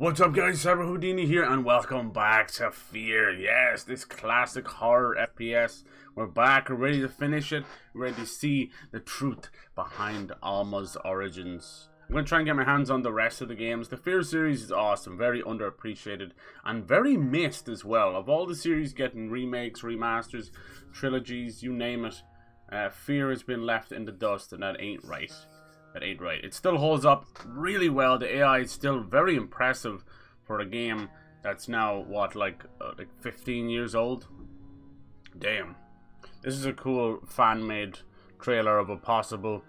What's up guys, Cyber Houdini here and welcome back to Fear. Yes, this classic horror FPS. We're back, we're ready to finish it, we're ready to see the truth behind Alma's origins. I'm going to try and get my hands on the rest of the games. The Fear series is awesome, very underappreciated and very missed as well. Of all the series getting remakes, remasters, trilogies, you name it, Fear has been left in the dust and that ain't right. That ain't right. It still holds up really well. The AI is still very impressive for a game that's now, what, like 15 years old? Damn. This is a cool fan-made trailer of a possible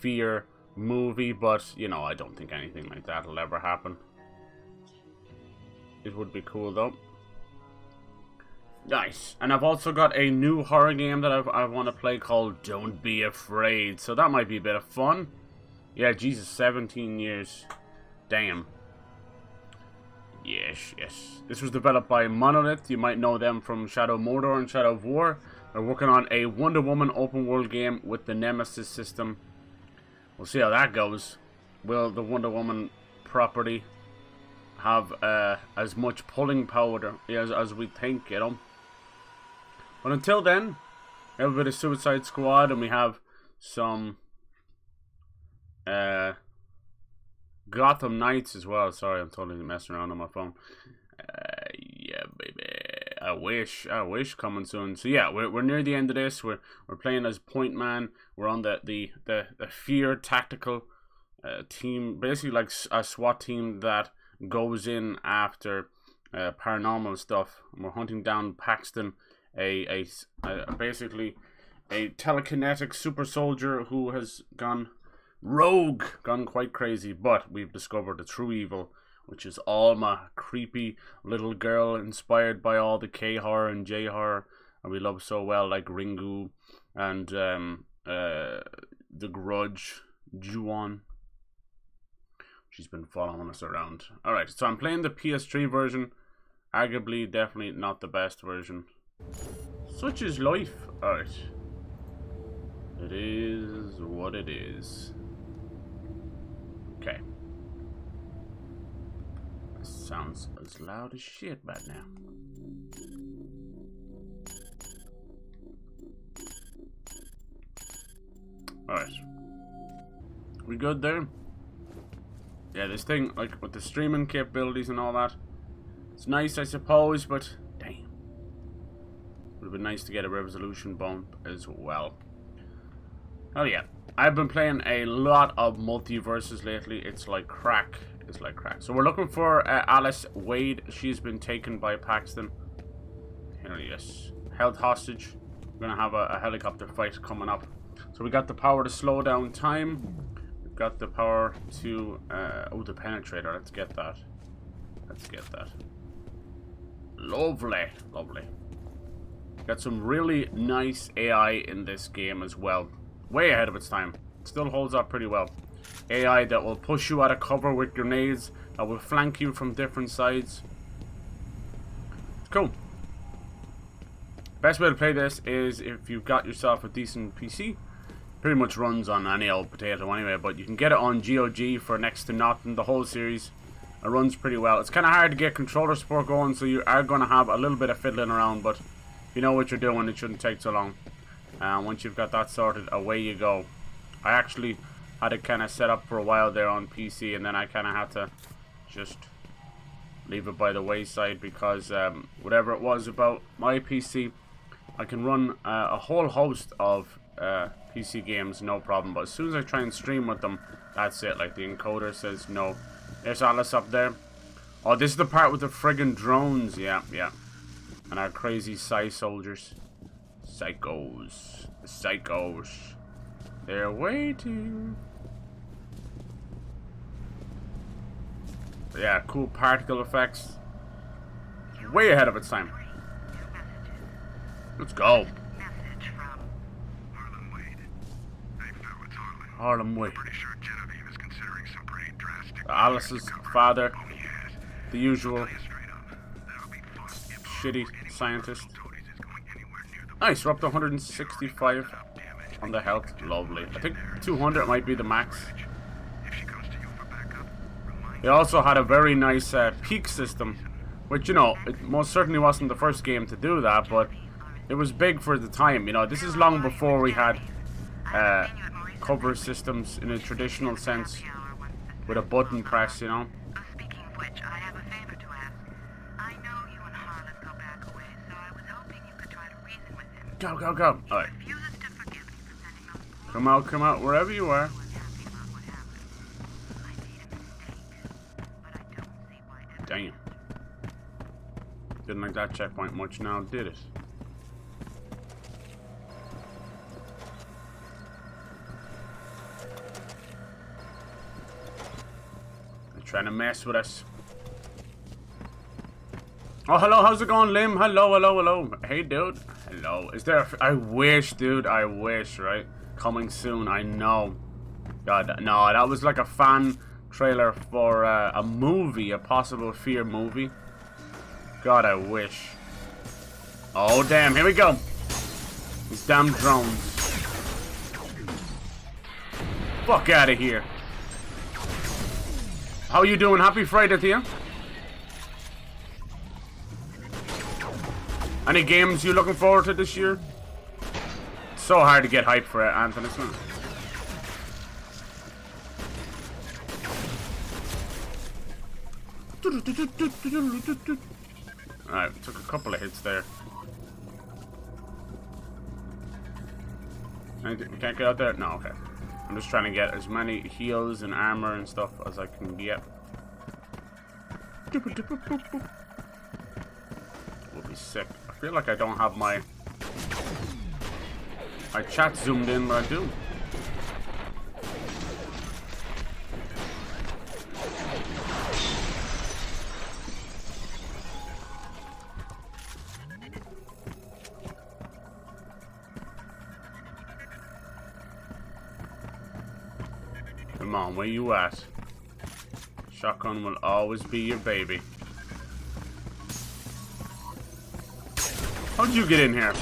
Fear movie, but, you know, I don't think anything like that will ever happen. It would be cool, though. Nice. And I've also got a new horror game that I want to play called Don't Be Afraid, so that might be a bit of fun. Yeah, Jesus, 17 years. Damn. Yes, yes. This was developed by Monolith. You might know them from Shadow of Mordor and Shadow of War. They're working on a Wonder Woman open-world game with the Nemesis system. We'll see how that goes. Will the Wonder Woman property have as much pulling power as we think, you know? But until then, we have a bit of Suicide Squad, and we have some... Gotham Knights as well. Sorry, I'm totally messing around on my phone. Yeah, baby. I wish coming soon. So yeah, we're near the end of this. We're playing as Point Man. We're on the Fear tactical team, basically like a SWAT team that goes in after paranormal stuff. And we're hunting down Paxton, basically a telekinetic super soldier who has gone quite crazy, but we've discovered the true evil, which is Alma, creepy little girl inspired by all the K-horror and J-horror and we love so well, like Ringu and The Grudge, Ju-on. She's been following us around. Alright, so I'm playing the PS3 version, arguably definitely not the best version. Such is life. Alright. It is what it is. Okay. That sounds as loud as shit right now. Alright. We good there? Yeah, this thing, like, with the streaming capabilities and all that, it's nice, I suppose, but damn. Would have been nice to get a resolution bump as well. Oh yeah, I've been playing a lot of multiverses lately. It's like crack. It's like crack. So we're looking for Alice Wade. She's been taken by Paxton. Here he is. Held hostage. We're going to have a helicopter fight coming up. So we got the power to slow down time. We've got the power to... oh, the penetrator. Let's get that. Let's get that. Lovely. Lovely. Got some really nice AI in this game as well. Way ahead of its time. It still holds up pretty well. AI that will push you out of cover with grenades, that will flank you from different sides. It's cool. Best way to play this is if you've got yourself a decent PC. Pretty much runs on any old potato anyway, but you can get it on GOG for next to nothing, the whole series. It runs pretty well. It's kind of hard to get controller support going, so you are going to have a little bit of fiddling around, but if you know what you're doing, it shouldn't take so long. And once you've got that sorted, away you go. I actually had it kind of set up for a while there on PC, and then I kind of had to just leave it by the wayside because whatever it was about my PC, I can run a whole host of PC games, no problem. But as soon as I try and stream with them, that's it. Like, the encoder says no. There's Alice up there. Oh, this is the part with the friggin' drones. Yeah, yeah. And our crazy Psy soldiers. Psychos. The psychos. They're waiting. But yeah, cool particle effects. Way ahead of its time. Let's go. Message from Harlan Wade. They fell with Harlan. Harlan Wade. I'm pretty sure Genevieve is considering some pretty drastic. Alice's father. Oh, yes. The usual shitty scientist. Nice, we're up to 165 on the health. Lovely. I think 200 might be the max. It also had a very nice peak system, which, you know, it most certainly wasn't the first game to do that, but it was big for the time. You know, this is long before we had cover systems in a traditional sense with a button press, you know. Speaking of which, I have a favor to ask. I know you and Harlan go back a ways, so I was hoping you could try to reason with him. Go, go, go. All right. Come out, wherever you are. Damn. Didn't like that checkpoint much now, did it? They're trying to mess with us. Oh, hello, how's it going, Lim? Hello, hello, hello. Hey, dude. Hello. Is there a... I wish, dude, I wish, right? Coming soon, I know. God, no, that was like a fan trailer for a movie, a possible Fear movie. God, I wish. Oh, damn, here we go. These damn drones. Fuck out of here. How you doing? Happy Friday to you. Any games you looking forward to this year? So hard to get hype for it, Anthony. Alright, took a couple of hits there. Can't get out there? No, okay. I'm just trying to get as many heals and armor and stuff as I can get. We'll be sick. I feel like I don't have my... I chat zoomed in, but I do. Come on, where you at? Shotgun will always be your baby. How'd you get in here?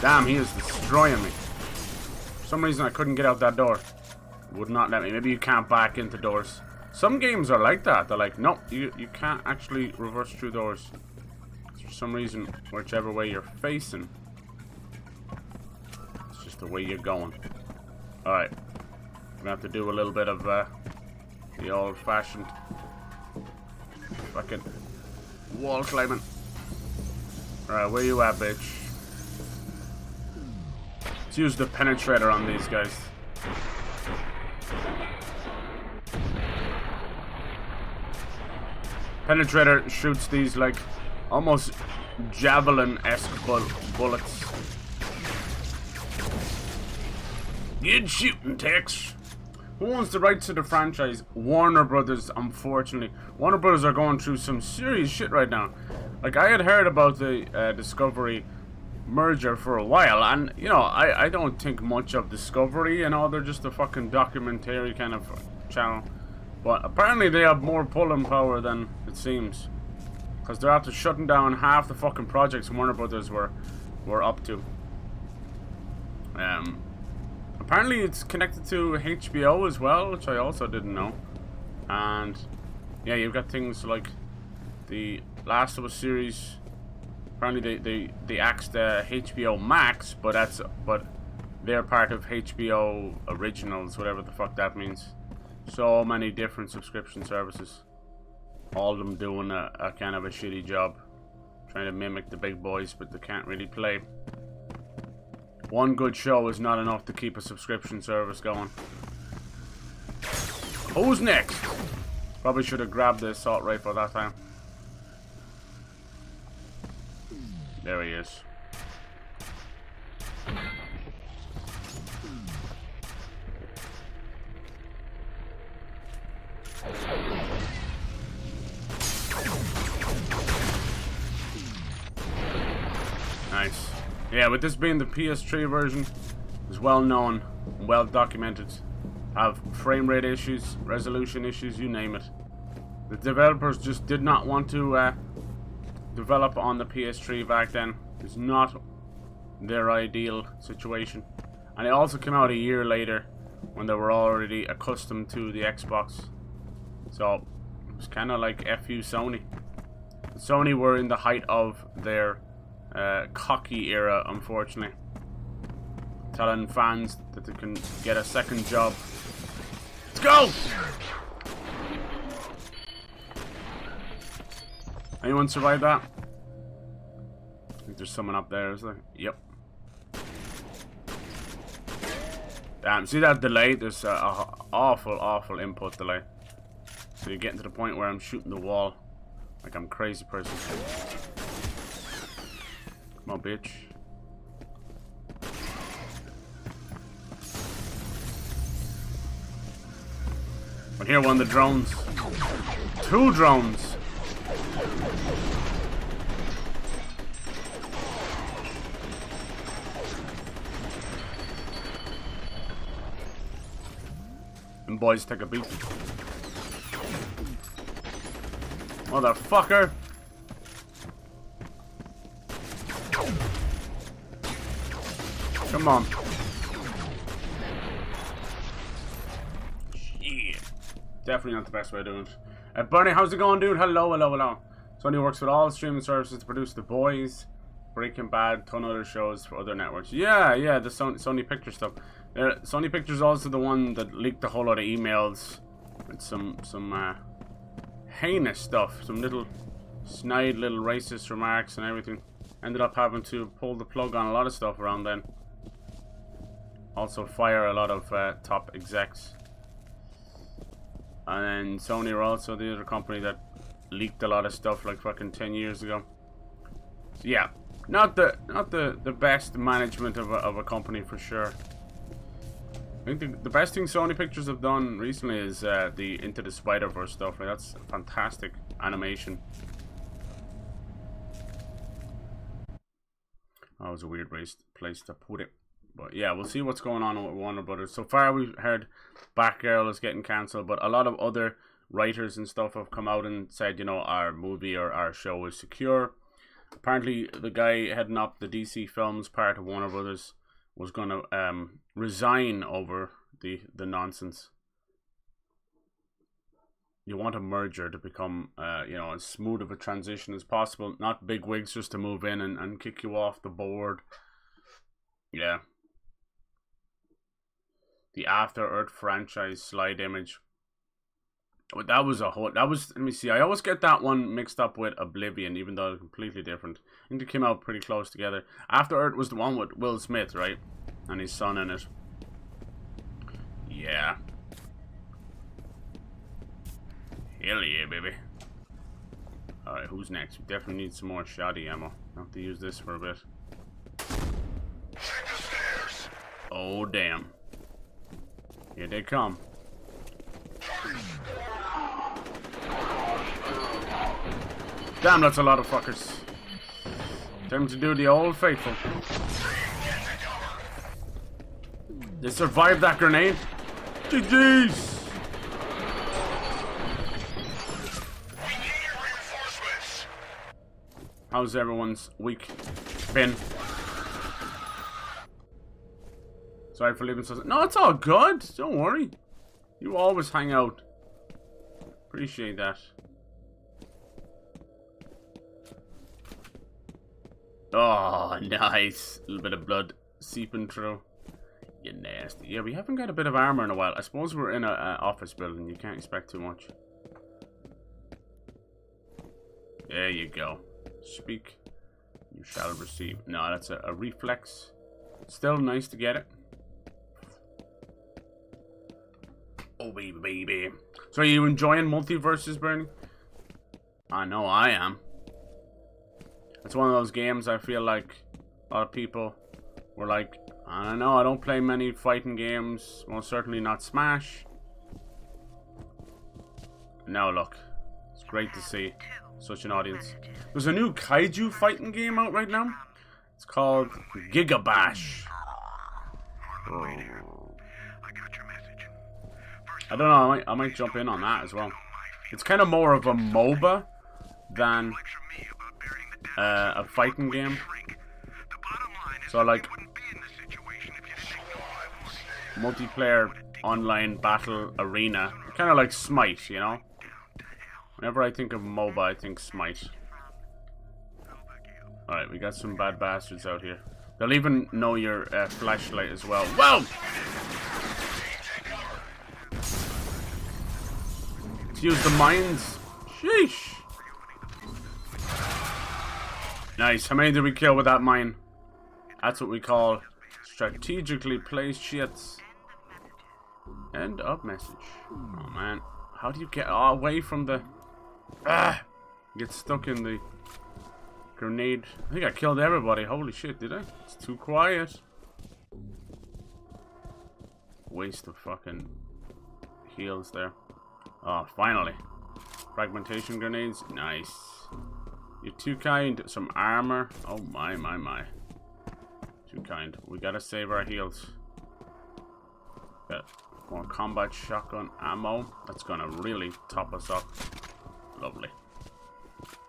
Damn, he is destroying me. For some reason, I couldn't get out that door. Would not let me. Maybe you can't back into doors. Some games are like that. They're like, nope, you can't actually reverse through doors. For some reason, whichever way you're facing, it's just the way you're going. Alright. I'm gonna have to do a little bit of the old-fashioned fucking wall climbing. Alright, where you at, bitch? Let's use the penetrator on these guys. Penetrator shoots these like almost javelin-esque bullets. Good shooting, Tex. Who owns the rights to the franchise? Warner Brothers, unfortunately. Warner Brothers are going through some serious shit right now. Like, I had heard about the Discovery merger for a while, and you know, I don't think much of Discovery and all. They're just a fucking documentary kind of channel, but apparently they have more pulling power than it seems, because they're after shutting down half the fucking projects Warner Brothers were up to. Apparently it's connected to HBO as well, which I also didn't know. And yeah, you've got things like the Last of Us series. Apparently they axed HBO Max, but they're part of HBO Originals, whatever the fuck that means. So many different subscription services, all of them doing a kind of a shitty job, trying to mimic the big boys, but they can't really play. One good show is not enough to keep a subscription service going. Who's next? Probably should have grabbed the assault rifle that time. There he is. Nice. Yeah, with this being the PS3 version, it's well known, well documented. Have frame rate issues, resolution issues, you name it. The developers just did not want to develop on the PS3 back then. It's not their ideal situation, and it also came out a year later one that we're already accustomed to, the Xbox. So it's kind of like F you, Sony. Sony were in the height of their cocky era, unfortunately. Telling fans that they can get a second job. Let's go! Anyone survive that? I think there's someone up there, is there? Yep. Damn, see that delay? There's an awful, awful input delay. So you're getting to the point where I'm shooting the wall like I'm a crazy person. Come on, bitch. I hear one of the drones. Two drones! And boys take a beat. Motherfucker! Come on. Shit. Definitely not the best way of doing it. Bernie, how's it going, dude? Hello, hello, hello. Sony works with all streaming services to produce The Boys, Breaking Bad, ton of other shows for other networks. Yeah, yeah, the Sony Pictures stuff. Sony Pictures also the one that leaked a whole lot of emails with some heinous stuff, some little snide little racist remarks and everything. Ended up having to pull the plug on a lot of stuff around then. Also fire a lot of top execs. And then Sony were also the other company that leaked a lot of stuff like fucking 10 years ago. So yeah, not the best management of a company for sure. I think the best thing Sony Pictures have done recently is the Into the Spider-Verse stuff. Like, that's fantastic animation. That was a weird place to put it. But yeah, we'll see what's going on with Warner Brothers. So far we've heard Batgirl is getting cancelled, but a lot of other writers and stuff have come out and said, you know, our movie or our show is secure. Apparently the guy heading up the DC Films part of Warner Brothers was going to resign over the nonsense. You want a merger to become, you know, as smooth of a transition as possible. Not big wigs just to move in and kick you off the board. Yeah. The After Earth franchise slide image. Oh, that was a whole... That was... Let me see. I always get that one mixed up with Oblivion, even though they're completely different. I think they came out pretty close together. After Earth was the one with Will Smith, right? And his son in it. Yeah. Hell yeah, baby. Alright, who's next? We definitely need some more shoddy ammo. I'll have to use this for a bit. Oh, damn. Here they come. Damn, that's a lot of fuckers. Time to do the old faithful. They survived that grenade. GG's! How's everyone's week been? Sorry for leaving. No, it's all good. Don't worry. You always hang out. Appreciate that. Oh, nice. A little bit of blood seeping through. You nasty. Yeah, we haven't got a bit of armor in a while. I suppose we're in an office building. You can't expect too much. There you go. Speak. You shall receive. No, that's a reflex. Still nice to get it. Oh, baby, baby. So are you enjoying multiverses, Bernie? I know I am. It's one of those games I feel like a lot of people were like, I don't know, I don't play many fighting games. Most certainly not Smash. Now look, it's great to see such an audience. There's a new kaiju fighting game out right now. It's called Gigabash. Oh. I don't know, I might jump in on that as well. It's kind of more of a MOBA than a fighting game. So like multiplayer online battle arena. Kind of like Smite, you know? Whenever I think of MOBA, I think Smite. Alright, we got some bad bastards out here. They'll even know your flashlight as well. Whoa! Let's use the mines. Sheesh! Nice. How many did we kill with that mine? That's what we call strategically placed shits. End of message. Oh man. How do you get away from the... Ah! Get stuck in the grenade. I think I killed everybody. Holy shit, did I? It's too quiet. Waste of fucking heals there. Oh, finally. Fragmentation grenades. Nice. You're too kind. Some armor. Oh my, my, my. Too kind. We gotta save our heals. Got more combat shotgun ammo. That's gonna really top us up. Lovely.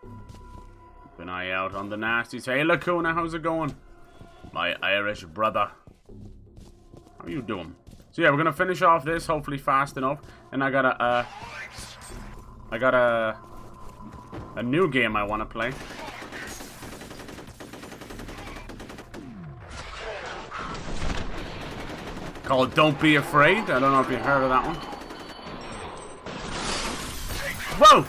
Keep an eye out on the nasties. Hey Lacuna, how's it going? My Irish brother. How you doing? So yeah, we're gonna finish off this hopefully fast enough. And I got a new game I wanna play. Called Don't Be Afraid. I don't know if you heard of that one. Whoa!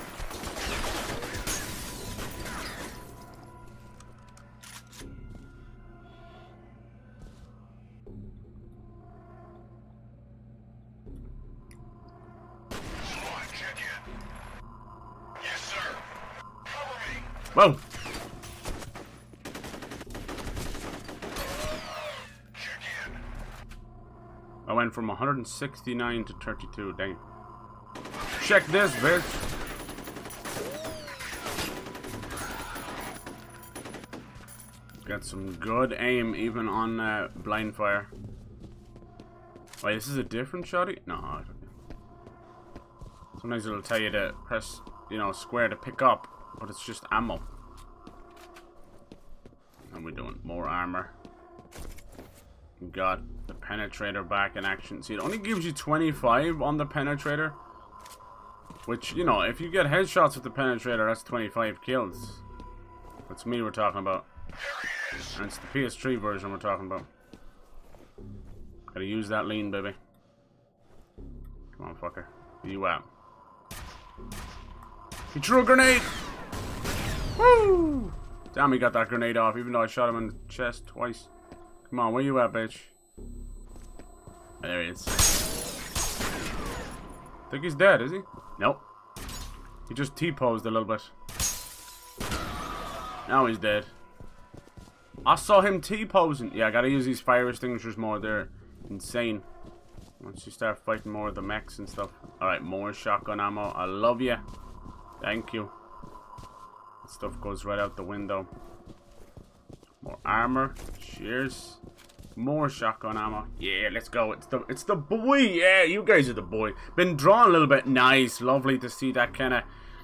Yes, sir. Cover me. Whoa! I went from 169 to 32, dang. Check this, bitch! Got some good aim even on blind fire. Wait, this is a different shotty? No, I don't know. Sometimes it'll tell you to press, you know, square to pick up, but it's just ammo. And we're doing more armor. Got the penetrator back in action. See, it only gives you 25 on the penetrator, which, you know, if you get headshots with the penetrator, that's 25 kills. That's me we're talking about, and it's the PS3 version we're talking about. Gotta use that lean, baby. Come on, fucker, you out. He threw a grenade. Woo! Damn, he got that grenade off, even though I shot him in the chest twice. Come on, where you at, bitch? There he is. I think he's dead, is he? Nope. He just T-posed a little bit. Now he's dead. I saw him T-posing. Yeah, I gotta use these fire extinguishers more. They're insane. Once you start fighting more of the mechs and stuff. Alright, more shotgun ammo. I love you. Thank you. That stuff goes right out the window. More armor, shears, more shotgun ammo. Yeah, let's go. It's the boy. Yeah, you guys are the boy. Been drawn a little bit. Nice, lovely to see that kind of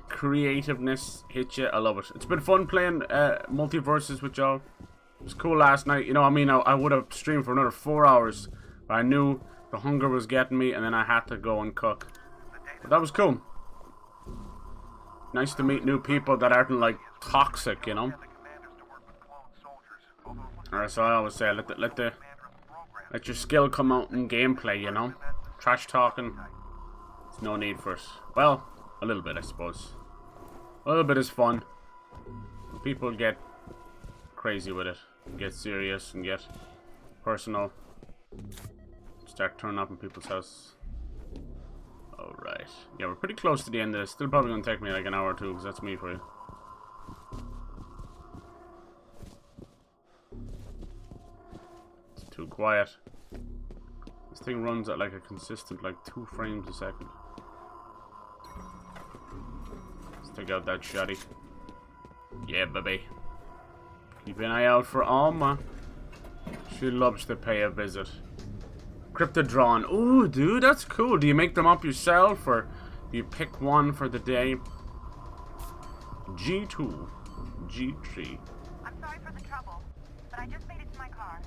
creativeness hit you. I love it. It's been fun playing multiverses with y'all. It was cool last night. You know, I mean, I would have streamed for another 4 hours, but I knew the hunger was getting me, and then I had to go and cook. But that was cool. Nice to meet new people that aren't like toxic, you know. Alright, so I always say, let your skill come out in gameplay, you know? Trash talking, there's no need for it. Well, a little bit, I suppose. A little bit is fun. People get crazy with it, get serious and get personal. Start turning up in people's house. Alright. Yeah, we're pretty close to the end of this. Still probably gonna take me like an hour or two, because that's me for you. Too quiet. This thing runs at like a consistent like 2 frames a second. Let's take out that shotty. Yeah, baby. Keep an eye out for Alma. She loves to pay a visit. Cryptodron. Ooh, dude, that's cool. Do you make them up yourself or do you pick one for the day? G2. G3. I'm sorry for the trouble, but I just made it to my car.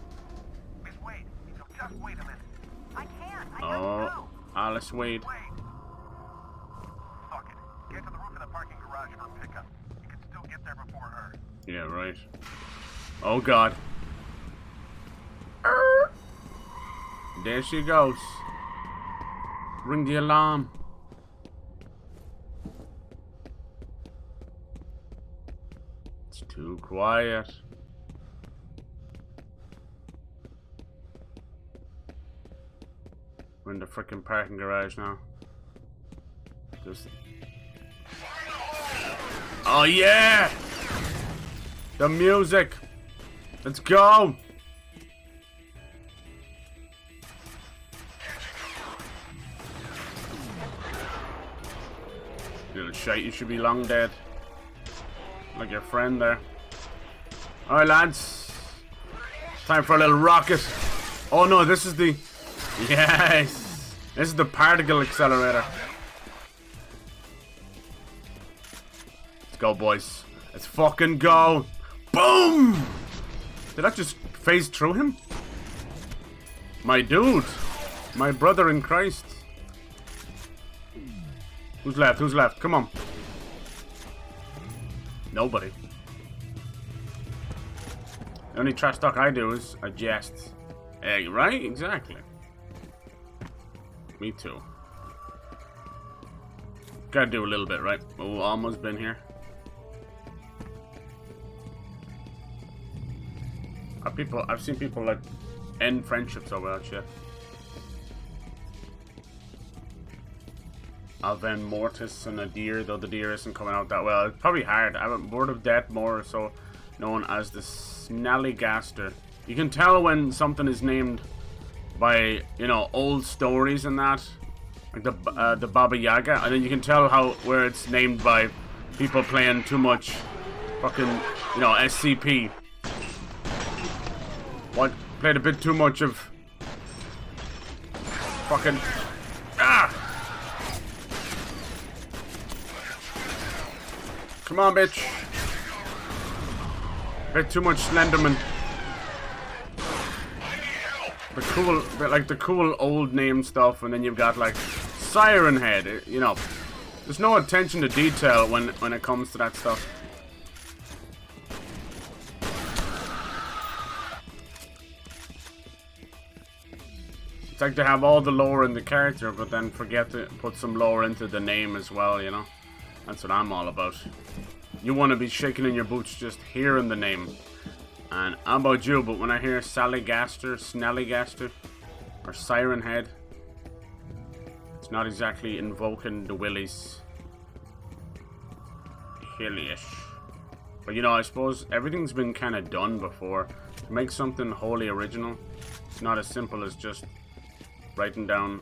Wait a minute. I can't. I gotta go. Alice Wade. Wait. Fuck it. Get to the roof of the parking garage for pickup. You can still get there before her. Yeah, right. Oh god. There she goes. Ring the alarm. It's too quiet. We're in the frickin' parking garage now. Just... Oh yeah! The music! Let's go! Little shite, you should be long dead. Like your friend there. Alright lads. Time for a little rocket. Oh no, this is the... Yes! This is the particle accelerator. Let's go boys. Let's fucking go. Boom! Did I just phase through him? My dude. My brother in Christ. Who's left? Who's left? Come on. Nobody. The only trash talk I do is I jest. Hey, right? Exactly. Me too. Gotta do a little bit, right? Oh, Alma's been here. I've seen people like end friendships over that shit. I'll then Mortis and a deer, though the deer isn't coming out that well. It's probably hard. I'm bored of death more, so known as the Snallygaster. You can tell when something is named by, you know, old stories and that. Like the Baba Yaga. And then you can tell where it's named by people playing too much fucking, you know, SCP. What? Played a bit too much of fucking... Ah! Come on, bitch. Bit too much Slenderman. The cool old name stuff, and then you've got like Siren Head. You know, there's no attention to detail when it comes to that stuff. It's like they have all the lore in the character, but then forget to put some lore into the name as well. You know. That's what I'm all about. You want to be shaking in your boots just hearing the name. And how about you? But when I hear Snallygaster, or Siren Head, it's not exactly invoking the willies. Hilly-ish. But you know, I suppose everything's been kind of done before. To make something wholly original, it's not as simple as just writing down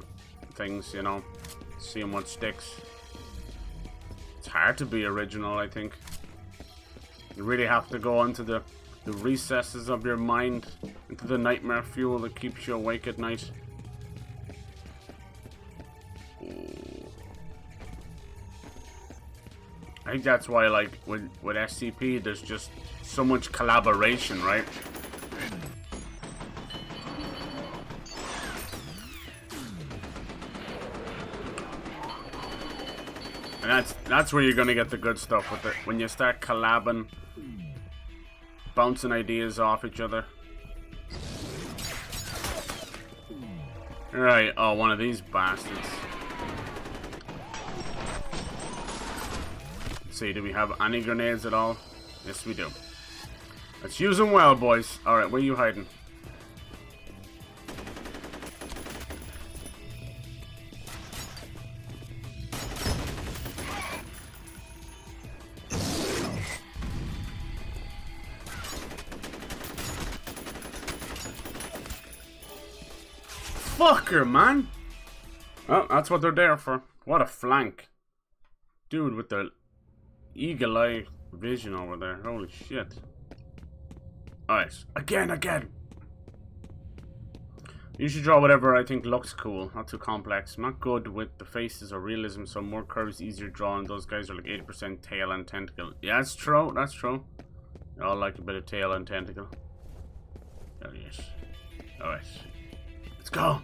things, you know, seeing what sticks. It's hard to be original, I think. You really have to go into the recesses of your mind, into the nightmare fuel that keeps you awake at night. Ooh. I think that's why, like, with SCP, there's just so much collaboration, right? And that's where you're gonna get the good stuff with it, when you start collabing, bouncing ideas off each other. Right, oh, one of these bastards. Let's see, do we have any grenades at all? Yes, we do. Let's use them well, boys. All right, where are you hiding? Fucker, man! Oh, that's what they're there for. What a flank. Dude with the eagle eye vision over there. Holy shit. Alright. Again! You should draw whatever I think looks cool. Not too complex. I'm not good with the faces or realism, so more curves easier drawing. Those guys are like 80% tail and tentacle. Yeah, that's true. That's true. I all like a bit of tail and tentacle. Oh, yes. Alright. Let's go.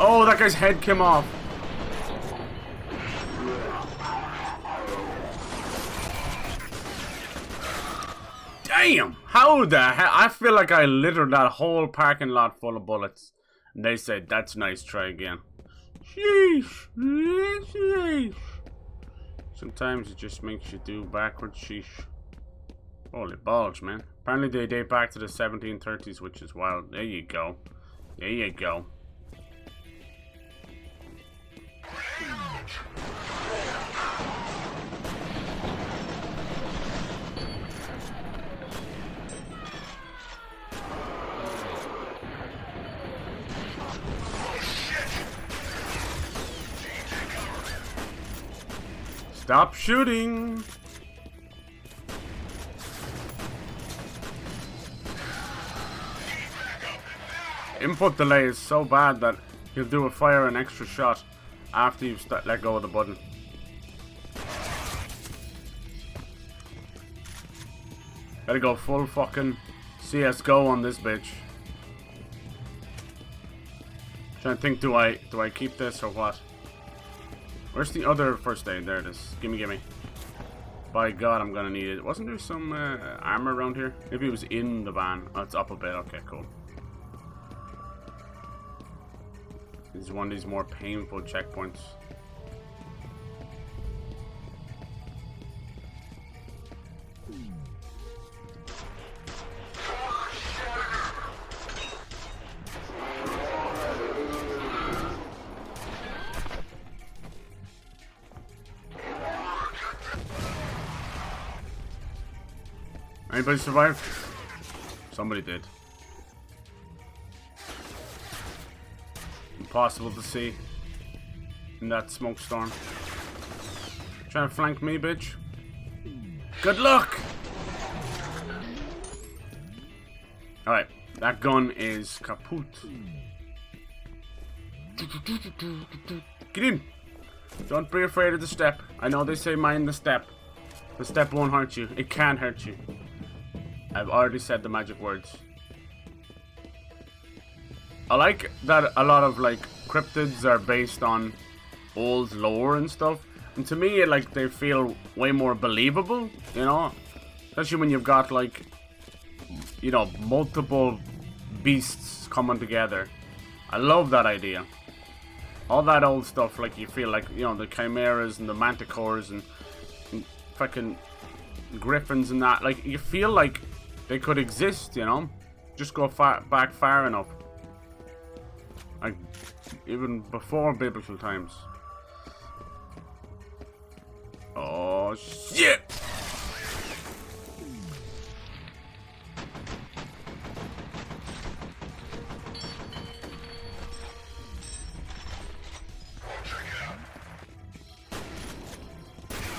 Oh, that guy's head came off. Damn! How the hell? I feel like I littered that whole parking lot full of bullets. And they said, that's nice, try again. Sheesh! Sheesh! Sometimes it just makes you do backwards, sheesh. Holy balls, man. Apparently they date back to the 1730s, which is wild. There you go. There you go. Stop shooting! Input delay is so bad that you'll do a fire an extra shot after you let go of the button. Better go full fucking CSGO on this bitch. Trying to think, do I keep this or what? Where's the other first aid? There it is. Gimme, gimme. By God, I'm gonna need it. Wasn't there some armor around here? Maybe it was in the van. Oh, it's up a bit. Okay, cool. This is one of these more painful checkpoints. Anybody survive? Somebody did. Impossible to see in that smoke storm. Trying to flank me, bitch. Good luck! Alright, that gun is kaput. Get in! Don't be afraid of the step. I know they say mind the step. The step won't hurt you. It can't hurt you. I've already said the magic words. I like that a lot of like cryptids are based on old lore and stuff, and to me, like, they feel way more believable, you know, especially when you've got, like, you know, multiple beasts coming together. I love that idea. All that old stuff, like, you feel like, you know, the chimeras and the manticores and fucking griffins and that, like, you feel like they could exist, you know, just go far back far enough, like even before biblical times. Oh shit!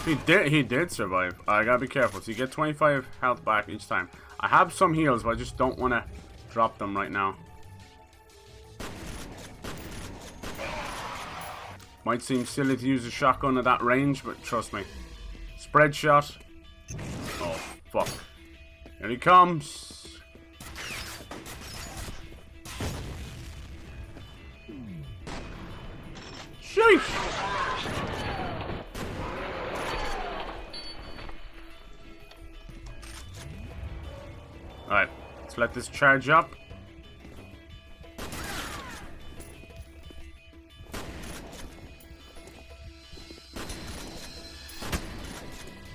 He did survive. I gotta be careful. So you get 25 health back each time. I have some heals, but I just don't want to drop them right now. Might seem silly to use a shotgun at that range, but trust me. Spread shot. Oh, fuck. Here he comes. Sheesh! Alright, let's let this charge up.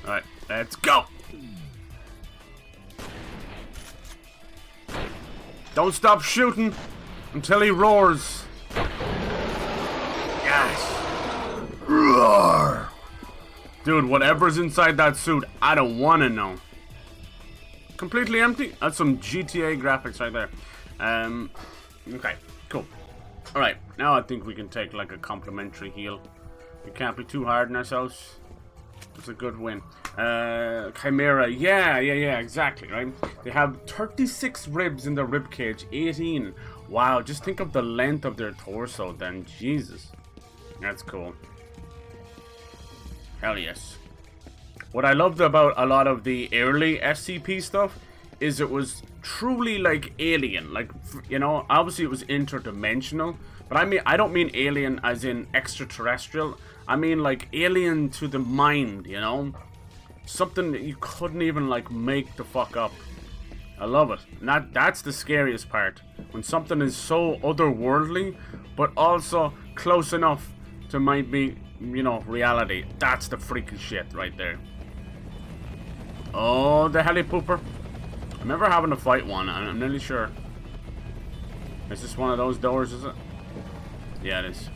Alright, let's go! Don't stop shooting until he roars. Yes! Roar! Dude, whatever's inside that suit, I don't wanna know. Completely empty. That's some GTA graphics right there. Okay, cool. Alright, now I think we can take like a complimentary heal. We can't be too hard on ourselves. It's a good win. Chimera. Yeah, exactly, right? They have 36 ribs in their ribcage, 18. Wow, just think of the length of their torso then. Jesus. That's cool. Hell yes. What I loved about a lot of the early SCP stuff is it was truly like alien. Like, you know, obviously it was interdimensional, but I mean, I don't mean alien as in extraterrestrial. I mean like alien to the mind, you know? Something that you couldn't even like make the fuck up. I love it. And that's the scariest part. When something is so otherworldly, but also close enough to might be, you know, reality. That's the freaking shit right there. Oh, the helipooper. I remember having to fight one, and I'm nearly sure. Is this one of those doors, is it? Yeah, it is.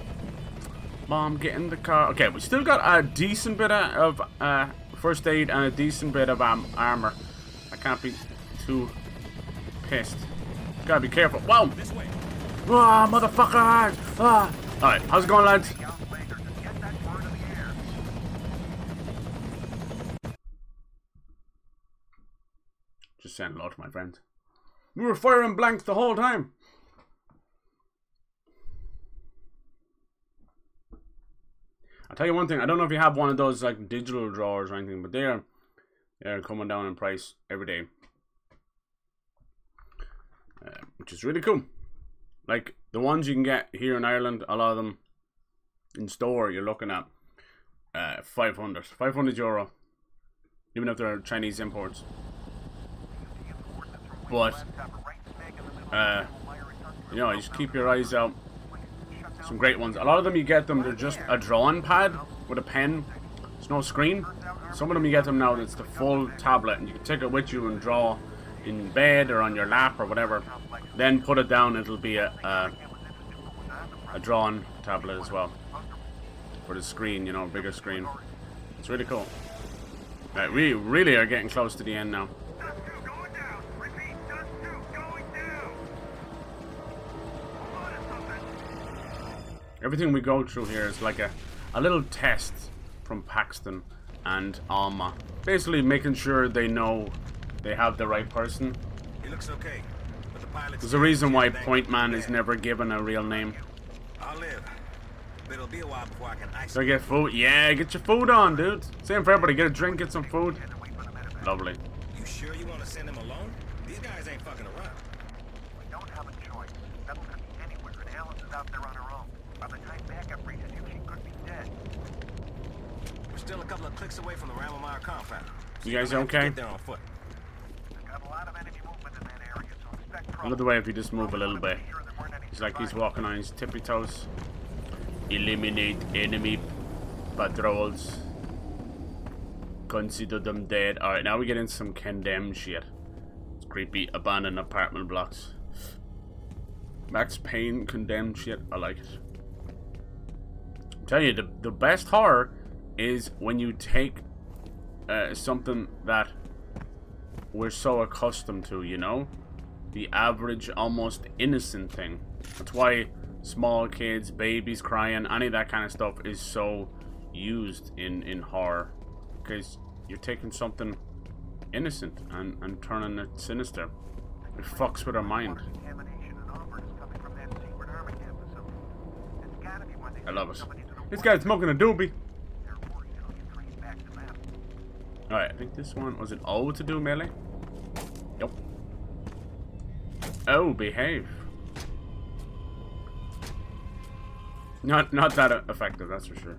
Mom, get in the car. Okay, we still got a decent bit of first aid and a decent bit of armor. I can't be too pissed. Gotta be careful. Whoa! This way. Whoa, motherfucker! Ah. Alright, how's it going, lads? Just saying hello to my friend. We were firing blank the whole time. I'll tell you one thing. I don't know if you have one of those like digital drawers or anything, but they're coming down in price every day, which is really cool. Like the ones you can get here in Ireland, a lot of them in store you're looking at 500 euro, even if they're Chinese imports. But, you know, you just keep your eyes out. Some great ones. A lot of them you get them, they're just a drawing pad with a pen. There's no screen. Some of them you get them now, it's the full tablet. And you can take it with you and draw in bed or on your lap or whatever. Then put it down, it'll be a drawing tablet as well. For the screen, you know, a bigger screen. It's really cool. Right, we really are getting close to the end now. Everything we go through here is like a little test from Paxton and Alma. Basically making sure they know they have the right person. He looks okay, but the pilot's there's a reason why Point Man is never given a real name. I'll live, but it'll be a while before I can ice. So get food? Yeah, get your food on, dude. Same for everybody. Get a drink, get some food. Lovely. You sure you want to send him alone? These guys ain't fucking around. We don't have a choice. That'll come anywhere, and Alice is out there on her own. By the time backup reaches you, she could be dead. We're still a couple of clicks away from the Ramelmeyer compound. So you guys okay? Get there on foot. Got a lot of enemy movement in that area, so expect problems. Another way if you just move a little bit. It's like he's walking on his tippy toes. Eliminate enemy patrols. Consider them dead. Alright, now we get into some condemned shit. It's creepy abandoned apartment blocks. Max Payne condemned shit. I like it. Tell you, the best horror is when you take something that we're so accustomed to, you know? The average, almost innocent thing. That's why small kids, babies crying, any of that kind of stuff is so used in horror. Because you're taking something innocent and turning it sinister. It fucks with our mind. I love it. This guy's smoking a doobie. Alright, I think this one, was it O to do melee? Yep. Oh, behave. Not that effective, that's for sure.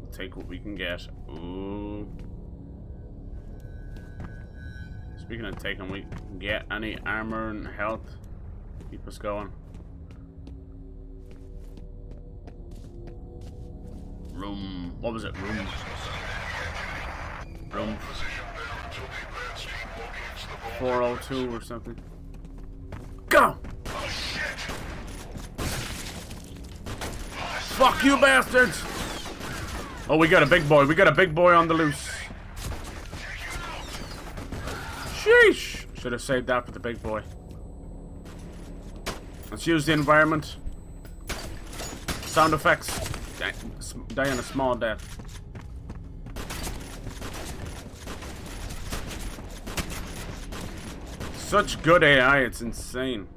We'll take what we can get. Ooh. Speaking of taking, we can get any armor and health. Keep us going. Room. What was it? Room. Room 402 or something. Go! Oh, shit. Fuck you bastards! Oh, we got a big boy. We got a big boy on the loose. Sheesh! Should have saved that for the big boy. Let's use the environment. Sound effects. Die in a small death. Such good AI, it's insane.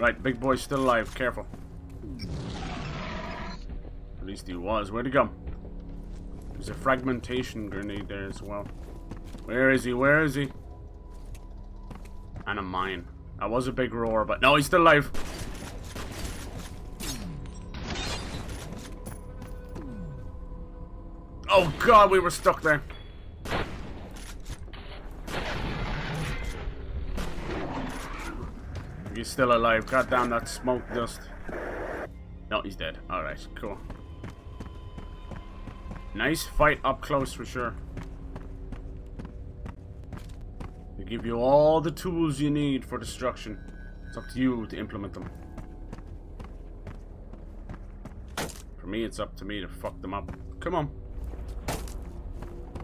Right, big boy's still alive, careful. At least he was. Where'd he go? There's a fragmentation grenade there as well. Where is he? Where is he? And a mine. That was a big roar, but no, he's still alive. Oh god, we were stuck there. He's still alive. God damn that smoke dust. No, he's dead. Alright, cool. Nice fight up close for sure. They give you all the tools you need for destruction. It's up to you to implement them. For me, it's up to me to fuck them up. Come on.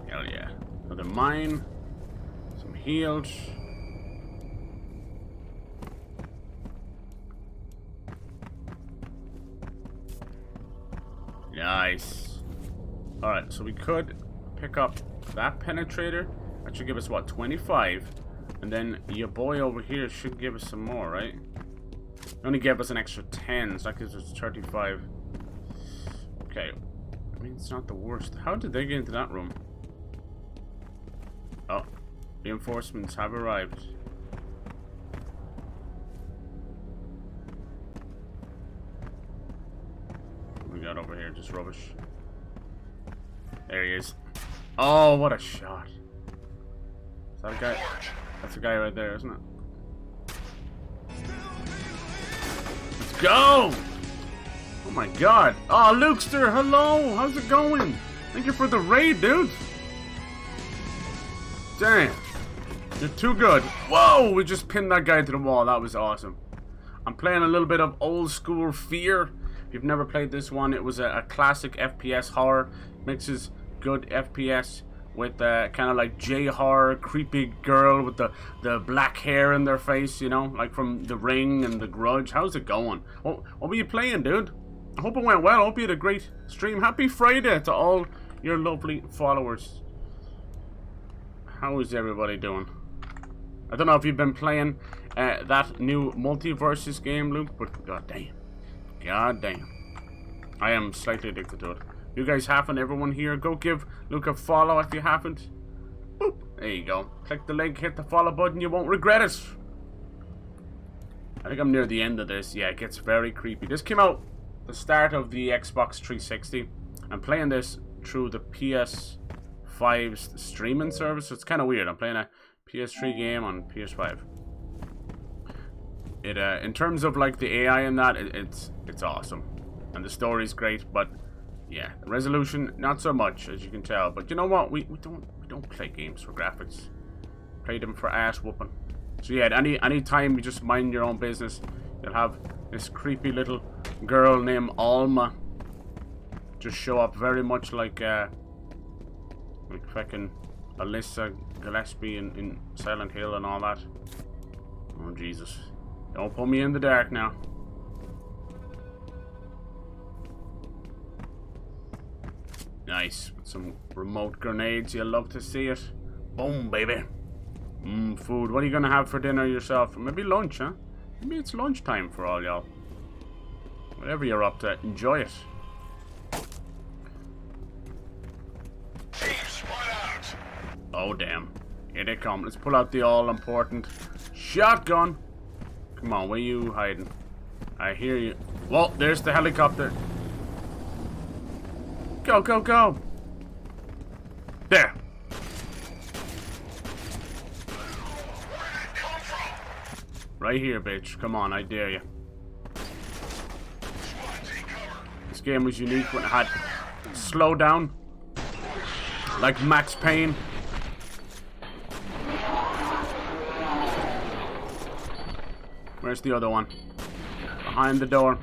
Hell yeah. Another mine. Some heals. Nice. Alright, so we could pick up that penetrator. That should give us, what, 25? And then your boy over here should give us some more, right? It only gave us an extra 10, so that gives us 35. Okay. I mean, it's not the worst. How did they get into that room? Oh. Reinforcements have arrived. Got over here, just rubbish. There he is. Oh, what a shot. Is that a guy? That's a guy right there, isn't it? Let's go! Oh my god. Oh, Lukester, hello! How's it going? Thank you for the raid, dude! Damn. You're too good. Whoa! We just pinned that guy to the wall. That was awesome. I'm playing a little bit of old school Fear. If you've never played this one, it was a classic FPS horror. Mixes good FPS with kind of like J-horror, creepy girl with the black hair in their face, you know, like from The Ring and The Grudge. How's it going? What were you playing, dude? I hope it went well. I hope you had a great stream. Happy Friday to all your lovely followers. How is everybody doing? I don't know if you've been playing that new multiverses game, Luke, but god damn, I am slightly addicted to it. You guys haven't, everyone here, go give Luke a follow if you haven't. Boop. There you go. Click the link, hit the follow button, you won't regret it. I think I'm near the end of this. Yeah, it gets very creepy. This came out the start of the Xbox 360. I'm playing this through the PS5's streaming service, so it's kind of weird. I'm playing a PS3 game on PS5. It, in terms of like the AI and that, it's awesome, and the story's great. But yeah, the resolution not so much, as you can tell. But you know what? We don't play games for graphics. Play them for ass whooping. So yeah, at any time, you just mind your own business. You'll have this creepy little girl named Alma just show up, very much like fucking Alyssa Gillespie in Silent Hill and all that. Oh Jesus. Don't pull me in the dark now. Nice. Some remote grenades. You'll love to see it. Boom, baby. Mmm, food. What are you going to have for dinner yourself? Maybe lunch, huh? Maybe it's lunchtime for all y'all. Whatever you're up to, enjoy it. Oh, damn. Here they come. Let's pull out the all-important shotgun. Come on, where are you hiding? I hear you. Well, there's the helicopter. Go, go, go. There. Right here, bitch. Come on, I dare you. This game was unique when it had slow down. Like Max Payne. Where's the other one? Behind the door.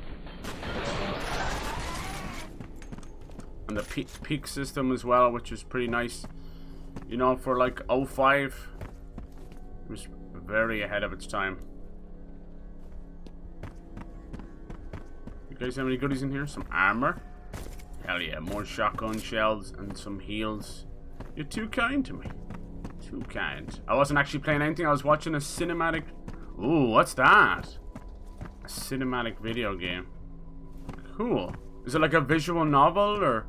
And the peak system as well, which is pretty nice. You know, for like 05, it was very ahead of its time. You guys have any goodies in here? Some armor? Hell yeah, more shotgun shells and some heals. You're too kind to me. Too kind. I wasn't actually playing anything. I was watching a cinematic... Ooh, what's that? A cinematic video game. Cool. Is it like a visual novel or?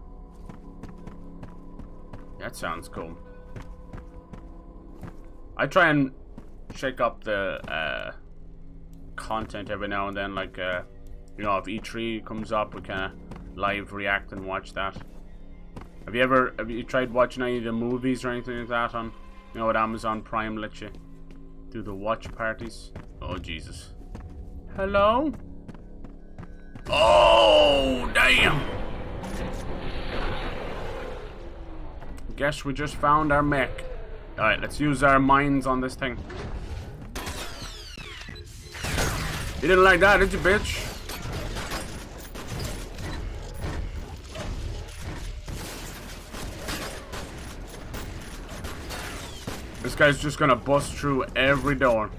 That sounds cool. I try and check up the content every now and then, like you know, if E3 comes up, we can live react and watch that. Have you tried watching any of the movies or anything like that on, you know, what Amazon Prime lets you do the watch parties? Oh Jesus! Hello? Oh damn! Guess we just found our mech. All right, let's use our minds on this thing. You didn't like that, did you, bitch? This guy's just gonna bust through every door.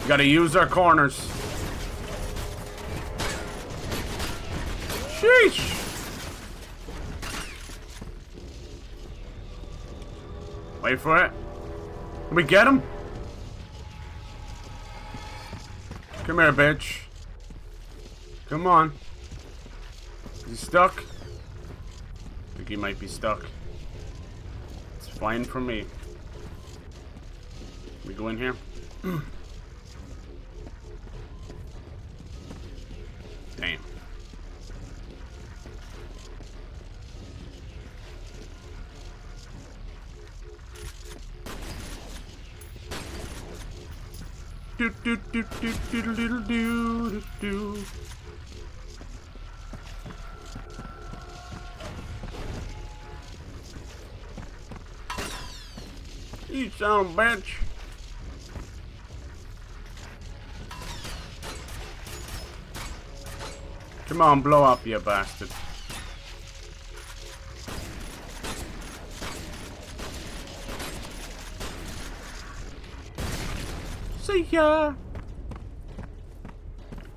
We gotta use our corners. Sheesh! Wait for it. Can we get him? Come here, bitch. Come on. Is he stuck? I think he might be stuck. It's fine for me. Can we go in here? Damn. Do do do do do do do do. You son of a bitch. Come on, blow up, you bastard. See ya.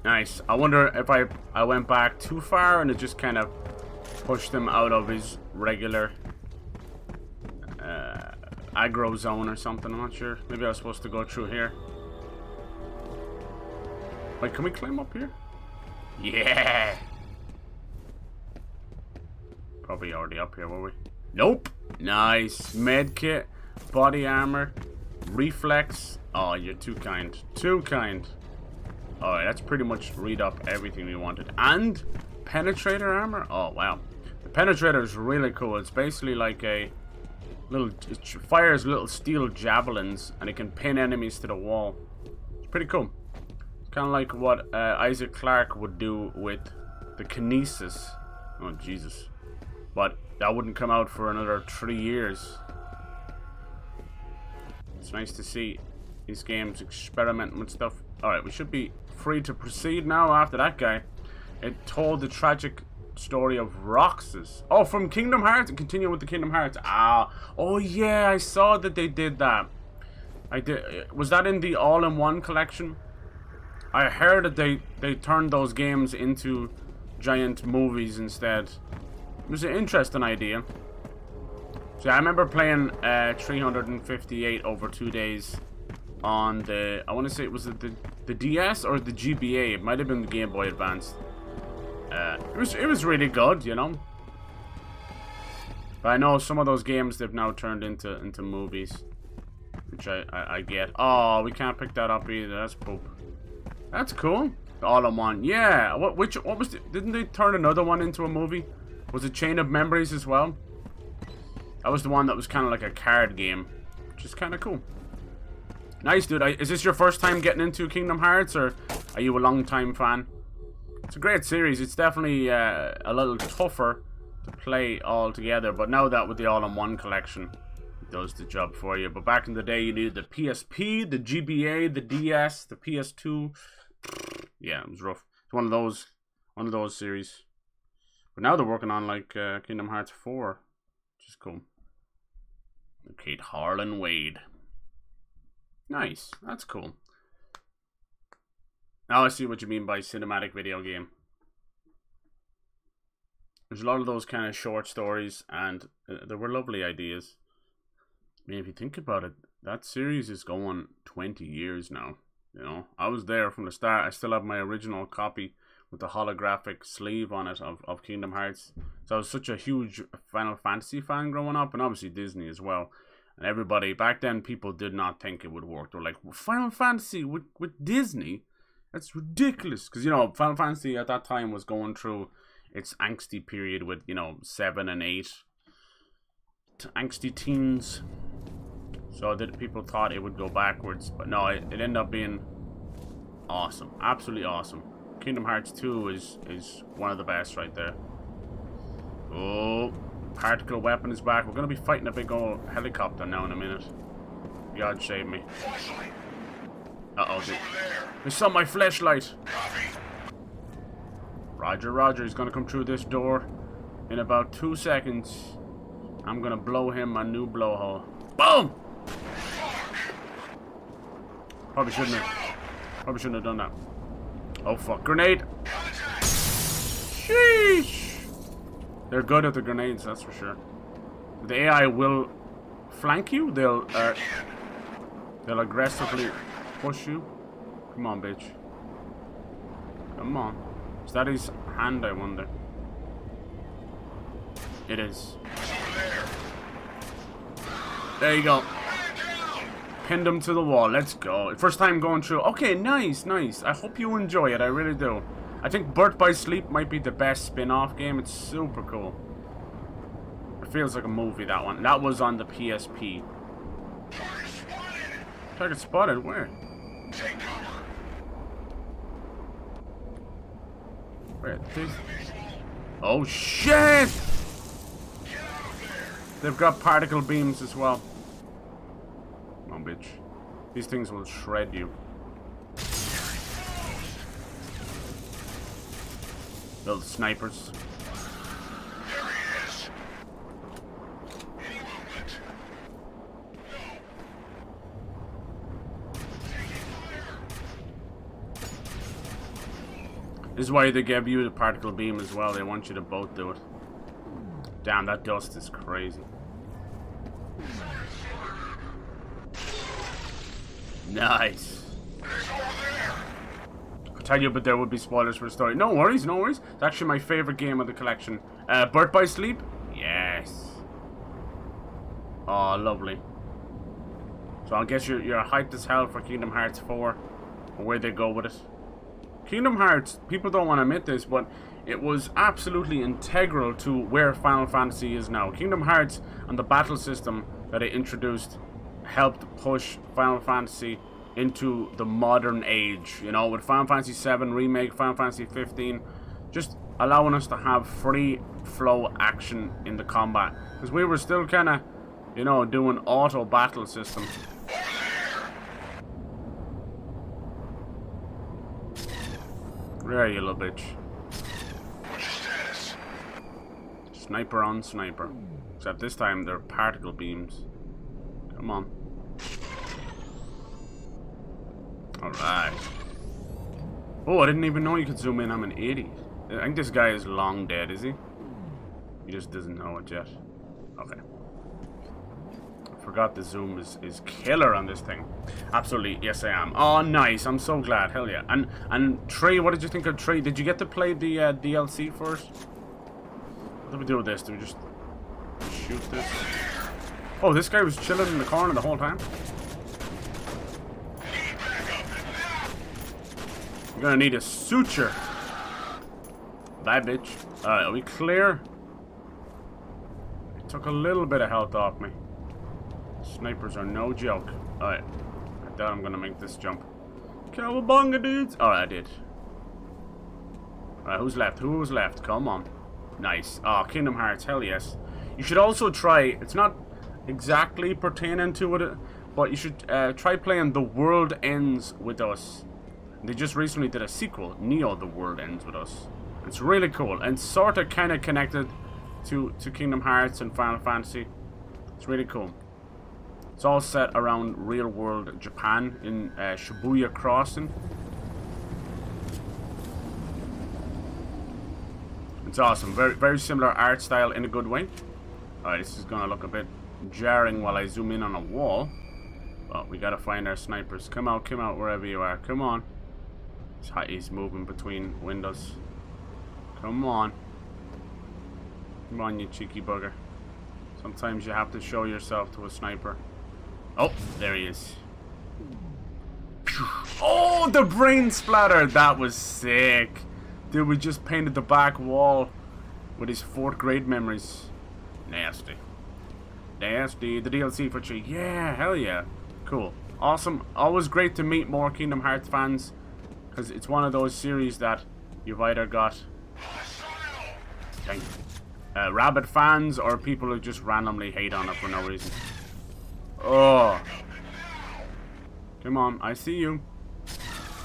Nice. I wonder if I went back too far and it just kind of pushed him out of his regular aggro zone or something. I'm not sure. Maybe I was supposed to go through here. Wait, can we climb up here? Yeah. Probably already up here, were we? Nope. Nice. Medkit, body armor, reflex. Oh, you're too kind. Too kind. Alright, that's pretty much read up everything we wanted. And penetrator armor? Oh, wow. The penetrator is really cool. It's basically like a little... It fires little steel javelins and it can pin enemies to the wall. It's pretty cool. Kind of like what Isaac Clarke would do with the Kinesis. Oh, Jesus. But that wouldn't come out for another 3 years. It's nice to see these games experimenting with stuff. Alright, we should be free to proceed now after that guy. It told the tragic story of Roxas. Oh, from Kingdom Hearts? Continue with the Kingdom Hearts. Ah, oh yeah, I saw that they did that. I did. Was that in the all-in-one collection? I heard that they turned those games into giant movies instead. It was an interesting idea. So I remember playing 358 over 2 days. On the, I want to say it was the DS or the GBA. It might have been the Game Boy Advance. It was really good, you know. But I know some of those games they've now turned into movies, which I get. Oh, we can't pick that up either. That's poop. That's cool. All-in-one. Yeah. What was? Didn't they turn another one into a movie? Was it Chain of Memories as well? That was the one that was kind of like a card game, which is kind of cool. Nice, dude. Is this your first time getting into Kingdom Hearts, or are you a long-time fan? It's a great series. It's definitely a little tougher to play all together, but now that with the all-in-one collection, it does the job for you. But back in the day, you needed the PSP, the GBA, the DS, the PS2. Yeah, it was rough. It's one of those series. But now they're working on, like, Kingdom Hearts 4, which is cool. Okay, Harlan Wade. Nice, that's cool. Now I see what you mean by cinematic video game. There's a lot of those kind of short stories, and there were lovely ideas. I mean, if you think about it, that series is going 20 years now. You know, I was there from the start. I still have my original copy with the holographic sleeve on it of Kingdom Hearts. So I was such a huge Final Fantasy fan growing up, and obviously Disney as well. And everybody, back then, people did not think it would work. They were like, Final Fantasy with Disney? That's ridiculous. Because, you know, Final Fantasy at that time was going through its angsty period with, you know, 7 and 8. Angsty teens. So people thought it would go backwards. But no, it ended up being awesome. Absolutely awesome. Kingdom Hearts 2 is one of the best right there. Oh, particle weapon is back. We're going to be fighting a big old helicopter now in a minute. God save me. Uh-oh. It's on my flashlight. Roger, roger. He's going to come through this door in about 2 seconds. I'm going to blow him a new blowhole. Boom! Probably shouldn't have done that. Oh, fuck. Grenade! Sheesh! They're good at the grenades, that's for sure. The AI will flank you. They'll aggressively push you. Come on, bitch. Come on. Is that his hand, I wonder? It is. There you go. Pinned him to the wall. Let's go. First time going through. Okay, nice, nice. I hope you enjoy it. I really do. I think Birth by Sleep might be the best spin-off game. It's super cool. It feels like a movie, that one. That was on the PSP. Target spotted. Target spotted? Where? Take cover. Where? Oh, shit! Get out of there. They've got particle beams as well. Come on, bitch. These things will shred you. Little snipers. There he is. Any movement. No. Taking fire. This is why they gave you the particle beam as well. They want you to both do it. Damn, that dust is crazy. Nice. Tell you, but there would be spoilers for the story. No worries, no worries. It's actually my favorite game of the collection. Birth by Sleep? Yes. Oh, lovely. So I guess you're hyped as hell for Kingdom Hearts 4 and where they go with it. Kingdom Hearts, people don't want to admit this, but it was absolutely integral to where Final Fantasy is now. Kingdom Hearts and the battle system that it introduced helped push Final Fantasy into the modern age, you know, with Final Fantasy 7 Remake, Final Fantasy 15, just allowing us to have free flow action in the combat. Because we were still kind of, you know, doing auto battle system. Where are you, little bitch? Sniper on sniper. Except this time they're particle beams. Come on. Alright. Oh, I didn't even know you could zoom in. I'm an idiot. I think this guy is long dead, is he? He just doesn't know it yet. Okay. I forgot the zoom is killer on this thing. Absolutely, yes I am. Oh, nice. I'm so glad. Hell yeah. And Trey, what did you think of Trey? Did you get to play the DLC first? What do we do with this? Do we just shoot this? Oh, this guy was chilling in the corner the whole time? You're gonna need a suture. Bye, bitch. Alright, are we clear? It took a little bit of health off me. Snipers are no joke. Alright. I thought I'm gonna make this jump. Cowabunga, dudes! Alright, I did. Alright, who's left? Who was left? Come on. Nice. Oh, Kingdom Hearts. Hell yes. You should also try... It's not exactly pertaining to it, but you should try playing The World Ends With Us. They just recently did a sequel, Neo, The World Ends With Us. It's really cool and sort of kind of connected to Kingdom Hearts and Final Fantasy. It's really cool. It's all set around real world Japan in Shibuya Crossing. It's awesome. Very, very similar art style in a good way. Alright, this is going to look a bit jarring while I zoom in on a wall. But we got to find our snipers. Come out wherever you are. Come on. He's moving between windows. Come on. Come on, you cheeky bugger. Sometimes you have to show yourself to a sniper. Oh, there he is. Oh, the brain splatter! That was sick. Dude, we just painted the back wall with his 4th grade memories. Nasty. Nasty. The DLC for 3. Yeah, hell yeah. Cool. Awesome. Always great to meet more Kingdom Hearts fans, because it's one of those series that you've either got rabid fans or people who just randomly hate on it for no reason. Oh. Come on. I see you.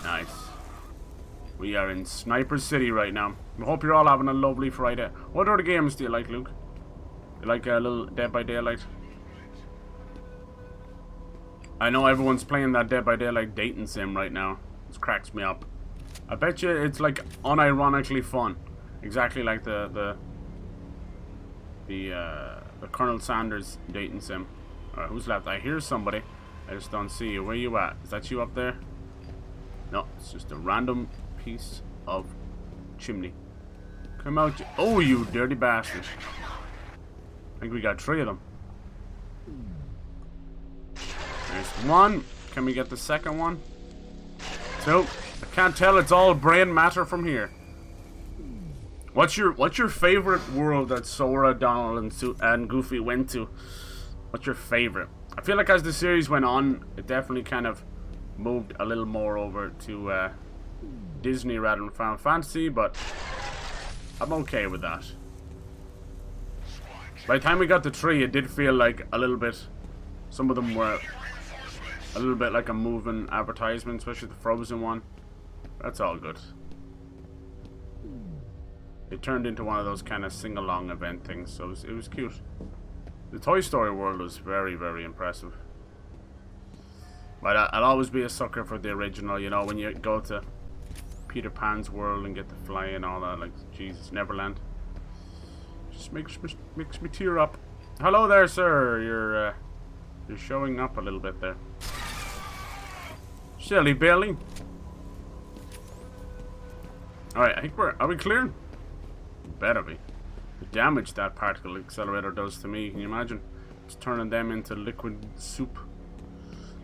Nice. We are in Sniper City right now. I hope you're all having a lovely Friday. What other games do you like, Luke? You like a little Dead by Daylight? I know everyone's playing that Dead by Daylight dating sim right now. It cracks me up. I bet you it's like unironically fun. Exactly like the Colonel Sanders dating sim. Alright, who's left? I hear somebody. I just don't see you. Where you at? Is that you up there? No, it's just a random piece of chimney. Come out, you. Oh, you dirty bastard. I think we got 3 of them. There's 1. Can we get the second one? 2. I can't tell. It's all brain matter from here. What's your favorite world that Sora, Donald, and Goofy went to? What's your favorite? I feel like as the series went on, it definitely kind of moved a little more over to Disney rather than Final Fantasy, but I'm okay with that. By the time we got to 3, it did feel like a little bit, some of them were a little bit like a moving advertisement, especially the Frozen one. That's all good. It turned into one of those kind of sing-along event things, so it was cute. The Toy Story world was very, very impressive. But I'll always be a sucker for the original, you know, when you go to Peter Pan's world and get to fly and all that, like, Jesus, Neverland. Just makes me tear up. Hello there, sir. You're showing up a little bit there. Silly Billy. Alright, I think are we clear? Better be. The damage that particle accelerator does to me, can you imagine? It's turning them into liquid soup.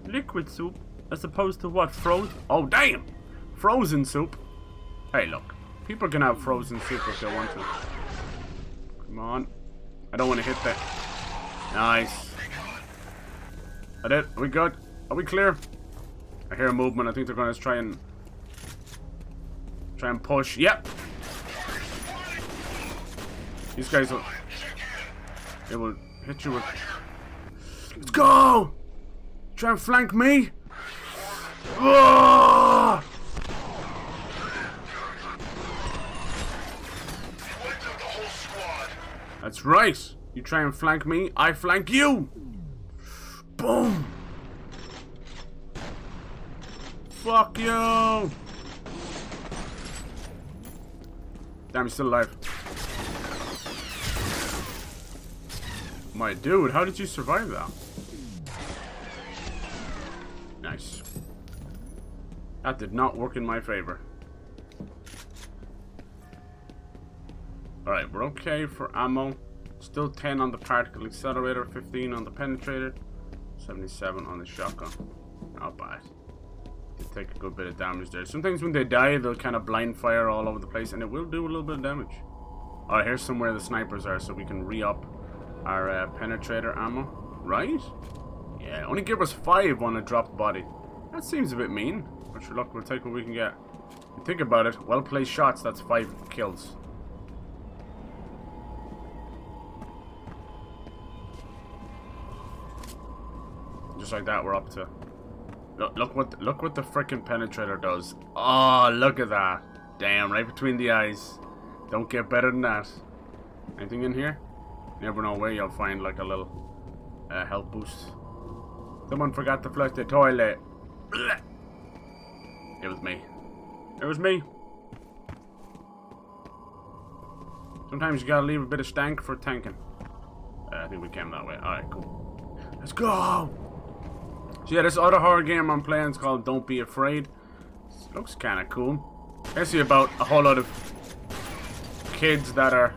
Liquid soup? As opposed to what? Frozen? Oh, damn! Frozen soup? Hey, look. People can have frozen soup if they want to. Come on. I don't want to hit that. Nice. I did. Are we good? Are we clear? I hear a movement. I think they're going to try and push. Yep! These guys will... They will hit you with... Let's go! Try and flank me! Oh! That's right! You try and flank me, I flank you! Boom! Fuck you! Damn, he's still alive. My dude, how did you survive that? Nice. That did not work in my favor. Alright, we're okay for ammo. Still 10 on the particle accelerator, 15 on the penetrator, 77 on the shotgun. Not bad. They take a good bit of damage there. Sometimes when they die, they'll kind of blind fire all over the place, and it will do a little bit of damage. Alright, here's somewhere the snipers are, so we can re-up our penetrator ammo, right? Yeah, only give us 5 on a dropped body. That seems a bit mean, but sure, look, we'll take what we can get. If you think about it, well-placed shots, that's 5 kills. Just like that, we're up to... Look what the frickin' penetrator does. Oh, look at that. Damn, right between the eyes. Don't get better than that. Anything in here? Never know where you'll find like a little health boost. Someone forgot to flush the toilet. Blech. It was me. It was me. Sometimes you gotta leave a bit of stank for tanking. I think we came that way. Alright, cool. Let's go! So yeah, this other horror game I'm playing is called Don't Be Afraid. This looks kind of cool. Basically about a whole lot of kids that are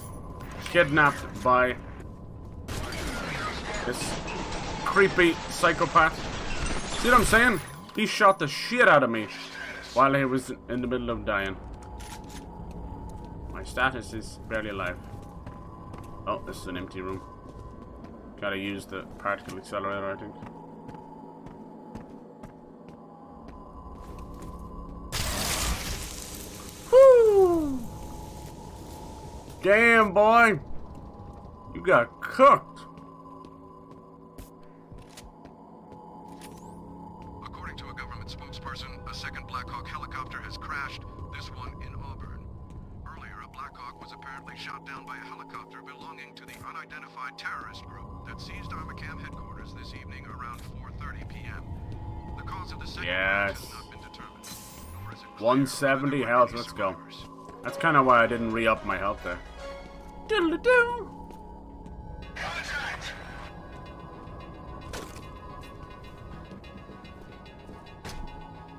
kidnapped by this creepy psychopath. See what I'm saying? He shot the shit out of me while he was in the middle of dying. My status is barely alive. Oh, this is an empty room. Gotta use the particle accelerator, I think. Woo! Damn, boy! You got cooked! According to a government spokesperson, a second Black Hawk helicopter has crashed, this one in Auburn. Earlier, a Black Hawk was apparently shot down by a helicopter belonging to the unidentified terrorist group that seized Armacam headquarters this evening around 4:30 p.m. The cause of the second crash has not been determined. 170 health, let's go. That's kind of why I didn't re-up my health there. Diddle-a-doo!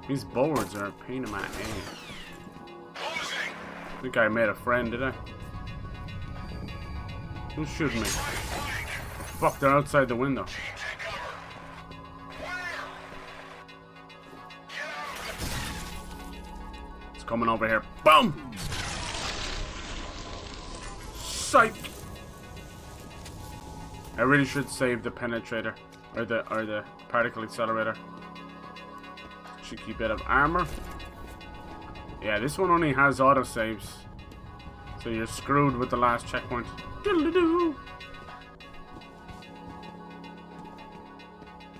These boards are a pain in my ass. I think I made a friend, did I? Who's shooting me? Oh, fuck, they're outside the window. It's coming over here. Boom! Psych! I really should save the penetrator or the particle accelerator. Should keep it of armor. Yeah, this one only has auto saves, so you're screwed with the last checkpoint. Diddle-a-doo.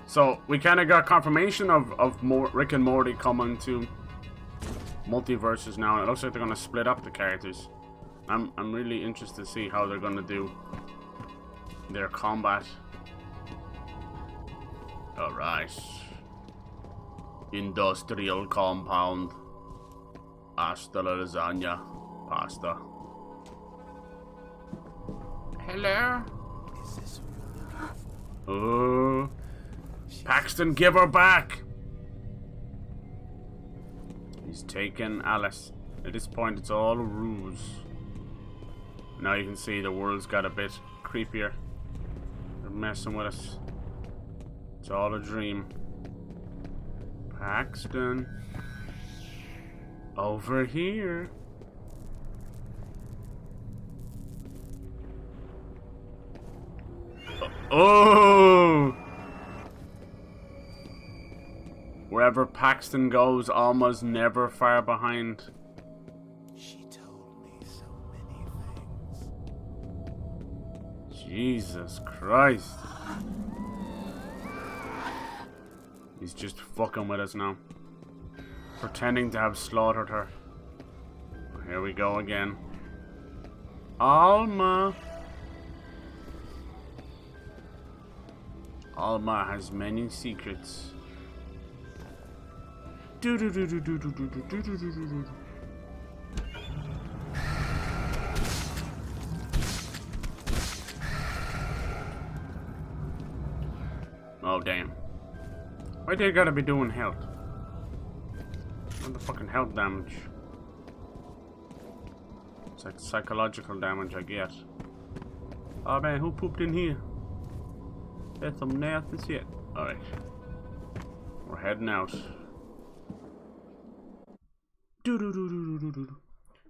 So we kind of got confirmation of Rick and Morty coming to multiverses now, and it looks like they're gonna split up the characters. I'm really interested to see how they're going to do their combat. Alright. Industrial compound. Hasta la lasagna. Pasta. Hello? Oh. Paxton, give her back! He's taken Alice. At this point, it's all a ruse. Now you can see the world's got a bit creepier. They're messing with us. It's all a dream. Paxton. Over here. Oh! Wherever Paxton goes, Alma's never far behind. Jesus Christ. He's just fucking with us now. Pretending to have slaughtered her. Here we go again. Alma. Alma has many secrets. Do-do-do-do-do-do-do-do-do-do-do-do-do. Oh, damn. Why they gotta be doing health? What the fucking health damage? It's like psychological damage, I guess. Oh man, who pooped in here? That's some nasty shit. Alright. We're heading out.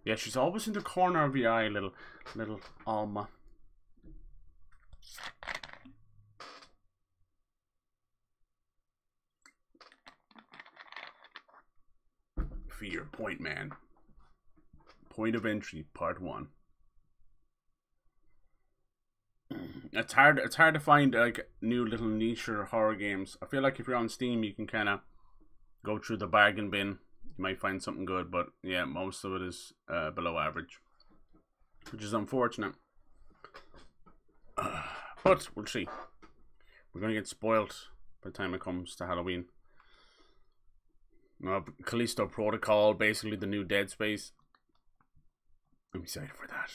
Yeah, she's always in the corner of the eye, little Alma. Fear, Point Man. Point of Entry, Part 1. It's hard to find like new little niche or horror games. I feel like if you're on Steam, you can kind of go through the bargain bin. You might find something good, but yeah, most of it is below average, which is unfortunate. But we'll see. We're gonna get spoiled by the time it comes to Halloween. Callisto Protocol, basically the new Dead Space. I'm excited for that.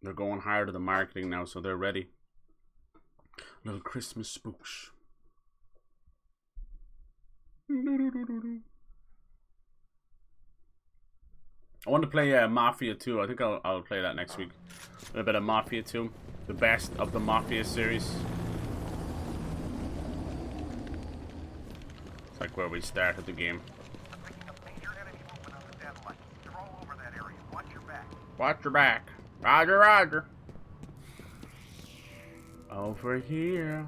They're going higher to the marketing now, so they're ready. Little Christmas spooks. want to play Mafia 2. I think I'll play that next week. A bit of Mafia 2. The best of the Mafia series. It's like where we started the game. Watch your back. Roger, roger. Over here.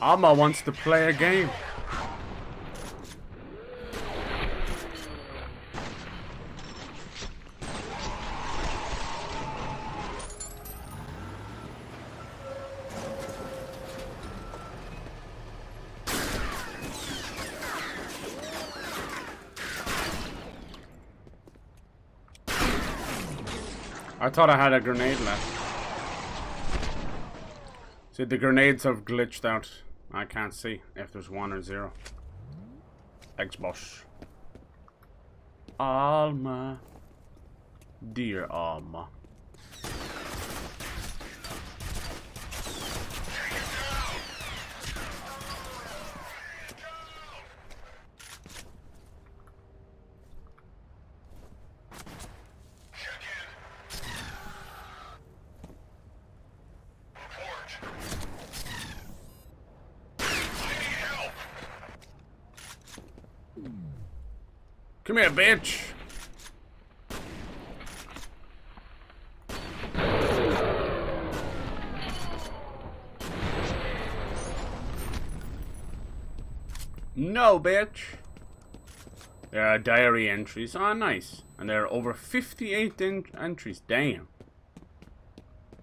Alma wants to play a game. I thought I had a grenade left. See, the grenades have glitched out. I can't see if there's 1 or 0. Xbox. Alma. Dear Alma. Come here, bitch. No, bitch. There are diary entries. Ah, nice. And there are over 58 entries. Damn.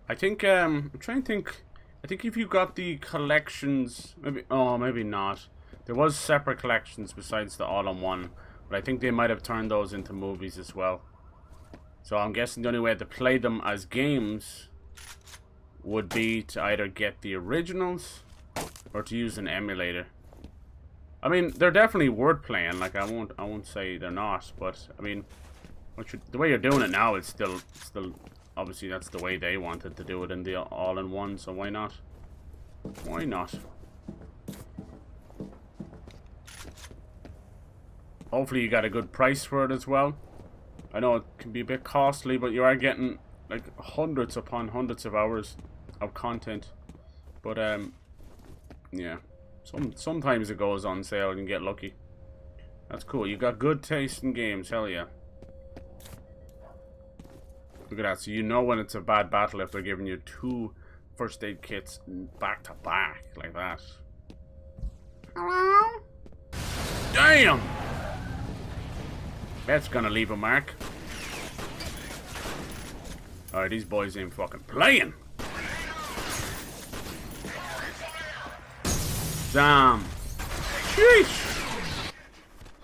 I think, I'm trying to think. I think if you got the collections, maybe, oh, maybe not. There was separate collections besides the all-in-one. But I think they might have turned those into movies as well. So I'm guessing the only way to play them as games would be to either get the originals or to use an emulator. I mean, they're definitely worth playing. Like I won't say they're not. But I mean, the way you're doing it now is still obviously that's the way they wanted to do it in the all-in-one. So why not? Why not? Hopefully you got a good price for it as well. I know it can be a bit costly, but you are getting like hundreds upon hundreds of hours of content. But yeah, sometimes it goes on sale and you get lucky. That's cool. You got good taste in games, hell yeah. Look at that. So you know when it's a bad battle if they're giving you 2 first aid kits back to back like that. Hello? Damn. That's gonna leave a mark. Alright, these boys ain't fucking playing. Damn. Sheesh.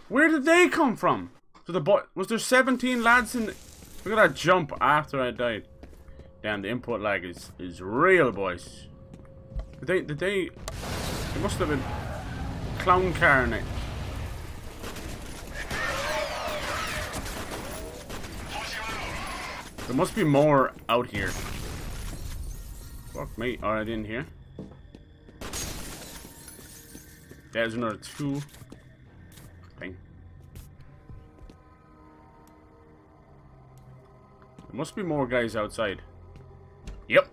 Where did they come from? So the boy, was there 17 lads in the, look at that jump after I died. Damn, the input lag is real, boys. They must have been clown carrying it. There must be more out here. Fuck me. Alright, in here. There's another 2. Dang. There must be more guys outside. Yep.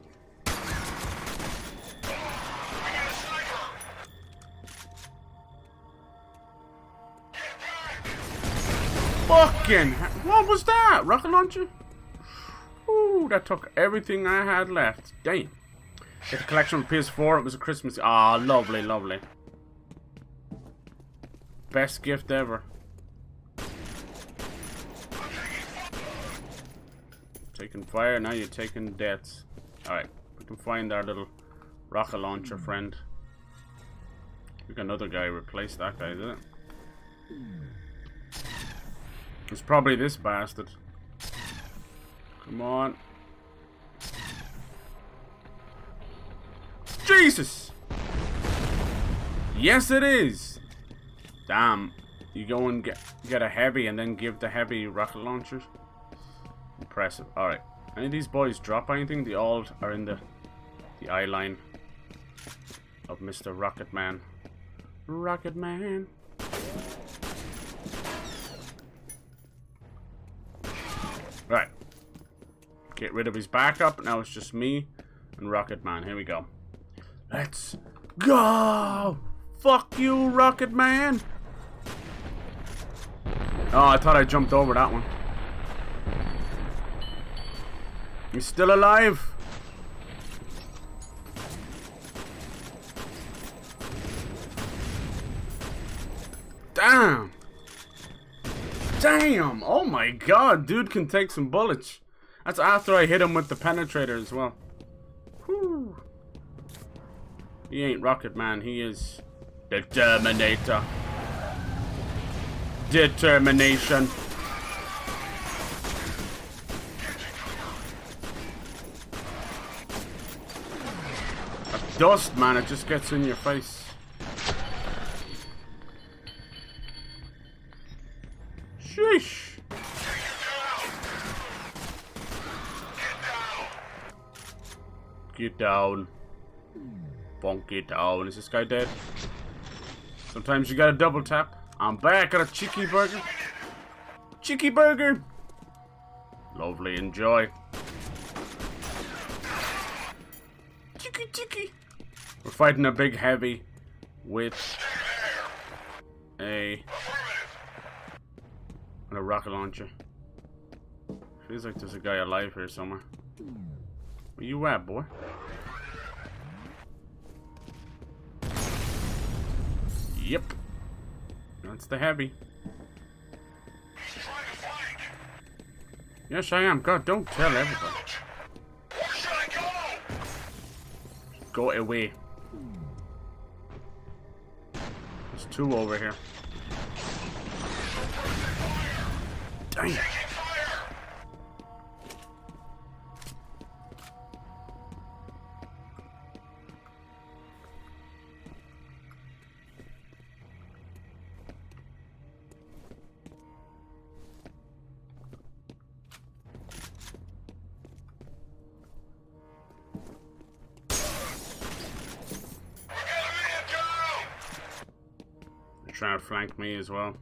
Fucking. What was that? Rocket launcher? Ooh, that took everything I had left. Damn. Get the collection on PS4. It was a Christmas. Ah, lovely, lovely. Best gift ever. Taking fire, now you're taking deaths. Alright, we can find our little rocket launcher friend. I think another guy replaced that guy, didn't it? It's probably this bastard. Come on. Jesus! Yes, it is! Damn. You go and get a heavy and then give the heavy rocket launchers. Impressive. Alright. Any of these boys drop anything? They all are in the eye line of Mr. Rocket Man. Rocket Man. Right. Get rid of his backup. Now it's just me and Rocket Man. Here we go. Let's go! Fuck you, Rocket Man! Oh, I thought I jumped over that one. He's still alive! Damn! Damn! Oh my god, dude can take some bullets. That's after I hit him with the penetrator as well. Whew. He ain't Rocket Man, he is the Terminator. Determination. That dust, man, it just gets in your face. Sheesh. Get down. Bonk it down. Is this guy dead? Sometimes you gotta double tap. I'm back at a cheeky burger. Cheeky burger. Lovely, enjoy. Cheeky, cheeky. We're fighting a big heavy with a rocket launcher. Feels like there's a guy alive here somewhere. Where you at, boy? Yep. That's the heavy. Yes, I am. God, don't tell everybody. Where should I go? Go away. There's two over here. Dang. Trying to flank me as well.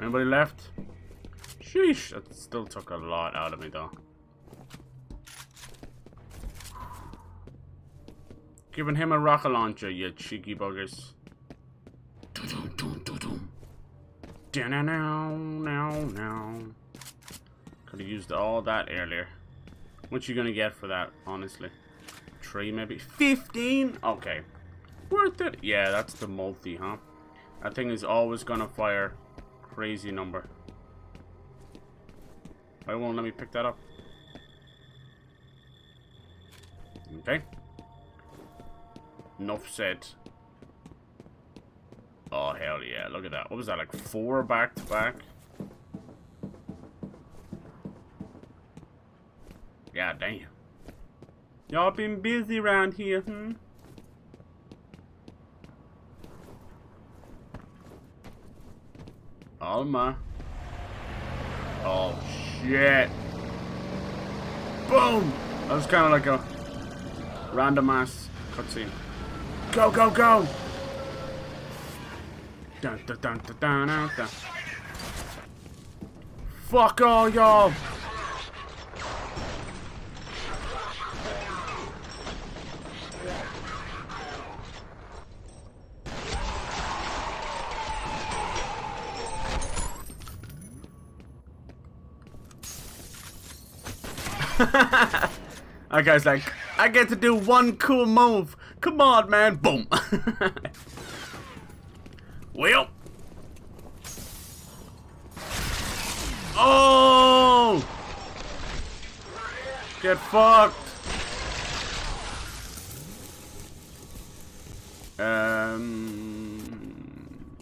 Anybody left? Sheesh, that still took a lot out of me though. Giving him a rocket launcher, you cheeky buggers. Could have used all that earlier. What you gonna get for that, honestly? 3 maybe? 15? Okay. Worth it? Yeah, that's the multi, huh? That thing is always gonna fire. Crazy number. Why won't let me pick that up? Okay. Enough said. Oh hell yeah! Look at that. What was that? Like 4 back to back? Yeah, damn. Y'all been busy around here, hmm? Alma. Oh shit. Boom! That was kind of like a random ass cutscene. Go, go, go! Dun, dun, dun, dun, dun, dun, dun. Fuck all y'all! That guy's like, I get to do one cool move. Come on, man. Boom. Well. Oh. Get fucked!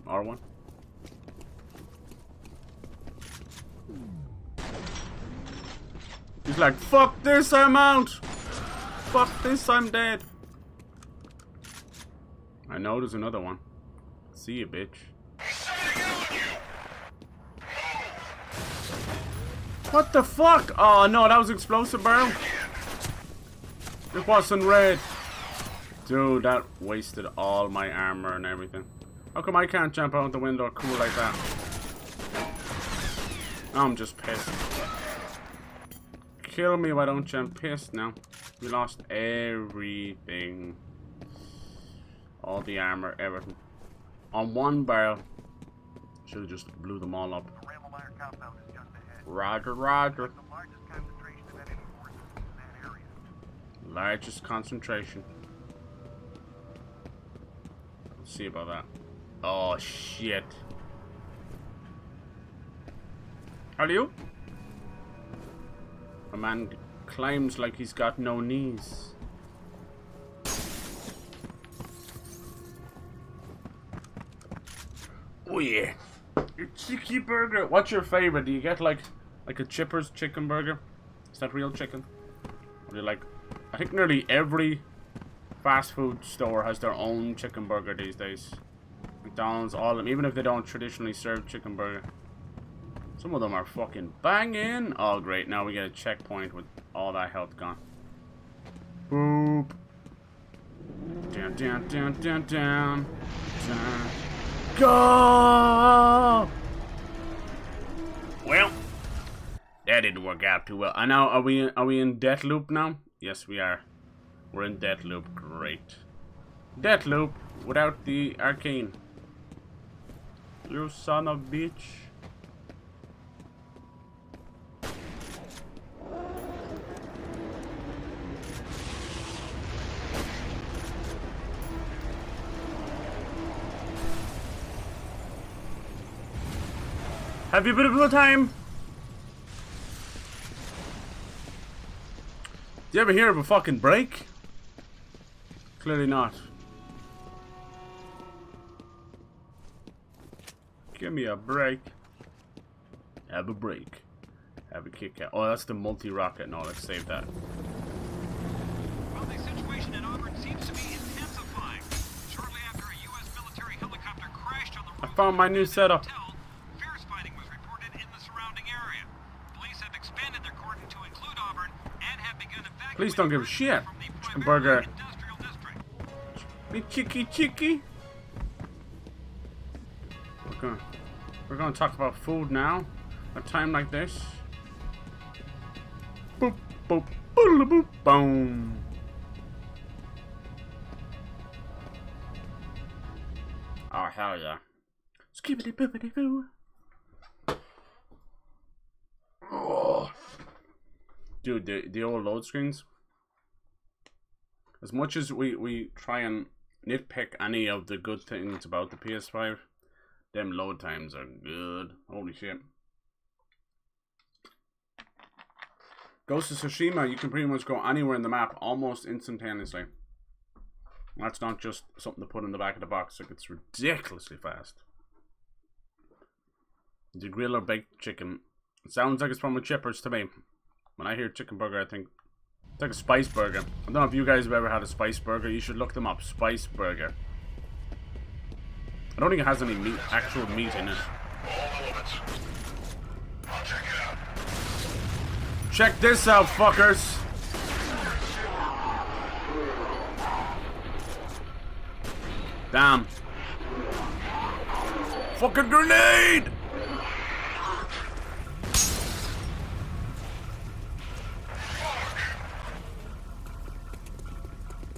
R1. He's like, fuck this, I'm out! Fuck this, I'm dead! I know there's another one. See you, bitch. What the fuck? Oh no, that was explosive barrel. It wasn't red. Dude, that wasted all my armor and everything. How come I can't jump out the window cool like that? I'm just pissed. Kill me if I don't jump. Pissed now. We lost everything. All the armor, everything. On one barrel. Should have just blew them all up. Roger, roger. Largest concentration. Let's see about that. Oh, shit. How do you? A man climbs like he's got no knees. Oh, yeah. Your cheeky burger. What's your favorite? Do you get like a Chipper's chicken burger? Is that real chicken? Or like, I think nearly every fast food store has their own chicken burger these days. McDonald's, all of them, even if they don't traditionally serve chicken burger. Some of them are fucking banging. Oh great, now we get a checkpoint with all that health gone. Boop. Down, down, down, down, down, down. Go! Well, that didn't work out too well. I know. Are we in Deathloop now? Yes, we are. We're in Deathloop. Great. Deathloop without the arcane. You son of a bitch. Have you been a beautiful time? Do you ever hear of a fucking break? Clearly not. Give me a break. Have a break. Have a kick out. Oh, that's the multi-rocket. No, let's save that. Well, the situation in Auburn seems to be intensifying. Shortly after a U.S. military helicopter crashed on the roof. I found my new setup. Please don't give a shit. Chicken burger. Chicky chicky. We're gonna talk about food now. A time like this. Boop boop boop boop boom. Oh hell yeah. Skibbity boobity boo. Dude, the old load screens. As much as we try and nitpick any of the good things about the PS5, them load times are good. Holy shit. Ghost of Tsushima, you can pretty much go anywhere in the map almost instantaneously. That's not just something to put in the back of the box. Like, it's ridiculously fast. The grill or baked chicken. It sounds like it's from a Chipper's to me. When I hear chicken burger, I think it's like a spice burger. I don't know if you guys have ever had a spice burger. You should look them up. Spice burger. I don't think it has any meat, actual meat in it. Check this out, fuckers. Damn. Fucking grenade!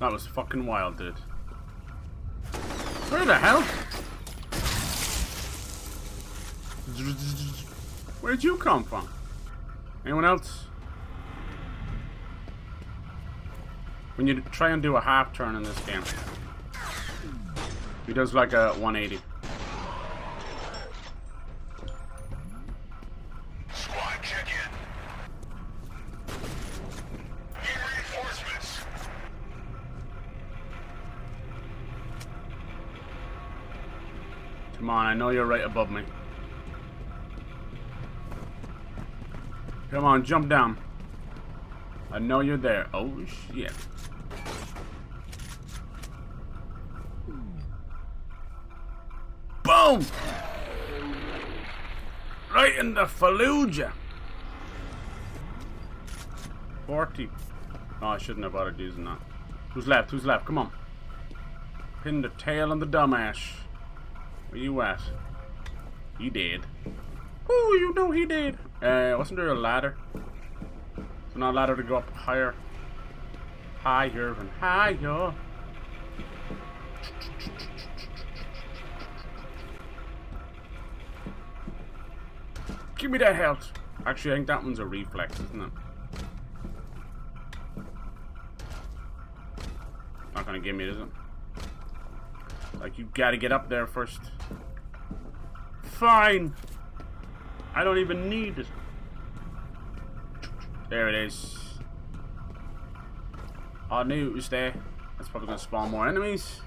That was fucking wild, dude. Where the hell? Where'd you come from? Anyone else? When you try and do a half turn in this game, he does like a 180. Come on, I know you're right above me. Come on, jump down. I know you're there. Oh, shit. Boom! Right in the Fallujah. 40. Oh, I shouldn't have bothered using that. Who's left? Who's left? Come on. Pin the tail on the dumbass. Where you at? He dead. Oh, you know he dead. Wasn't there a ladder? It's not a ladder to go up higher. Higher and higher. Give me that health. Actually, I think that one's a reflex, isn't it? Not gonna give me it, is it? Like, you gotta get up there first. Fine. I don't even need it. There it is. I knew it was there. That's probably gonna spawn more enemies.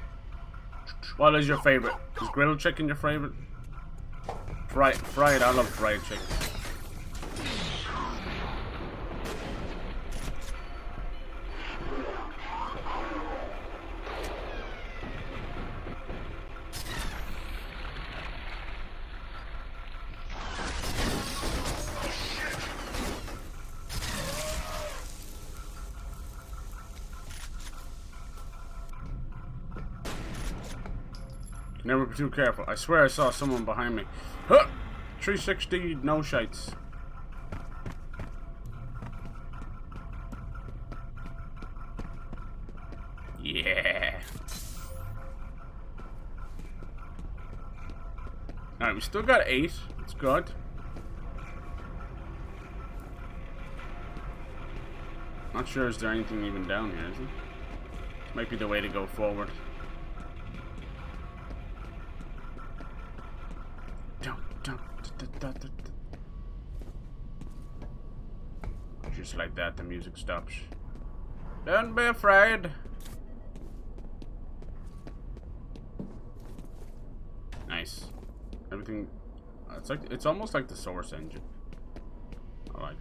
What is your favorite? Is grilled chicken your favorite? Fried. I love fried chicken. Never be too careful. I swear I saw someone behind me. Huh! 360 no shites. Yeah. Alright, we still got 8. It's good. Not sure is there anything even down here, is it? Might be the way to go forward. Just like that, the music stops. Don't be afraid. Nice. Everything. It's like it's almost like the Source engine. I like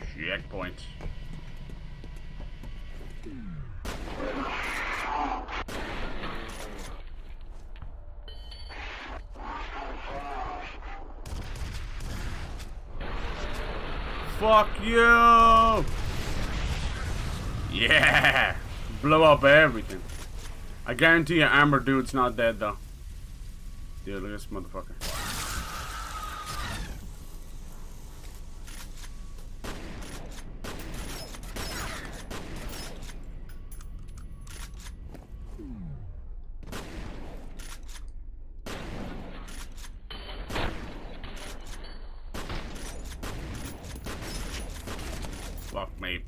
it. Checkpoint. Fuck you! Yeah! Blow up everything. I guarantee you Amber dude's not dead though. Dude, look at this motherfucker.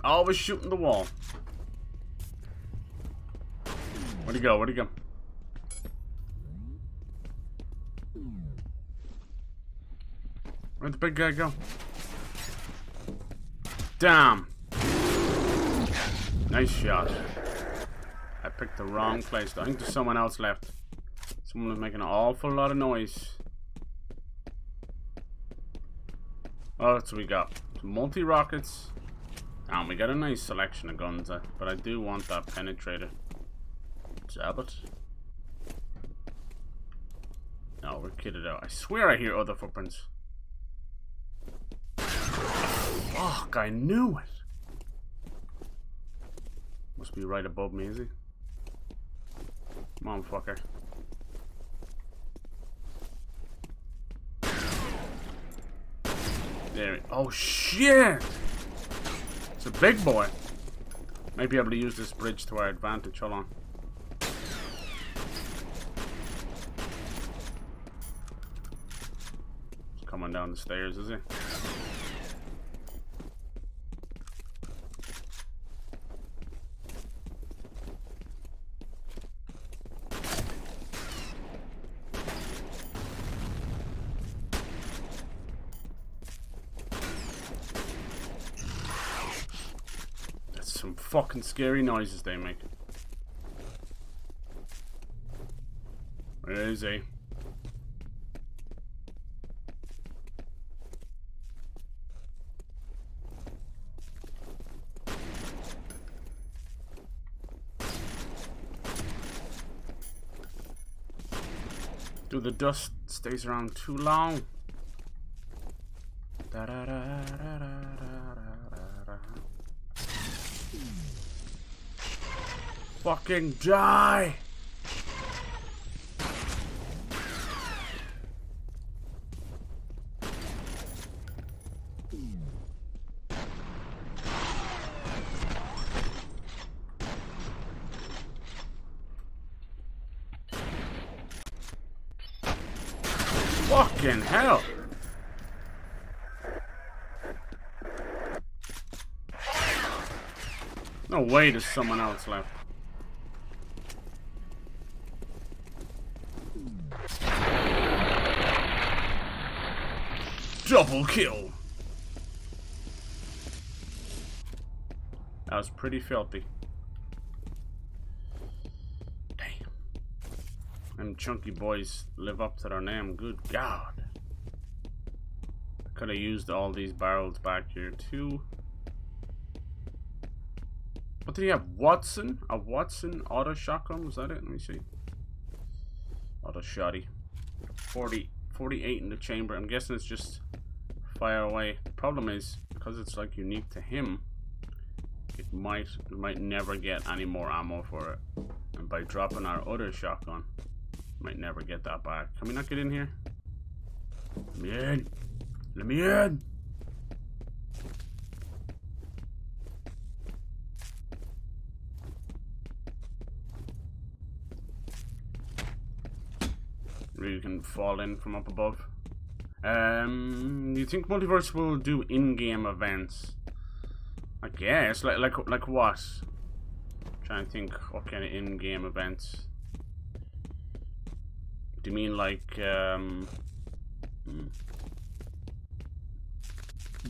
Always shooting the wall. Where'd he go? Where'd he go? Where'd the big guy go? Damn. Nice shot. I picked the wrong place. I think there's someone else left. Someone was making an awful lot of noise. Oh, that's what we got. Multi-rockets. And we got a nice selection of guns, but I do want that penetrator. Jab it. No, we're kitted out. I swear I hear other footprints. Fuck, I knew it. Must be right above me, is he? Come on, fucker. There. Oh, shit! A big boy. Might be able to use this bridge to our advantage. Hold on. He's coming down the stairs, is he? Fucking scary noises they make. Easy. Dude, the dust stays around too long. Fucking die! Fucking hell! No way there's someone else left. Double kill! That was pretty filthy. Damn. Them chunky boys live up to their name, good God. I could have used all these barrels back here too. What did he have? Watson? A Watson auto shotgun? Was that it? Let me see. Auto shotty. 48 in the chamber. I'm guessing it's just fire away. The problem is, because it's like unique to him, it might never get any more ammo for it. And by dropping our other shotgun, might never get that back. Can we not get in here? Let me in! Let me in! You can fall in from up above. You think Multiverse will do in-game events? I guess. Like what? I'm trying to think. What kind of in-game events? Do you mean like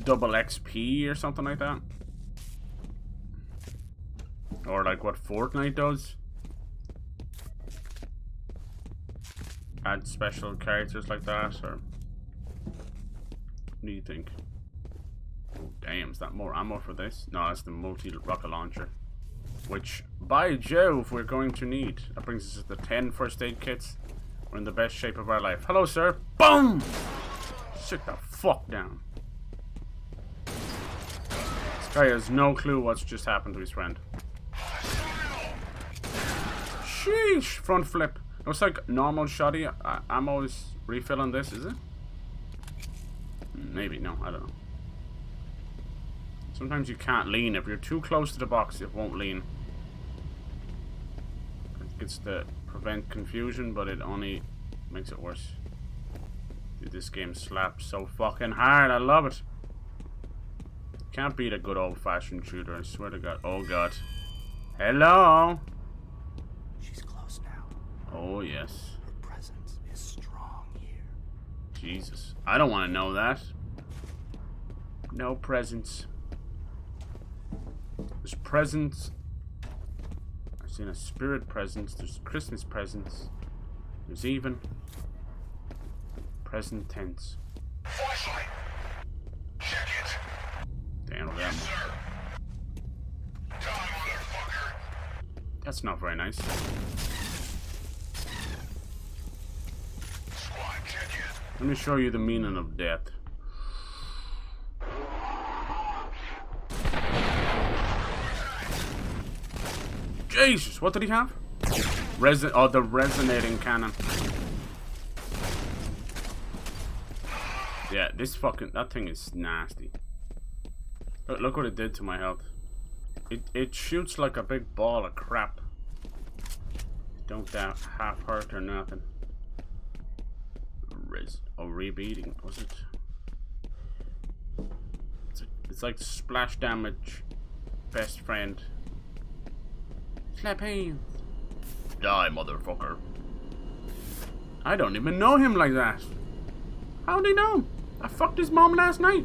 double XP or something like that? Or like what Fortnite does? Add special characters like that, or what do you think? Oh, damn, is that more ammo for this? No, it's the multi-rocket launcher, which, by Jove, we're going to need. That brings us to the 10 first aid kits. We're in the best shape of our life. Hello, sir. Boom! Sit the fuck down. This guy has no clue what's just happened to his friend. Sheesh! Front flip. Looks like normal shotty ammo is refilling this, is it? Maybe, no, I don't know. Sometimes you can't lean. If you're too close to the box, it won't lean. I think it's to prevent confusion, but it only makes it worse. Dude, this game slaps so fucking hard, I love it. Can't beat a good old-fashioned shooter, I swear to God. Oh, God. Hello? Oh, yes. Her presence is strong here. Jesus. I don't want to know that. No presence. There's presents. I've seen a spirit presence. There's Christmas presents. There's even present tense. Flashlight. Check it. Damn them. Yes, die, motherfucker. That's not very nice. Let me show you the meaning of death. Jesus, what did he have? The resonating cannon. Yeah, that thing is nasty. Look what it did to my health. It shoots like a big ball of crap. Don't that half hurt or nothing. Oh, rebeating, was it? It's like splash damage, best friend. Slap hands. Die, motherfucker. I don't even know him like that. How'd he know? I fucked his mom last night.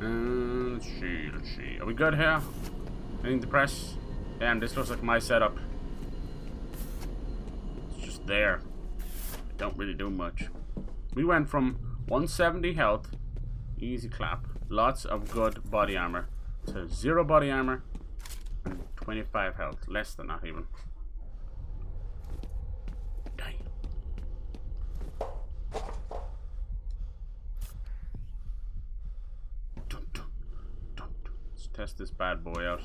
Let's see. Are we good here? Anything to press? Damn, this looks like my setup. It's just there. don't really do much. We went from 170 health, easy clap, lots of good body armor, to 0 body armor and 25 health, less than that even. Dang. Dun, dun, dun. Let's test this bad boy out.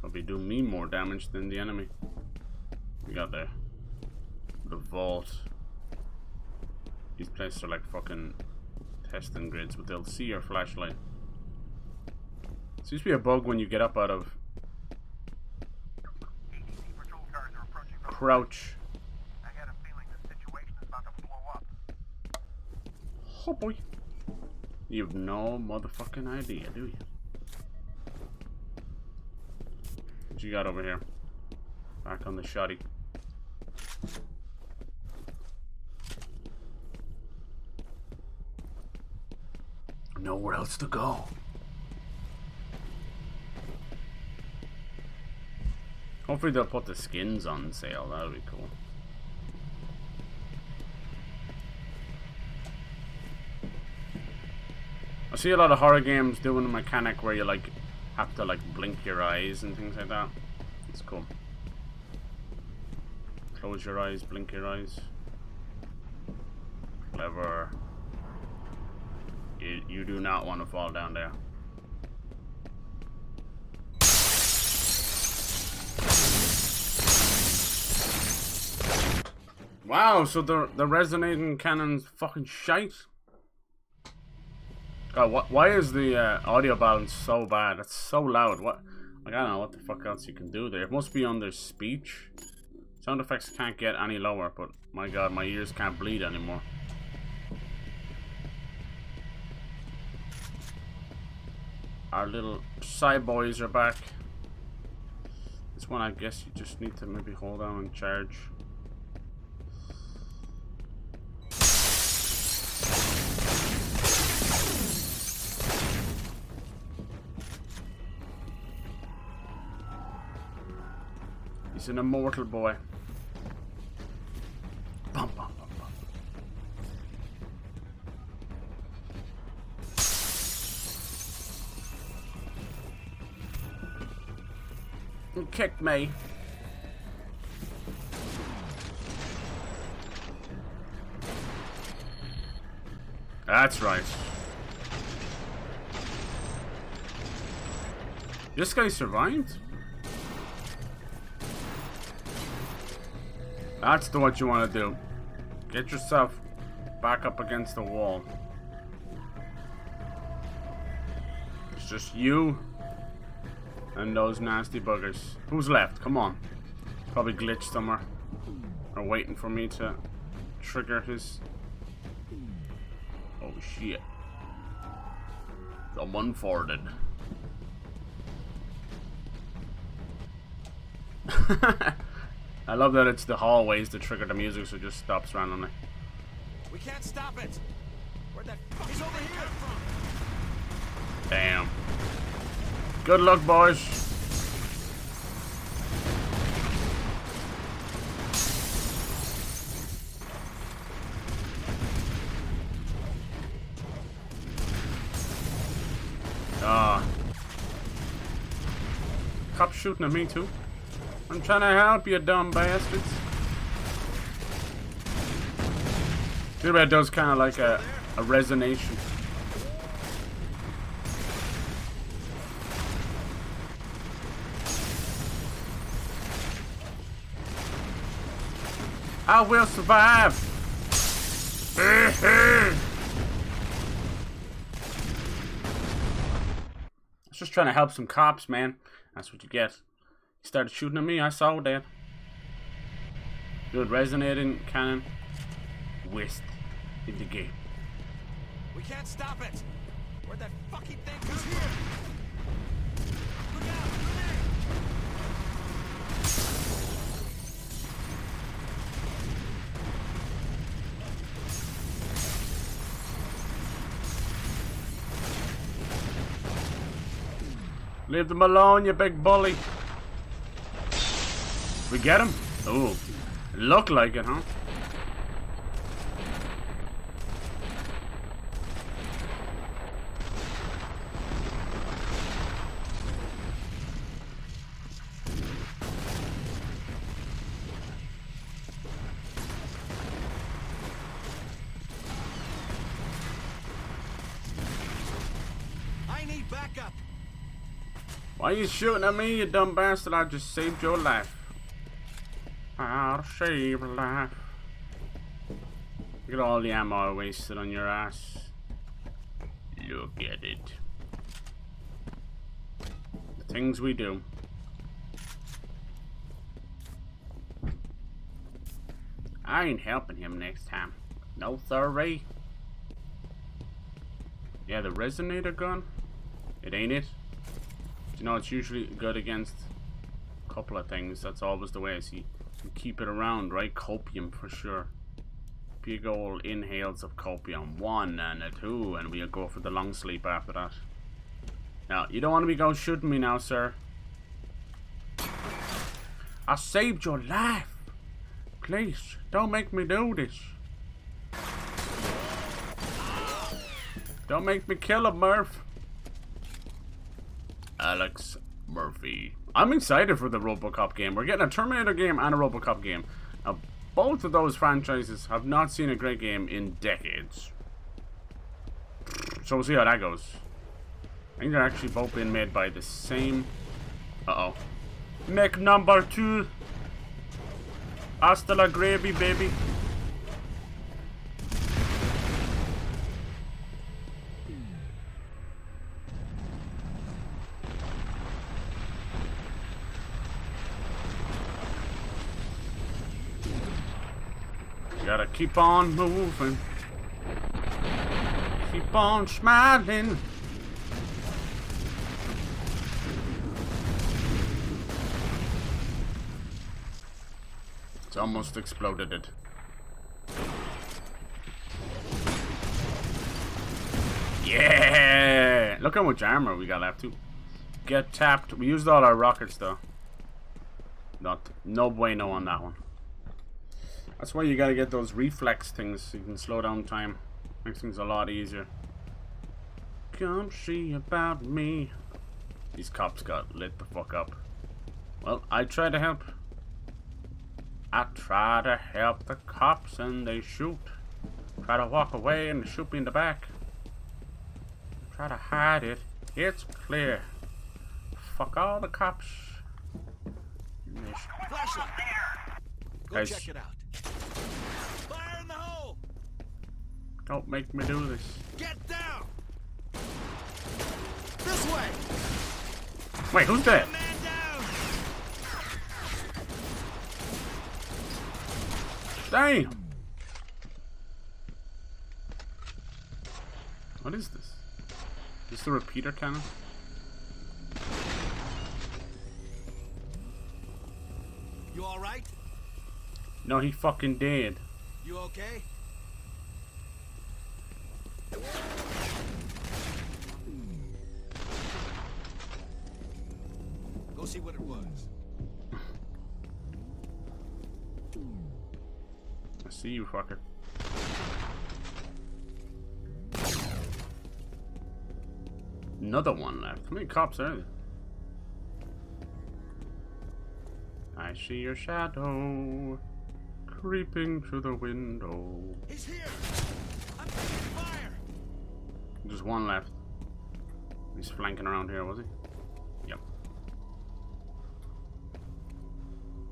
Probably do me more damage than the enemy. We got the vault. These places are like fucking testing grids, but they'll see your flashlight. Seems to be a bug when you get up out of crouch. I had a feeling the situation is about to blow up. Oh boy. You have no motherfucking idea, do you? What you got over here? Back on the shoddy. Nowhere else to go. Hopefully they'll put the skins on sale, that'll be cool. I see a lot of horror games doing a mechanic where you like have to like blink your eyes and things like that. It's cool. Close your eyes, blink your eyes. Clever. You do not want to fall down there. Wow, so the resonating cannon's fucking shite. God, why is the audio balance so bad? That's so loud. What? Like, I don't know what the fuck else you can do there. It must be under speech. Sound effects can't get any lower, but my god, my ears can't bleed anymore. Our little psy boys are back. This one, I guess you just need to maybe hold on and charge. He's an immortal boy. Bum, bum, bum, bum. You kicked me. That's right. This guy survived? That's what you want to do. Get yourself back up against the wall. It's just you and those nasty buggers. Who's left? Come on. Probably glitched somewhere. Or waiting for me to trigger his... Oh shit. Someone farted. I love that it's the hallways that trigger the music, so it just stops randomly. We can't stop it. Where'd that fuck is over here from? Damn. Good luck, boys. Ah. Cops shooting at me too. I'm trying to help you, dumb bastards. Too bad it does kind of like a resonation. I will survive. I was just trying to help some cops, man. That's what you get. Started shooting at me, I saw that. Good resonating cannon. Whist in the game. We can't stop it. Where'd that fucking thing come here? Look out, look out. Leave them alone, you big bully. We get him? Oh, look like it, huh? backup. Why are you shooting at me, you dumb bastard? I just saved your life. I'll save your life. Look at all the ammo I wasted on your ass. Look at it. The things we do. I ain't helping him next time. No sorry. Yeah, the resonator gun? It ain't it. You know, it's usually good against a couple of things. That's always the way I see. You keep it around, right? Copium for sure. Big ol' inhales of copium. One and a two, and we'll go for the long sleep after that. Now, you don't want to be going shooting me now, sir. I saved your life. Please, don't make me do this. Don't make me kill him, Murph. Alex Murphy. I'm excited for the RoboCop game. We're getting a Terminator game and a RoboCop game. Now, both of those franchises have not seen a great game in decades. So we'll see how that goes. I think they're actually both being made by the same... Uh-oh. Make number two. Hasta la gravy, baby. Gotta keep on moving. Keep on smiling. It's almost exploded it. Yeah! Look how much armor we got left to. Get tapped. We used all our rockets though. Not no bueno on that one. That's why you gotta get those reflex things so you can slow down time. Makes things a lot easier. Come see about me. These cops got lit the fuck up. Well, I try to help. I try to help the cops and they shoot. Try to walk away and shoot me in the back. Try to hide it. It's clear. Fuck all the cops. Flashlight there. Go check it out. Fire in the hole! Don't make me do this. Get down! This way! Wait, who's that? Man down. Damn! What is this? Is this the repeater cannon? You alright? No, he fucking did. You okay? Go see what it was. I see you, fucker. Another one left. How many cops are there? I see your shadow. Creeping through the window. He's here. I'm taking fire. Just one left. He's flanking around here, was he? Yep.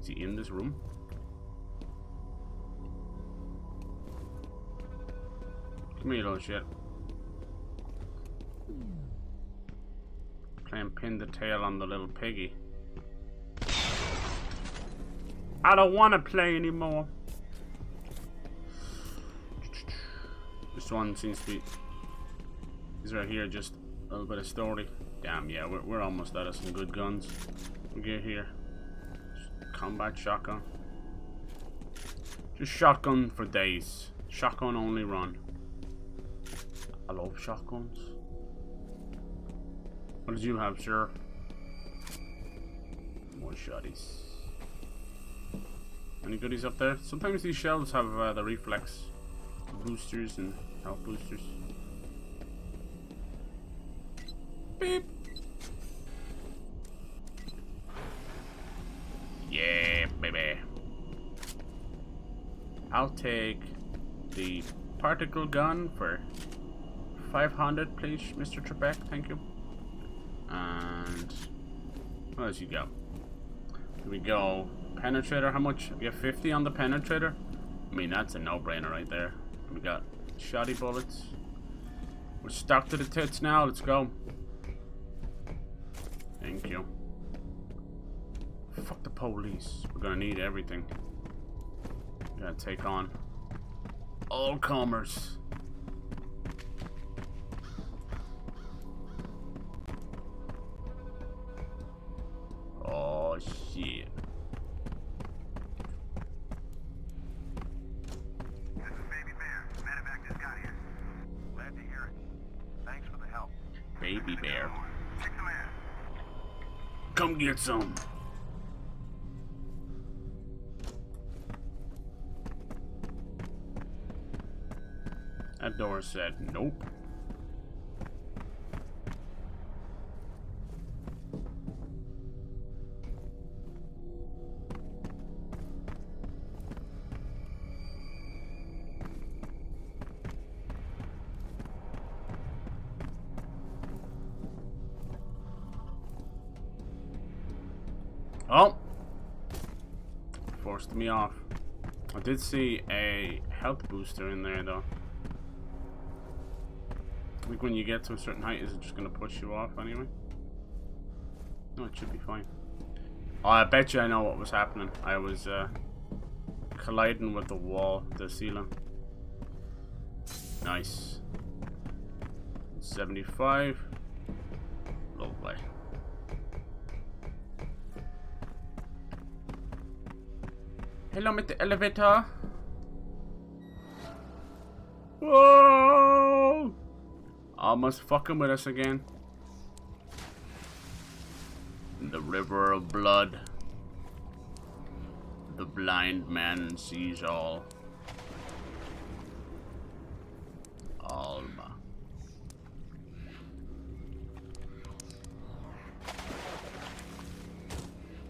Is he in this room? Come here, little shit. Try and pin the tail on the little piggy. I don't want to play anymore. This one seems to be... These right here, just a little bit of story. Damn, yeah, we're almost out of some good guns. We get here. Combat shotgun. Just shotgun for days. Shotgun only run. I love shotguns. What did you have, sir? More shotties. Any goodies up there? Sometimes these shelves have the reflex boosters and health boosters. Beep! Yeah, baby. I'll take the particle gun for 500, please, Mr. Trebek. Thank you. And where else you go? Here we go. Penetrator, how much? We have 50 on the penetrator? I mean, that's a no-brainer right there. We got shoddy bullets. We're stuck to the tits now. Let's go. Thank you. Fuck the police. We're gonna need everything. We're gonna take on all comers. Oh, shit. Baby bear. Come get some. That door said nope. Oh! Forced me off. I did see a health booster in there though. I think when you get to a certain height, is it just gonna push you off anyway? No, it should be fine. Oh, I bet you I know what was happening. I was colliding with the wall, the ceiling. Nice. 75. Lovely. Hello, Mr. Elevator. Whoa! Almost fucking with us again. The river of blood. The blind man sees all. Alma.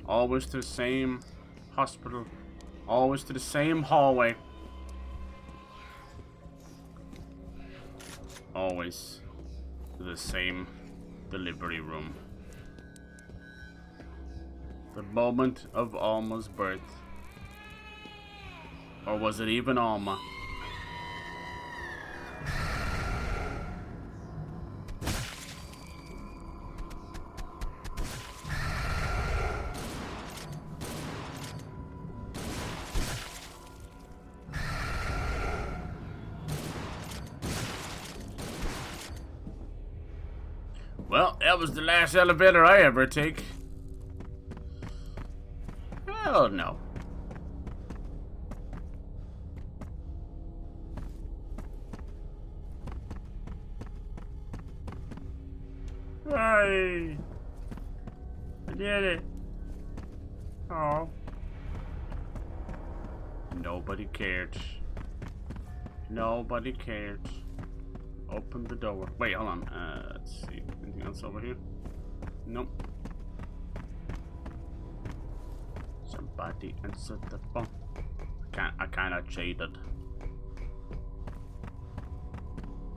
Always to the same hospital. Always to the same hallway. Always to the same delivery room. The moment of Alma's birth. Or was it even Alma? Well, that was the last elevator I ever take. Hell no. Hey, I did it. Oh. Nobody cared. Nobody cared. Open the door. Wait, hold on. Let's see. Anything else over here? Nope. Somebody answered the phone. I kinda jaded.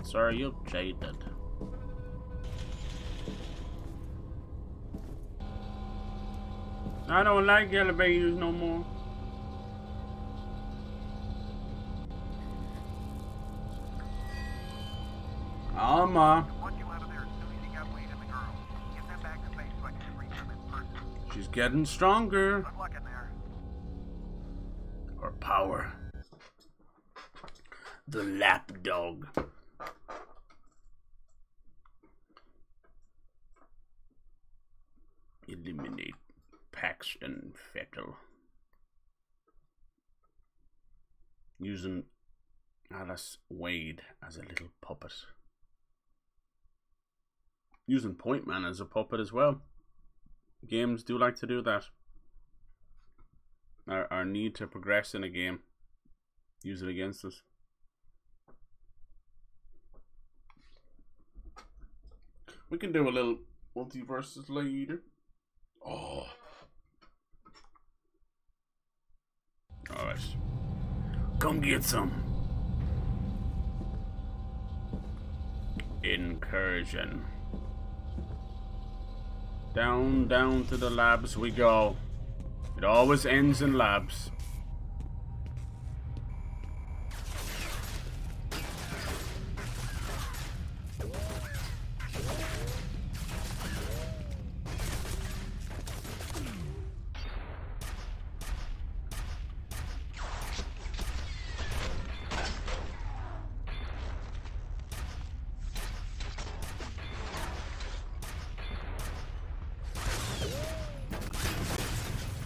Sir, you're jaded. I don't like elevators no more. Alma. She's getting stronger. Her power. The lapdog. Eliminate Paxton Fettle. Using Alice Wade as a little puppet. Using Point Man as a puppet as well. Games do like to do that. Our need to progress in a game. Use it against us. We can do a little multiverses later. Oh. Alright. Come get some. Incursion. Down, down to the labs we go. It always ends in labs.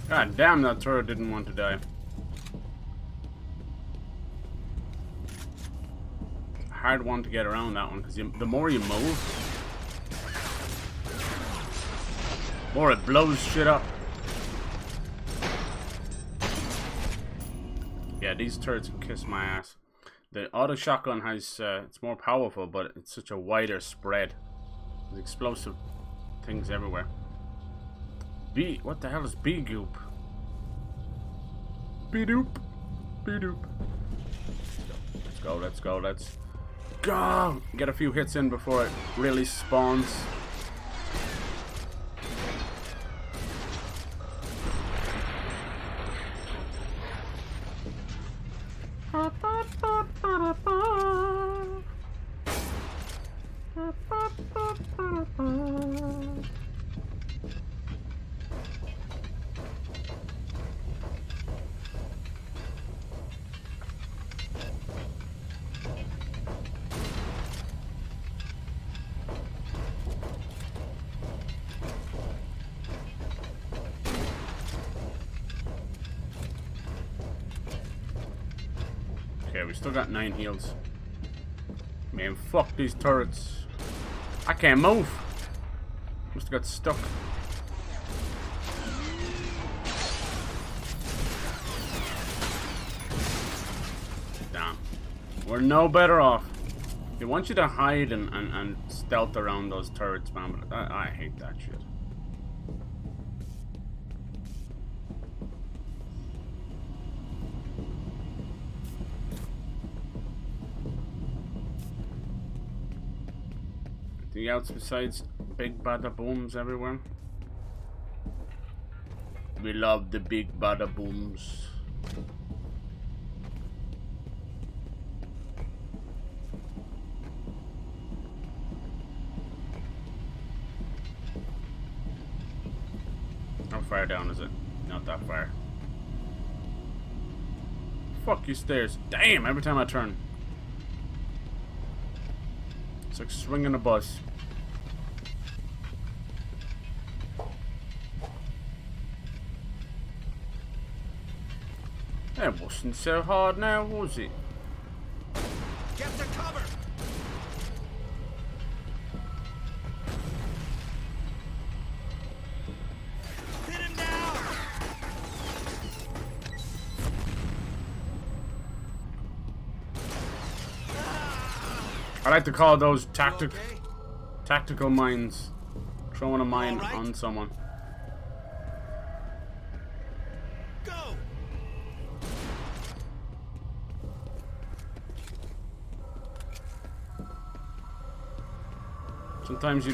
God damn, that turret didn't want to die. Hard one to get around that one, because the more you move, the more it blows shit up. Yeah, these turrets can kiss my ass. The auto shotgun has, it's more powerful, but it's such a wider spread. There's explosive things everywhere. B, what the hell is B goop? B doop. B doop. Let's go, let's go, let's go! Get a few hits in before it really spawns. We still got 9 heals. Man, fuck these turrets. I can't move. Must have got stuck. Damn. We're no better off. They want you to hide and stealth around those turrets, man. But I hate that shit. Else besides big bada booms everywhere. We love the big bada booms. How far down is it? Not that far. Fuck you stairs. Damn, every time I turn. It's like swinging a bus. That wasn't so hard now, was it? Get to cover. Hit him down. I like to call those tactical mines. Throwing a mine on someone. Sometimes you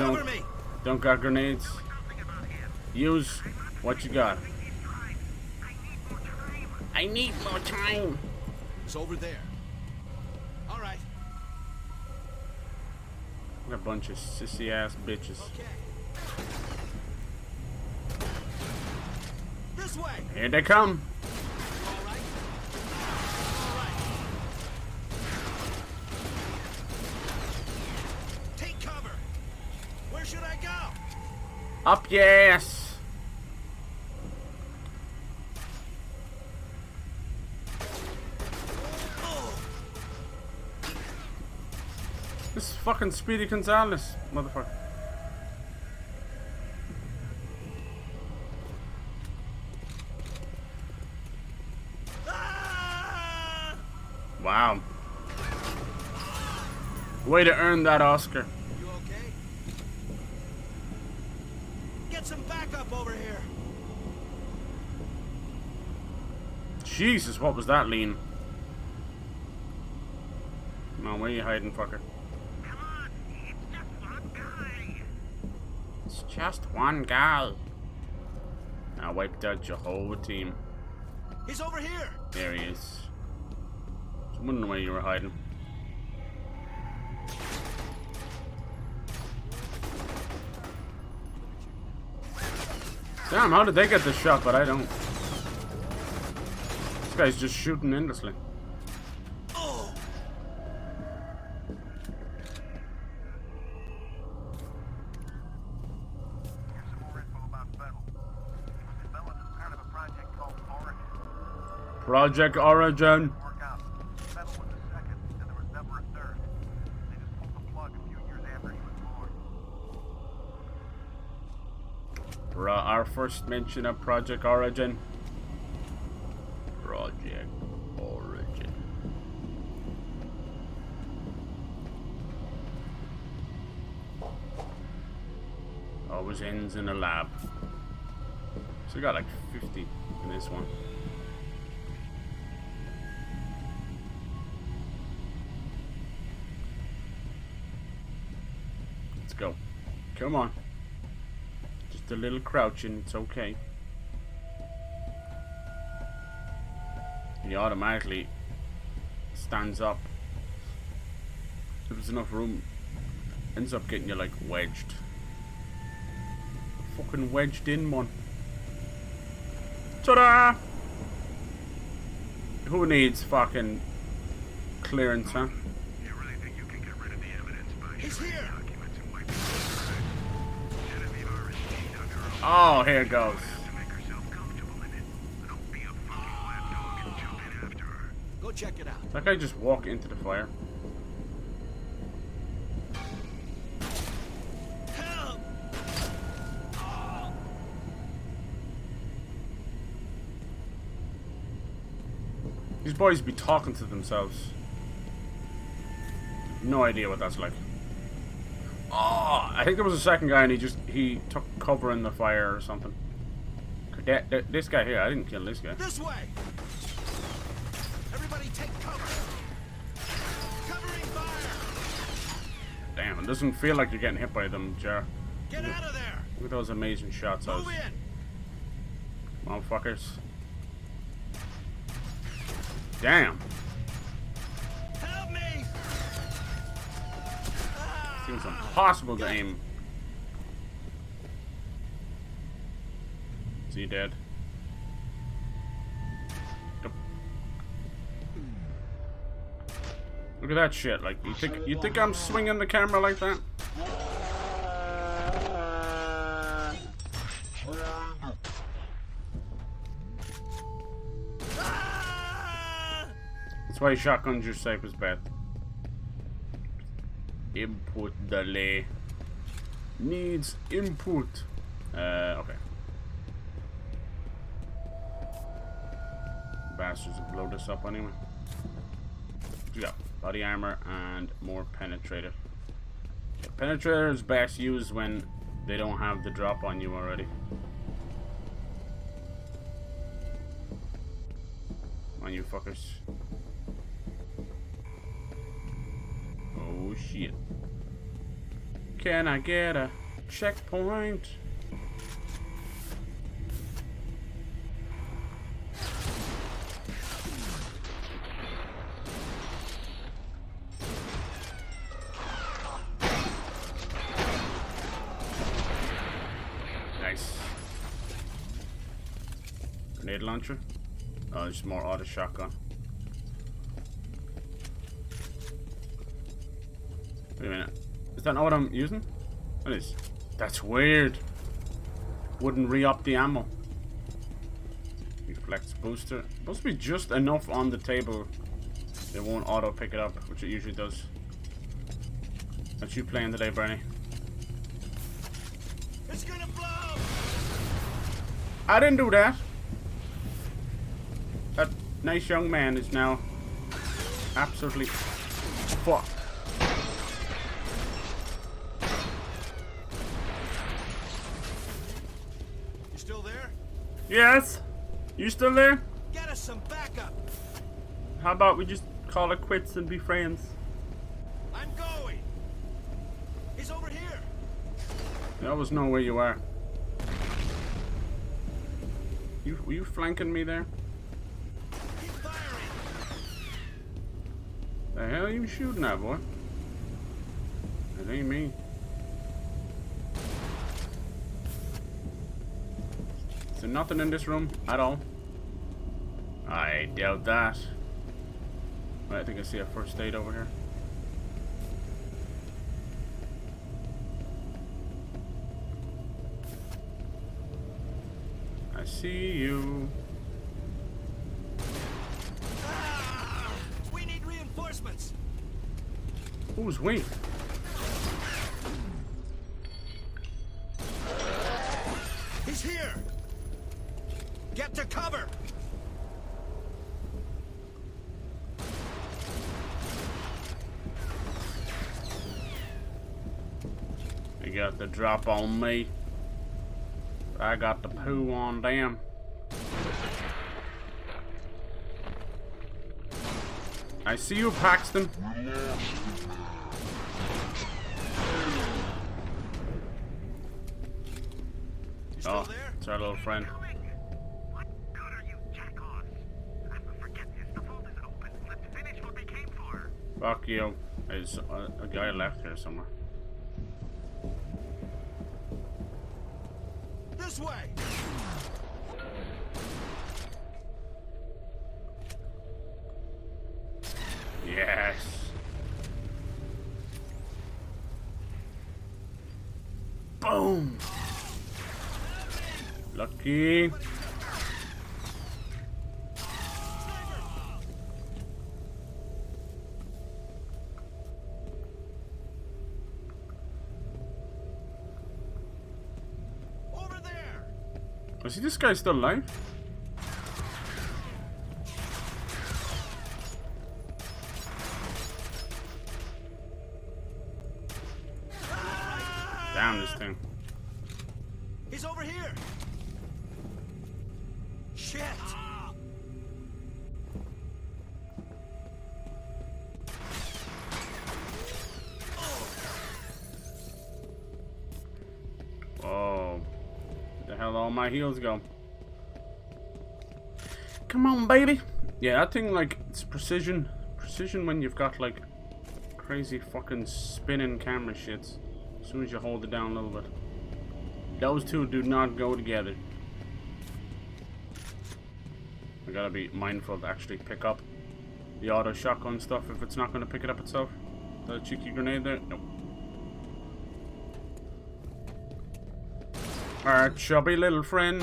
don't got grenades. Use what you got. I need more time. It's over there. All right. What a bunch of sissy ass bitches. Okay. This way. Here they come. Up yes. Oh. This is fucking Speedy Gonzales, motherfucker. Ah! Wow. Way to earn that Oscar. Jesus, what was that lean? Come on, where are you hiding, fucker? Come on, it's just one guy. It's just one guy. I wiped out your whole team. He's over here. There he is. I was wondering where you were hiding. Damn, how did they get this shot, but I don't? This guy's just shooting endlessly. Oh. Here's some info about Fettle. He was developing some kind of a project called Origin. Project Origin. Our first mention of Project Origin. Project Origin. Always ends in a lab. So we got like 50 in this one. Let's go. Come on. A little crouching, it's okay. He automatically stands up. If there's enough room, ends up getting you like wedged. Fucking wedged in, man. Ta-da! Who needs fucking clearance, huh? You really think you can get rid of the evidence by shooting documents and wiping them? Oh, here it goes. Go check it out. That guy just walked into the fire. Help. Oh. These boys be talking to themselves. No idea what that's like. Oh, I think there was a second guy and he took cover in the fire or something. This guy here, I didn't kill this guy. This way. Everybody take cover. Covering fire. Damn, it doesn't feel like you're getting hit by them, Jar. Get out of there. Look at those amazing shots. Move in. Come on, fuckers. Damn. Seems impossible to aim. Is he dead? Nope. Look at that shit! Like you think I'm swinging the camera like that? That's why shotguns are safe as bad. Input delay needs input. Okay. Bastards will blow this up anyway. What you got? Body armor and more penetrator. The penetrator is best used when they don't have the drop on you already. Come on, you fuckers. Oh shit. Can I get a checkpoint? Nice. Grenade launcher? Oh, there's more auto shotgun. Wait a minute. Is that not what I'm using? What is? That's weird. Wouldn't re-up the ammo. Reflex booster. Supposed to be just enough on the table. They won't auto pick it up, which it usually does. That's you playing today, Bernie. It's gonna blow. I didn't do that. That nice young man is now absolutely fucked. Yes? You still there? Get us some backup. How about we just call it quits and be friends? I'm going. He's over here. I always know where you are. Were you flanking me there? The hell are you shooting at, boy? It ain't me. Is there nothing in this room at all? I doubt that. Right, I think I see a first aid over here. I see you. Ah, we need reinforcements. Who's we? He's here. Get to cover. He got the drop on me. I got the poo on them. I see you, Paxton. Oh, it's our little friend. Fuck you. There's a guy left here somewhere. This way. Yes. Boom. Lucky. I see this guy's still alive. Ah! Down this thing. He's over here. Shit. Ah! Oh. Hell, all my heels go. Come on, baby. Yeah, that thing, like, it's precision. Precision when you've got, like, crazy fucking spinning camera shits. As soon as you hold it down a little bit. Those two do not go together. I gotta be mindful to actually pick up the auto shotgun stuff if it's not gonna pick it up itself. Is that a cheeky grenade there? Nope. Our chubby little friend.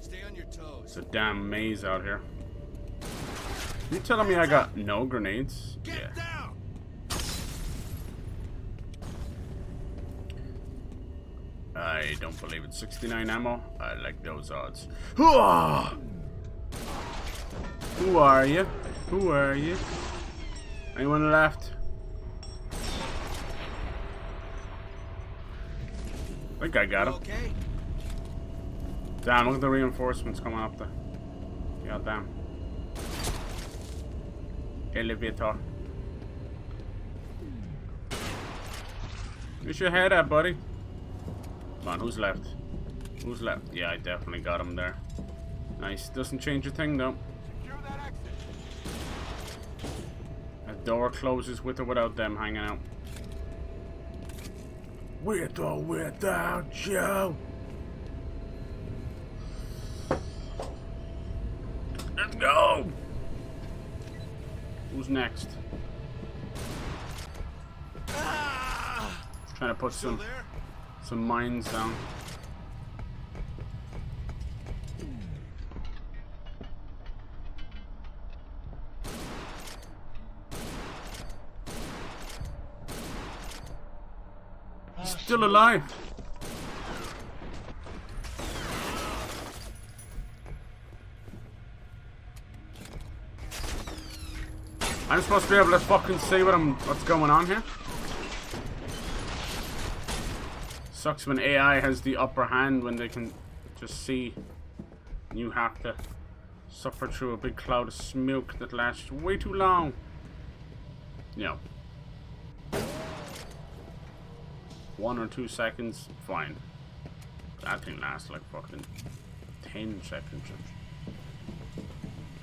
Stay on your toes. It's a damn maze out here. You telling me I got no grenades? Yeah. I don't believe it. 69 ammo. I like those odds. Hooah! Who are you? Who are you? Anyone left? I think I got him. Okay. Damn! Look at the reinforcements coming up there. Goddamn. Elevator. You should head up, buddy. Come on, who's left? Who's left? Yeah, I definitely got him there. Nice. Doesn't change a thing, though. A door closes with or without them hanging out. With or without you. Let's go! Who's next? Ah! Trying to put some mines down. Still alive. I'm supposed to be able to fucking see what's going on here. Sucks when AI has the upper hand when they can just see you have to suffer through a big cloud of smoke that lasts way too long. Yeah. 1 or 2 seconds, fine. That thing lasts like fucking 10 seconds.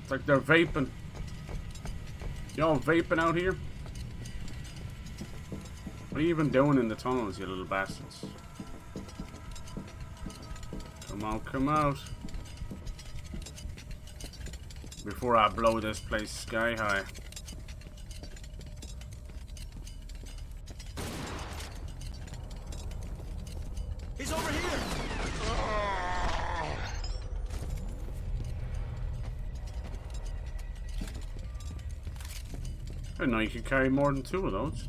It's like they're vaping. Y'all vaping out here? What are you even doing in the tunnels, you little bastards? Come on, come out. Before I blow this place sky high. He's over here! I didn't know you could carry more than 2 of those.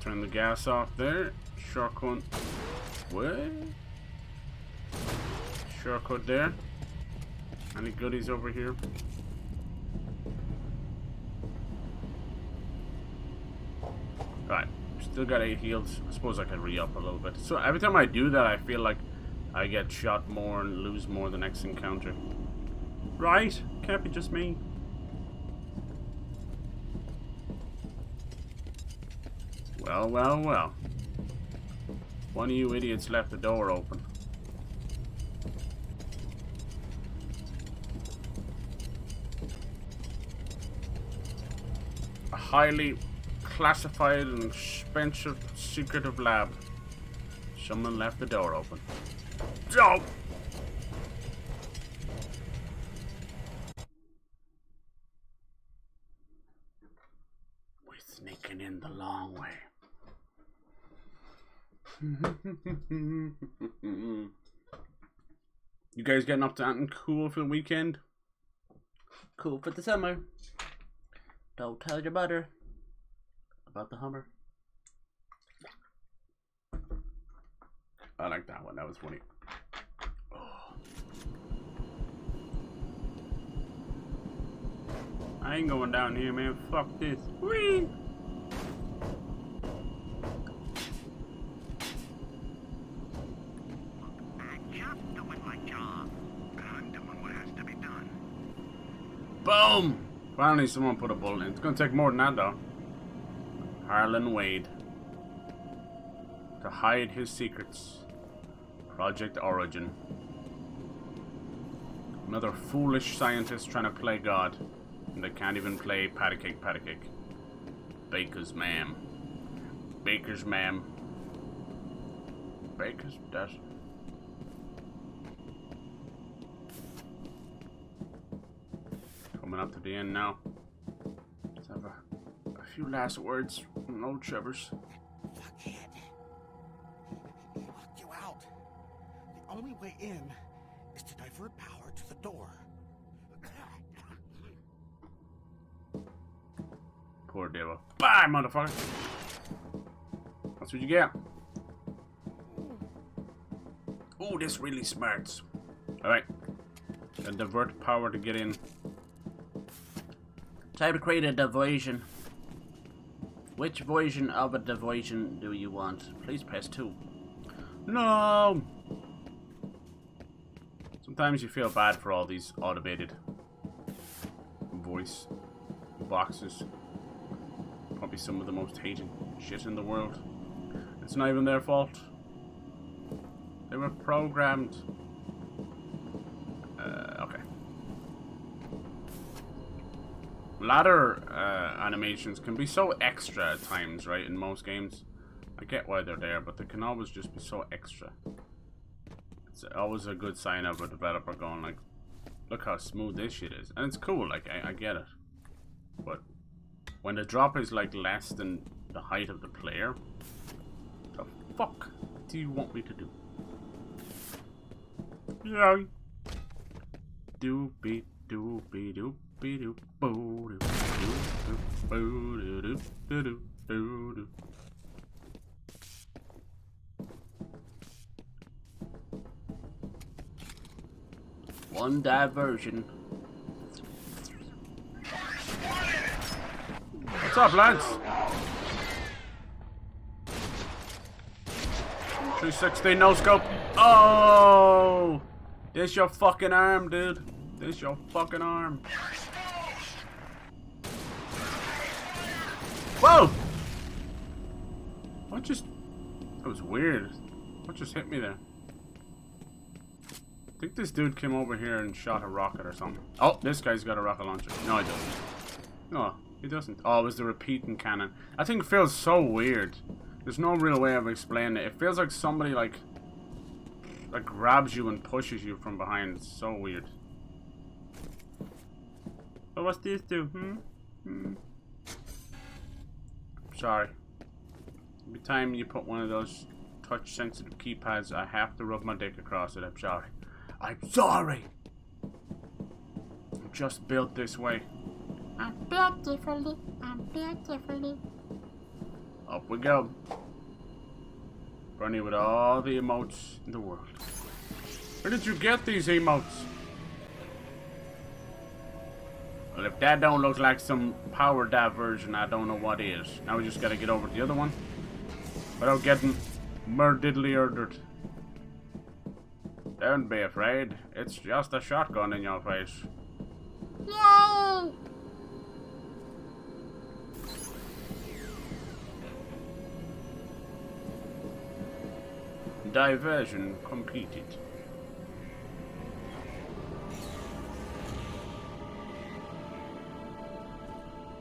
Turn the gas off there. Shortcut. What? Shortcut there. Any goodies over here? Right. Still got 8 heals. I suppose I can re-up a little bit. So every time I do that, I feel like I get shot more and lose more the next encounter. Right? Can't be just me. Well, well, well. One of you idiots left the door open. A highly classified and expensive secretive lab. Someone left the door open. Oh! We're sneaking in the long way. You guys getting up to anything cool for the weekend? Cool for the summer. Don't tell your mother about the Hummer. I like that one. That was funny. Oh. I ain't going down here, man. Fuck this. Whee! Boom! Finally someone put a bullet in. It's gonna take more than that though. Harlan Wade. To hide his secrets. Project Origin. Another foolish scientist trying to play God. And they can't even play patacake patacake. Baker's ma'am. Baker's ma'am. Baker's death. Coming up to the end now. Let's have a few last words from old Trevor's. Fuckhead. He locked you out. The only way in is to divert power to the door. Poor devil. Bye, motherfucker. That's what you get. Oh, this really smarts. Alright. And divert power to get in. Time to create a diversion. Which version of a diversion do you want? Please press 2. No! Sometimes you feel bad for all these automated voice boxes. Probably some of the most hated shit in the world. It's not even their fault. They were programmed. Ladder animations can be so extra at times, right, in most games. I get why they're there, but they can always just be so extra. It's always a good sign of a developer going like, look how smooth this shit is. And it's cool, like, I get it. But when the drop is like less than the height of the player, what the fuck do you want me to do? Yeah. Doopy doopy doop. One diversion. What's up, lads? 360 no scope. Oh, this your fucking arm, dude. This your fucking arm. Whoa! What just? That was weird. What just hit me there? I think this dude came over here and shot a rocket or something. Oh, this guy's got a rocket launcher. No, he doesn't. No, he doesn't. Oh, it was the repeating cannon. That thing feels so weird. There's no real way of explaining it. It feels like somebody like grabs you and pushes you from behind. It's so weird. But what's this do? I'm sorry. Every time you put one of those touch-sensitive keypads, I have to rub my dick across it. I'm sorry. I'm sorry. I'm just built this way. I'm built differently. I'm built differently. Up we go. Bernie with all the emotes in the world. Where did you get these emotes? Well, if that don't look like some power diversion, I don't know what is. Now we just gotta get over to the other one without getting murdered. Don't be afraid. It's just a shotgun in your face. No! Diversion completed.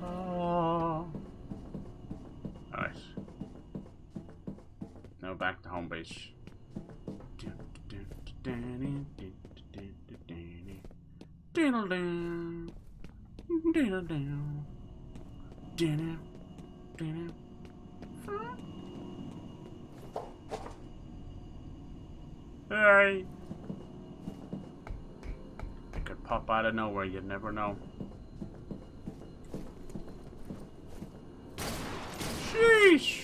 Oh. Alright. Now back to home base. Hey. It could pop out of nowhere, you'd never know. Sheesh!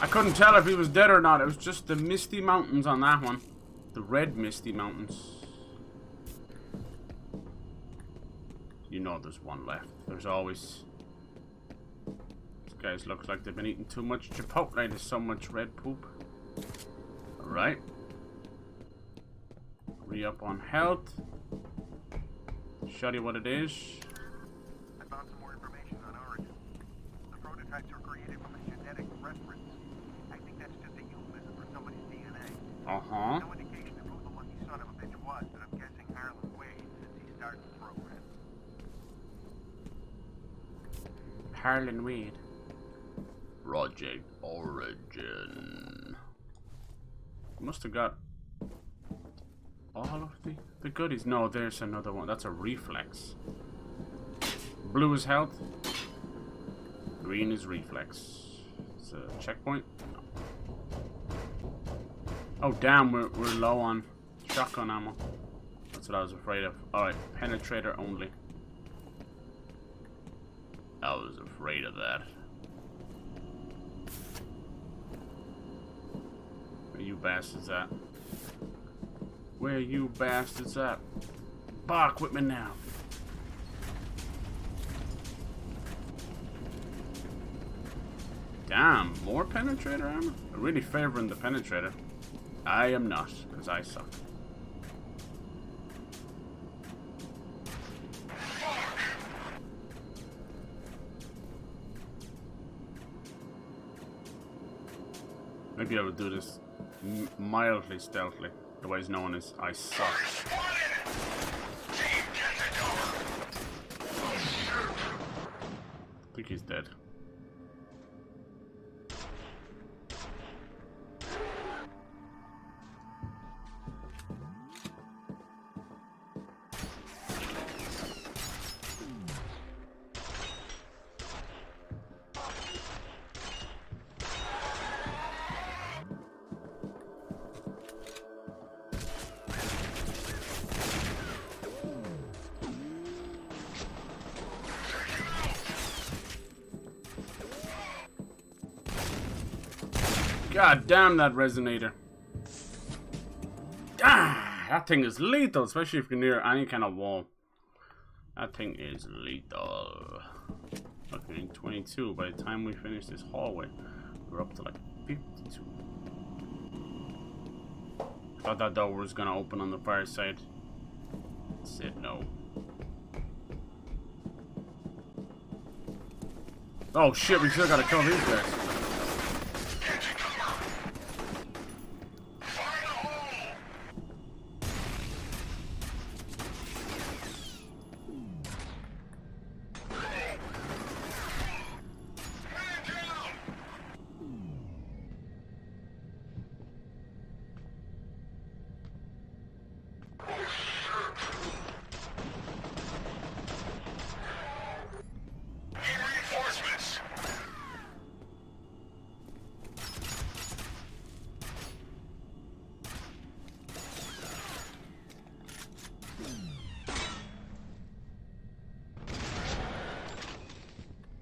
I couldn't tell if he was dead or not. It was just the misty mountains on that one. The red misty mountains. You know there's one left. There's always... These guys look like they've been eating too much chipotle. There's so much red poop. Alright. Re-up on health. Show you what it is. I found some more information on origin. The prototypes are created from a genetic reference. Uh-huh. No indication of who the lucky son of a bitch was, but I'm guessing Harlan Wade since he started the program. Harlan Wade. Project Origin. Must have got all of the goodies. No, there's another one. That's a reflex. Blue is health. Green is reflex. It's a checkpoint. Oh damn, we're low on shotgun ammo. That's what I was afraid of. Alright, penetrator only. I was afraid of that. Where you bastards at? Where you bastards at? Bark with me now. Damn, more penetrator ammo? I'm really favoring the penetrator. I am not, because I suck. Maybe I would do this mildly stealthily. Otherwise, no one is. I suck. I think he's dead. God damn that resonator. Ah, that thing is lethal, especially if you're near any kind of wall. That thing is lethal. and 22. By the time we finish this hallway, we're up to like 52. I thought that door was gonna open on the far side. It said no. Oh shit, we sure gotta kill these guys.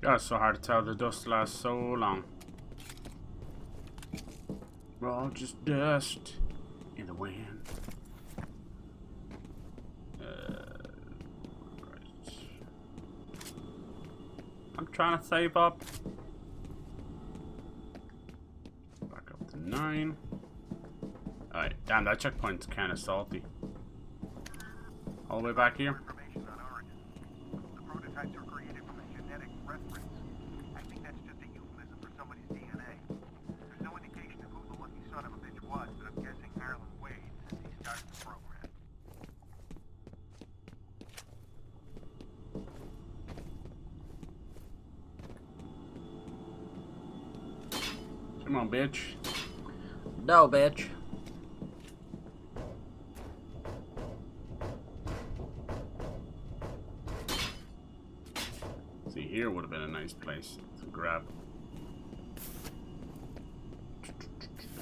That's so hard to tell, the dust lasts so long. We're all just dust in the wind. Right. I'm trying to save up. Back up to 9. Alright, damn, that checkpoint's kinda salty. All the way back here. Come on, bitch. No, bitch. See, here would have been a nice place to grab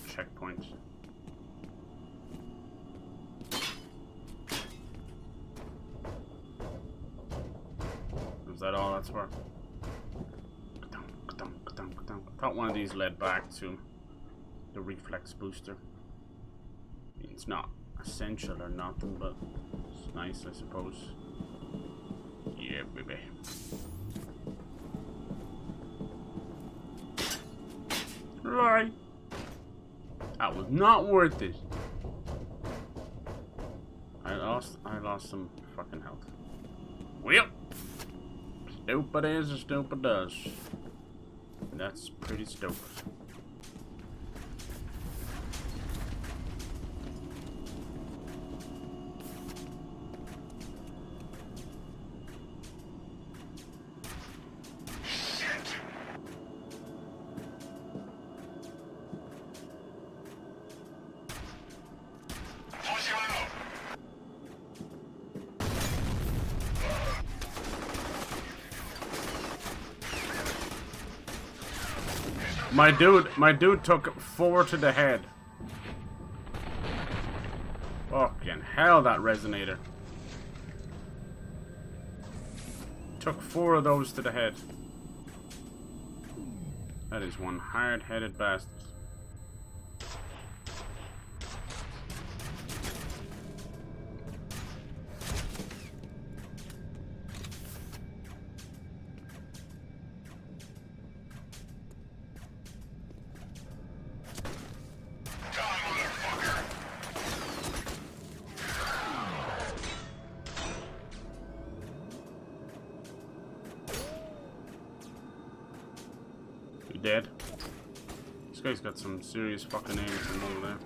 checkpoint. Is that all that's for? I thought one of these led back to the reflex booster. It's not essential or nothing, but it's nice, I suppose. Yeah, baby. Right. That was not worth it. I lost some fucking health. Well, stupid is and stupid does. That's pretty stoked. My dude took 4 to the head. Fucking hell, that resonator. Took 4 of those to the head. That is one hard-headed bastard. Dead. This guy's got some serious fucking aim from over there.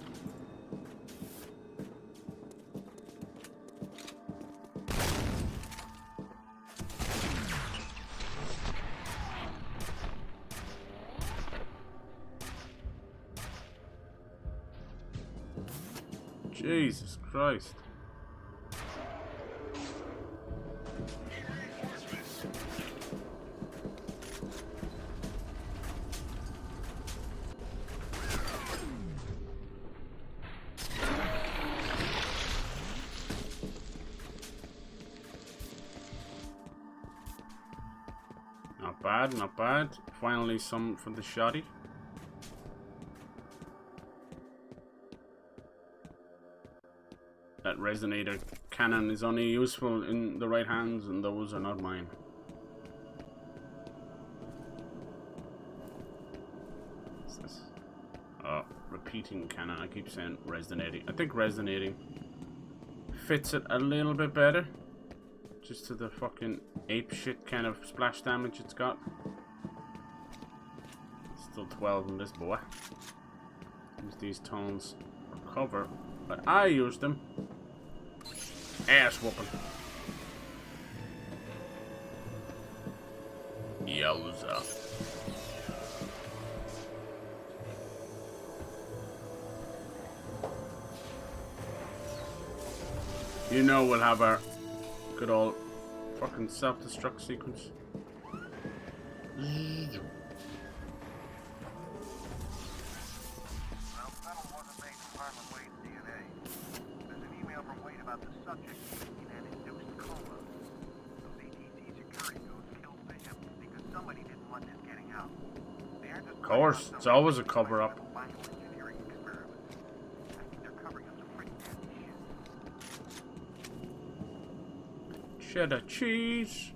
Jesus Christ. Bad, not bad. Finally, some for the shoddy. That resonator cannon is only useful in the right hands, and those are not mine. repeating canon. I keep saying resonating. I think resonating fits it a little bit better. Just to the fucking apeshit kind of splash damage it's got. Still 12 in this boy. Use these tones for cover, but I used them. Ass whooping. Yowza. You know we'll have our good old fucking self-destruct sequence. Of course, it's always a cover-up. Cheddar cheese.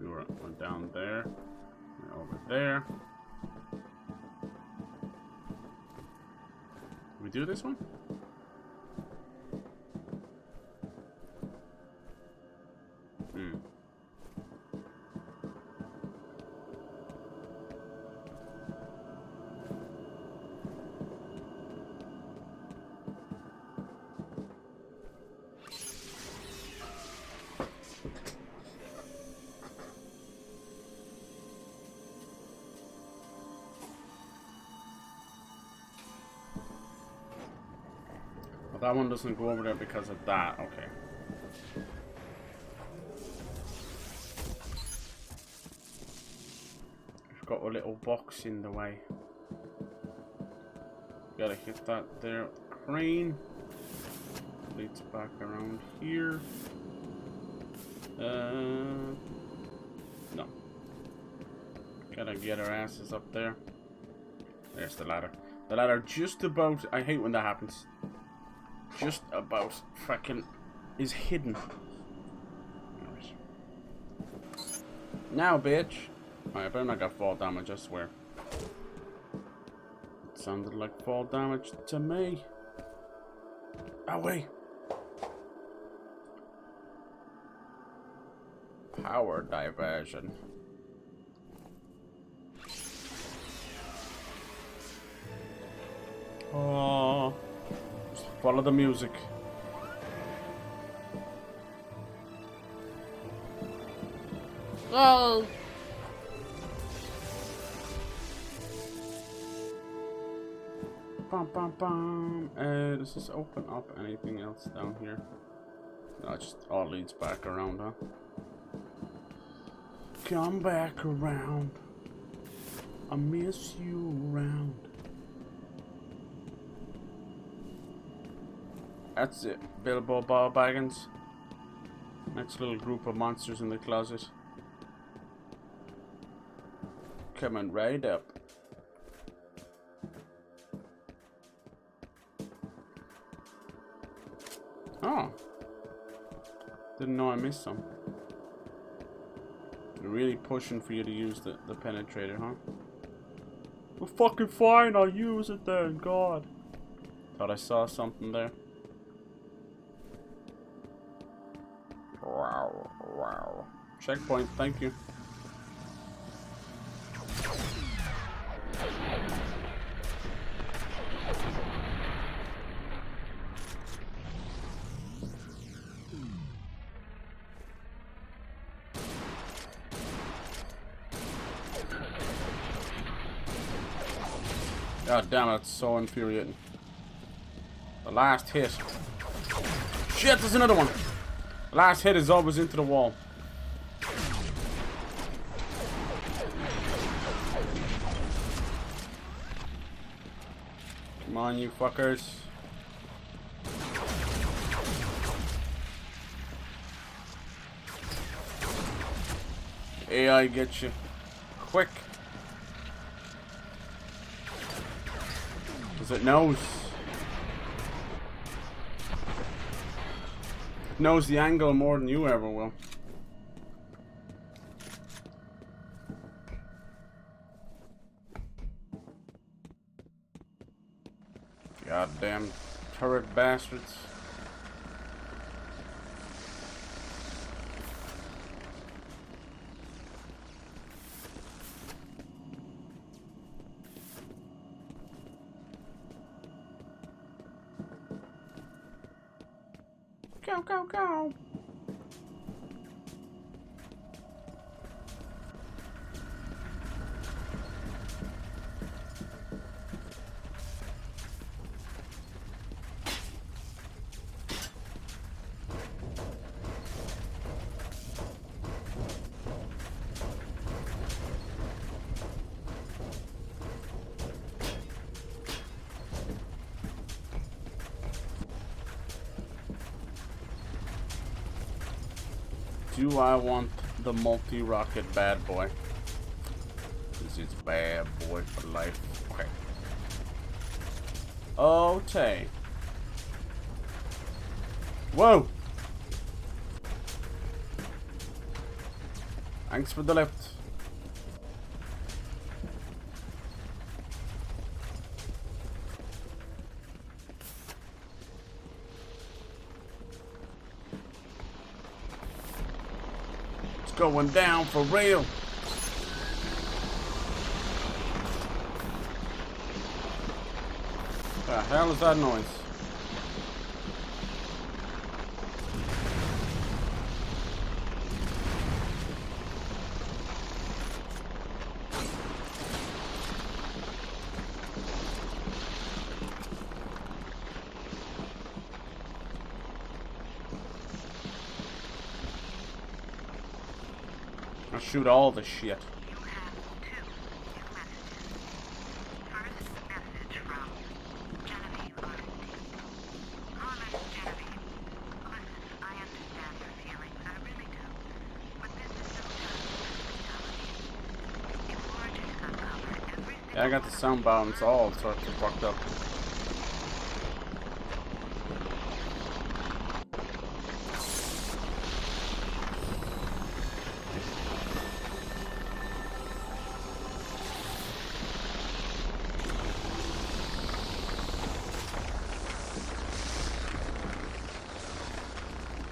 We were down there, we're over there. Can we do this one? That one doesn't go over there because of that, okay. I've got a little box in the way. Gotta hit that there with the crane. Leads back around here. No. Gotta get our asses up there. There's the ladder. The ladder just about, I hate when that happens. Just about frickin' is hidden. Now, bitch! Alright, I better not get fall damage, I swear. It sounded like fall damage to me. Away! Power diversion. Oh. Follow the music. Oh. Bum, bum, bum. Does this open up anything else down here? No, it just all leads back around, huh? Come back around. I miss you around. That's it, Bilbo Bob Baggins. Next little group of monsters in the closet. Coming right up. Oh. Didn't know I missed some. They're really pushing for you to use the penetrator, huh? Well, fucking fine, I'll use it then, God. Thought I saw something there. Wow, wow. Checkpoint, thank you. God damn it, it's so infuriating. The last hit. Shit, there's another one. Last hit is always into the wall. Come on, you fuckers. AI gets you quick. Because it knows. Knows the angle more than you ever will. Goddamn turret bastards. Go, go, go. Do I want the multi-rocket bad boy? This is bad boy for life. Okay. Okay. Whoa! Thanks for the lift. Going down for real. What the hell is that noise? Shoot all the shit. You have 2 new messages. First message from Genevieve Arndt. Comment, Genevieve. Listen, I understand your feelings. I really do. But this is so tough. If Laura didn't uncover everything. Yeah, I got the sound balance all sorts of fucked up.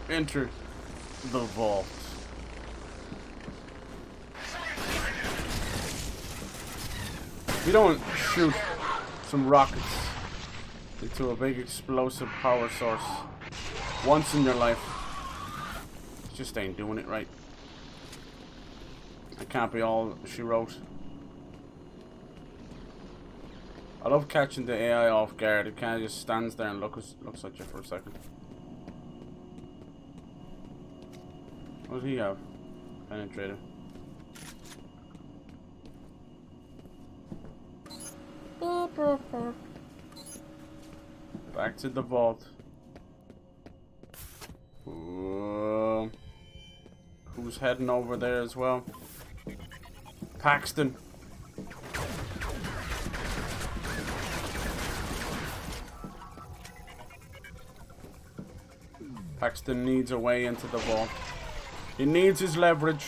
Enter the vault. You don't shoot some rockets into a big explosive power source once in your life. It just ain't doing it right. That can't be all she wrote. I love catching the AI off guard. It kind of just stands there and looks at you for a second. What do you have? Penetrator. Back to the vault. Whoa. Who's heading over there as well? Paxton. Paxton needs a way into the vault. He needs his leverage.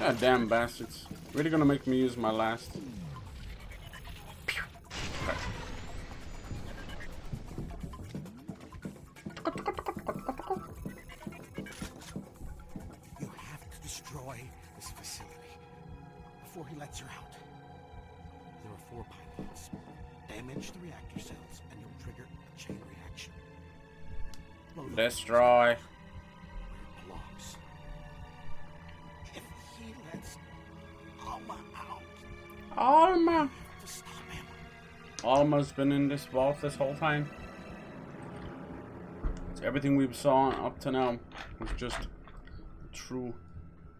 God damn bastards. Really gonna make me use my last. You have to destroy this facility before he lets her out. There are 4 pilots. Damage the reactor cells and you'll trigger a chain reaction. Destroy. Alma! Alma's been in this vault this whole time. So everything we saw up to now was just the true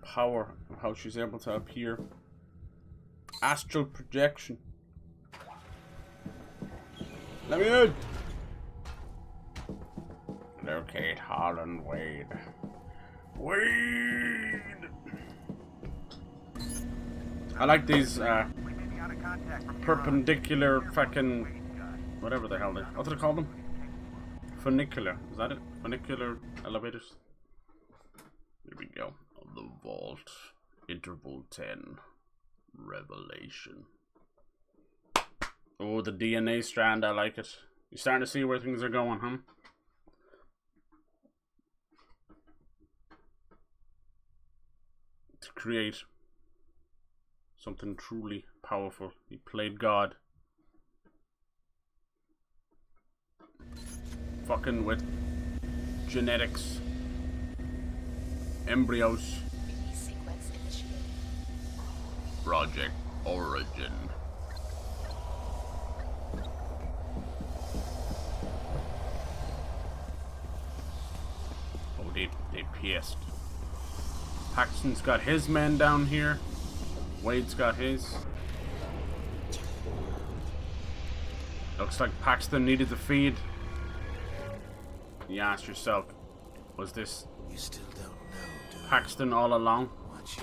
power of how she's able to appear. Astral projection. Let me in! There locate Harlan Wade. I like these perpendicular fucking whatever the hell they. What do they call them? Funicular. Is that it? Funicular elevators. Here we go. On the vault. Interval 10. Revelation. Oh, the DNA strand. I like it. You're starting to see where things are going, huh? To create something truly powerful. He played God. Fucking with genetics. Embryos. Sequence initiated. Project Origin. Oh, they pissed. Paxton's got his men down here. Wade's got his. Looks like Paxton needed the feed. You ask yourself, was this you still don't know, do you? Paxton all along? What you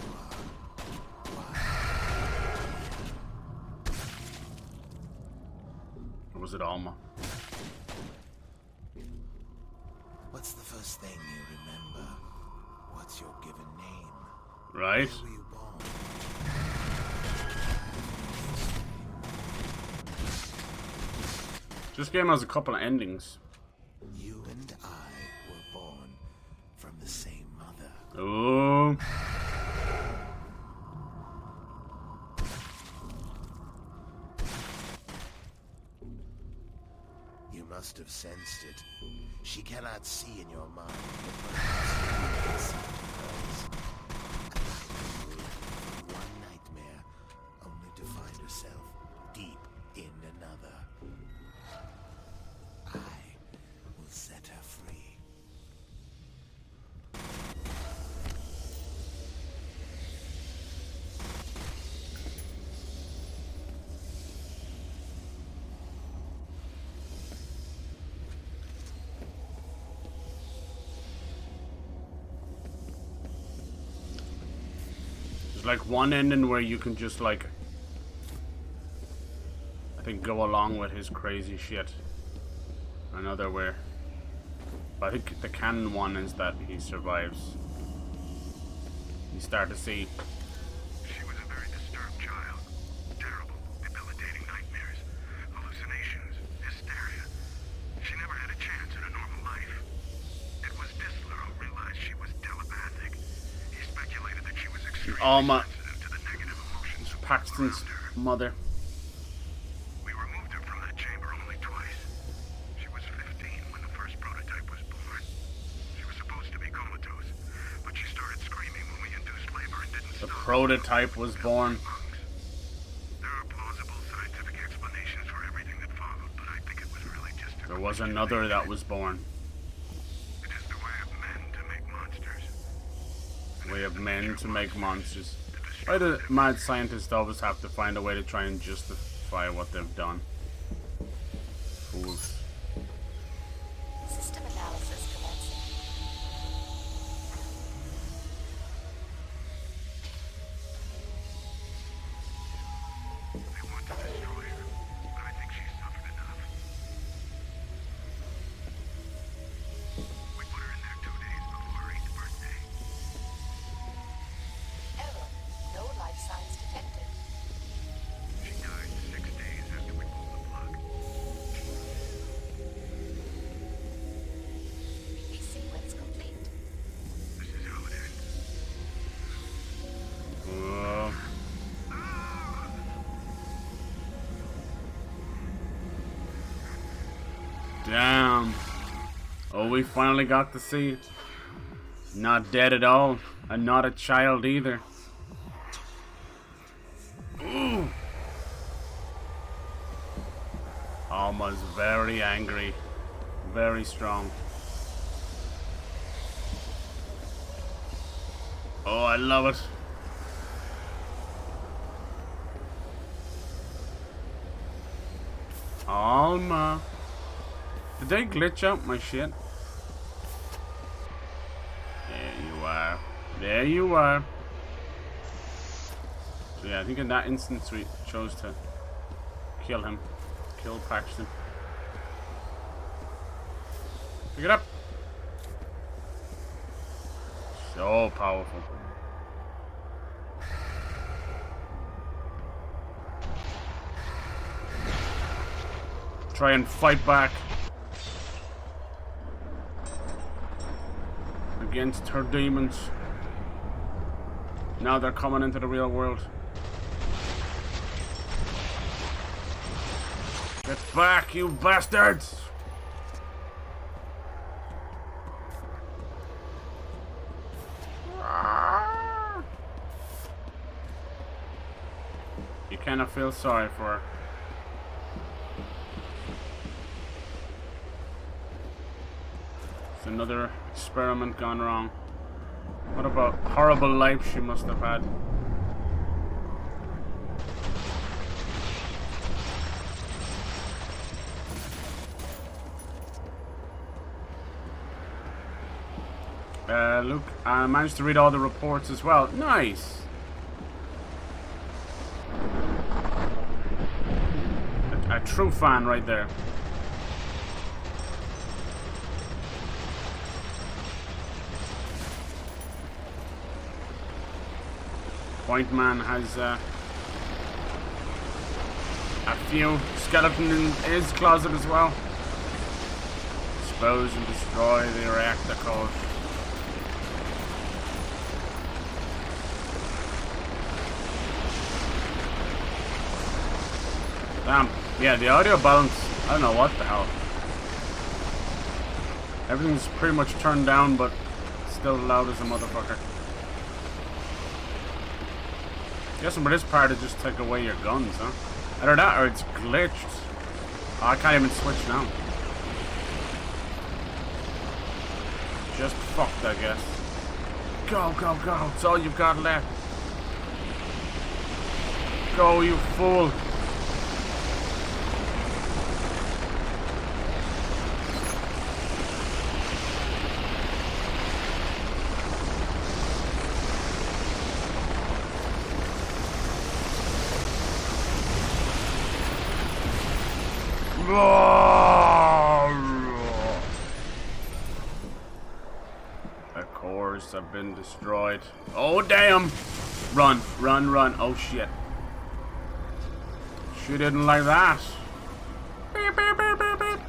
are. Or was it Alma? What's the first thing you remember? What's your given name? Right? Where were you born? This game has a couple of endings. You and I were born from the same mother. Oh. You must have sensed it. She cannot see in your mind. One nightmare, only to find herself deep in another. Set her free. There's like one ending where you can just like, I think, go along with his crazy shit. Another where. But I think the canon one is that he survives. You start to see. She was a very disturbed child. Terrible, debilitating nightmares, hallucinations, hysteria. She never had a chance in a normal life. It was Distler who realized she was telepathic. He speculated that she was extremely sensitive to the negative emotions of Paxton's mother. Prototype was born. There are plausible scientific explanations for everything that followed, but I think it was really just a. There was another that was born. It is the way of men to make monsters. Way of men to make monsters. Why do mad scientists always have to find a way to try and justify what they've done? Fools. Damn. Oh, we finally got to see it. Not dead at all. And not a child either. Ooh. Alma's very angry. Very strong. Oh, I love it. Alma. Did they glitch out my shit? There you are. So yeah, I think in that instance we chose to kill him. Kill Paxton. Pick it up. So powerful. Try and fight back against her demons. Now they're coming into the real world. Get back, you bastards! You kind of feel sorry for her. It's another experiment gone wrong. What about horrible life she must have had? Look, I managed to read all the reports as well. Nice! A true fan right there. White man has a few skeletons in his closet as well. Expose and destroy the reactor core. Damn. Yeah, the audio balance, I don't know what the hell. Everything's pretty much turned down, but still loud as a motherfucker. Guessing for this part to just take away your guns, huh? Either that or it's glitched. Oh, I can't even switch now. Just fucked, I guess. Go, go, go. It's all you've got left. Go, you fool. Of course, I've been destroyed. Oh, damn! Run, run, run. Oh, shit. She didn't like that. Beep, beep, beep, beep, beep.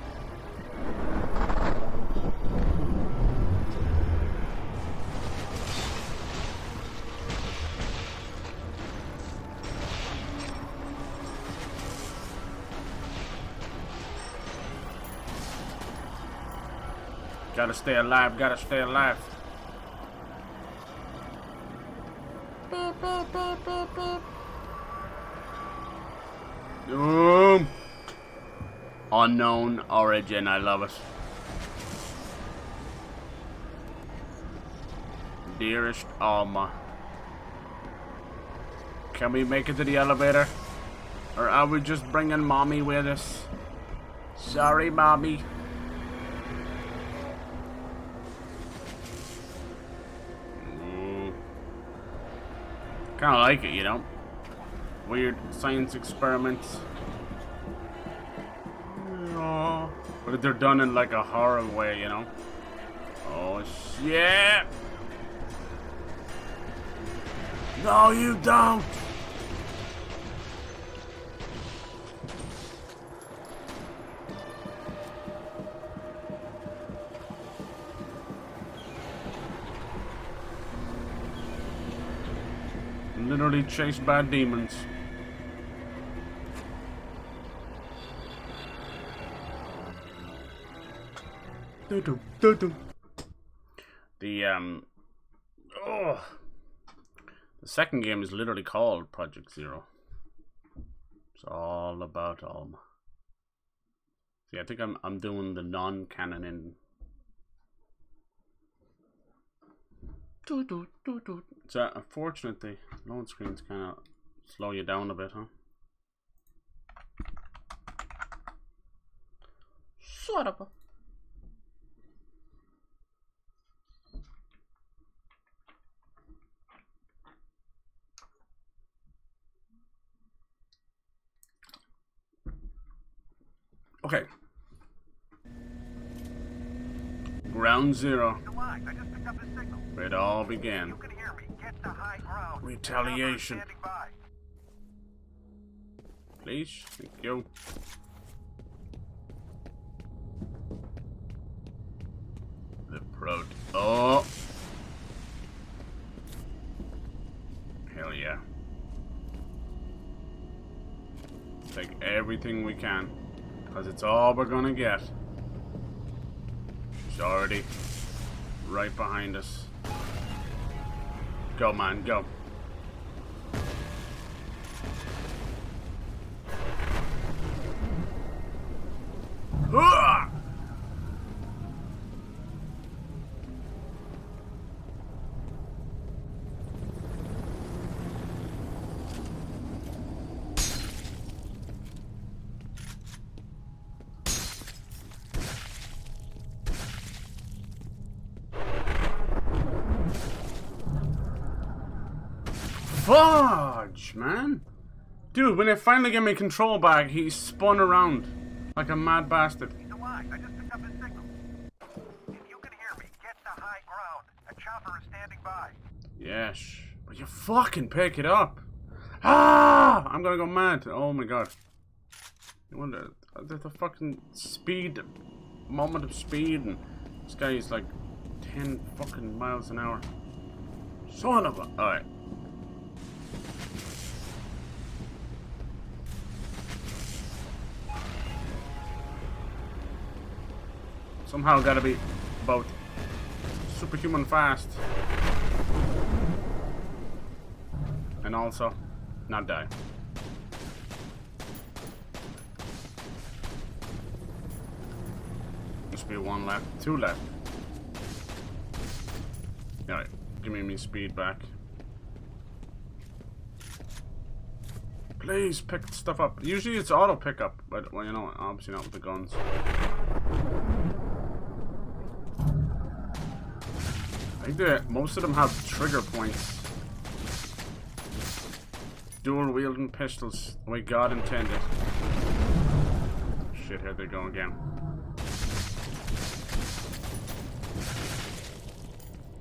Gotta stay alive, gotta stay alive. Beep, beep, beep, beep, beep. Unknown origin, I love it. Dearest Alma. Can we make it to the elevator? Or are we just bringing mommy with us? Sorry, mommy. Kind of like it, you know. Weird science experiments. Aww. But they're done in like a horror way, you know. Oh shit! No, you don't. Literally chased by demons. The second game is literally called Project Zero. It's all about Alma. See, I think I'm doing the non-canon in. So, unfortunately, load screens kind of slow you down a bit, huh? Shut up. Ground zero. It all began. You can hear me. Get to high ground. Retaliation. Please, thank you. The prot. Oh. Hell yeah. Take everything we can, because it's all we're gonna get. She's already right behind us. Go, man, go. Ugh! Fudge, man. Dude, when they finally get me control back, he spun around like a mad bastard. I just picked up his signal. If you can hear me, get to high ground. A chopper is standing by. Yes. But you fucking pick it up. Ah! I'm gonna go mad. Oh my god. You wonder, there's a fucking speed, moment of speed, and this guy is like 10 fucking miles an hour. Son of a... Alright. Somehow gotta be about superhuman fast. And also not die. Must be one left, two left. Alright, give me speed back. Please pick stuff up. Usually it's auto pickup, but well, you know, obviously not with the guns. I think that most of them have trigger points. Dual wielding pistols, the way God intended. Shit, here they go again.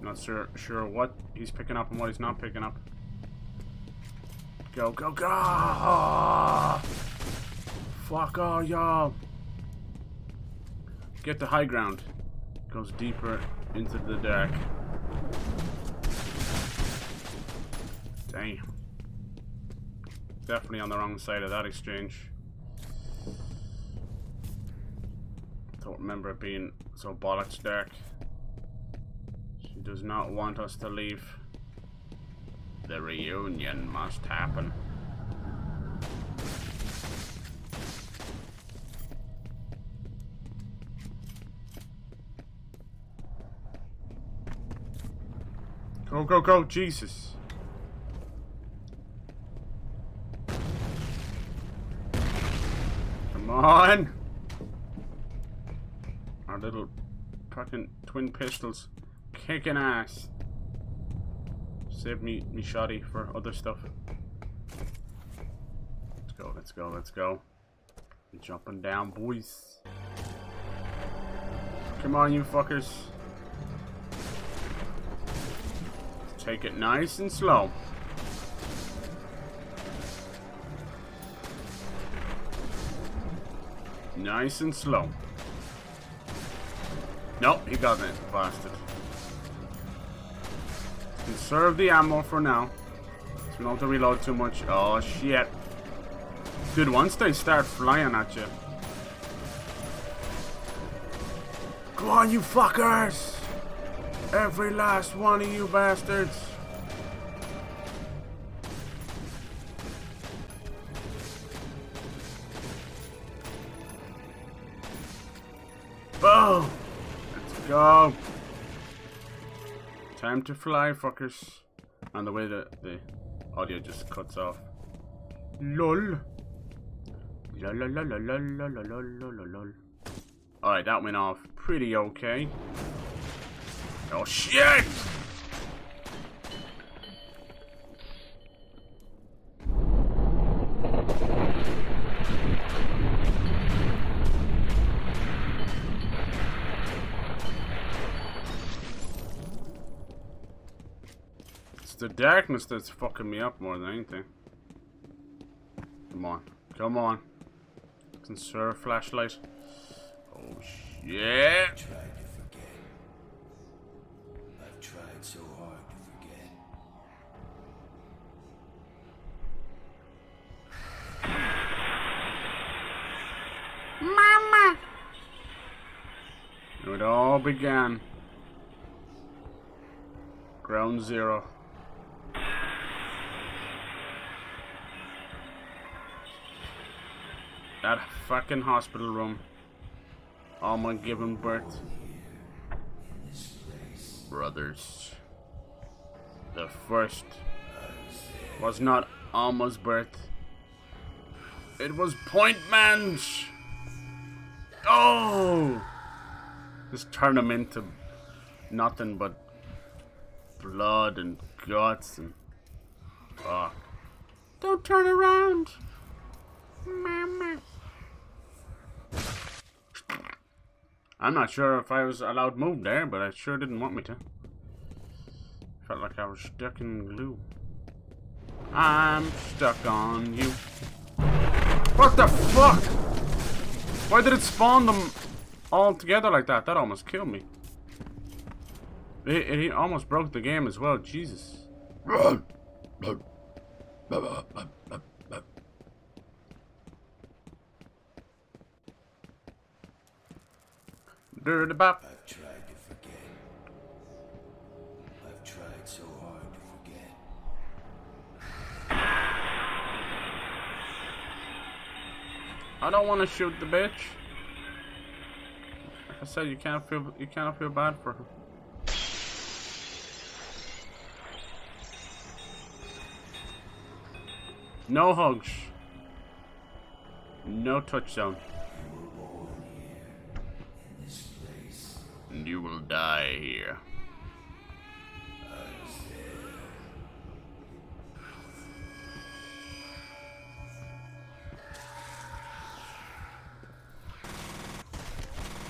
Not sure what he's picking up and what he's not picking up. Go, go, go! Oh, fuck all y'all! Get the high ground. Goes deeper into the dark. Dang. Definitely on the wrong side of that exchange. Don't remember it being so bollocks dark. She does not want us to leave. The reunion must happen. Go, go, go, Jesus. Come on. Our little fucking twin pistols kicking ass. Save me shoddy for other stuff. Let's go, let's go, let's go. We're jumping down, boys. Come on, you fuckers. Take it nice and slow. Nice and slow. Nope, he got it, bastard. Conserve the ammo for now. So we don't have to reload too much. Oh shit. Dude, once they start flying at you. Go on, you fuckers! Every last one of you bastards. Boom! Let's go. Time to fly, fuckers. And the way that the audio just cuts off. LOL. Alright, that went off pretty okay. Oh shit! the darkness that's fucking me up more than anything. Come on. Come on. Conserve flashlight. Oh shit. I've tried to forget. I've tried so hard to forget. Mama. It all began. Ground zero. That fucking hospital room. Alma giving birth. Brothers. The first was not Alma's birth. It was Point Man's. Oh! Just turn him into nothing but blood and guts and fuck. Don't turn around, Mama. I'm not sure if I was allowed to move there, but I sure didn't want me to. Felt like I was stuck in glue. I'm stuck on you. What the fuck? Why did it spawn them all together like that? That almost killed me. It almost broke the game as well. Jesus. I've tried to forget. I've tried so hard to forget. I don't want to shoot the bitch. Like I said, you can't feel bad for her. No hugs. No touchdown. You will die here.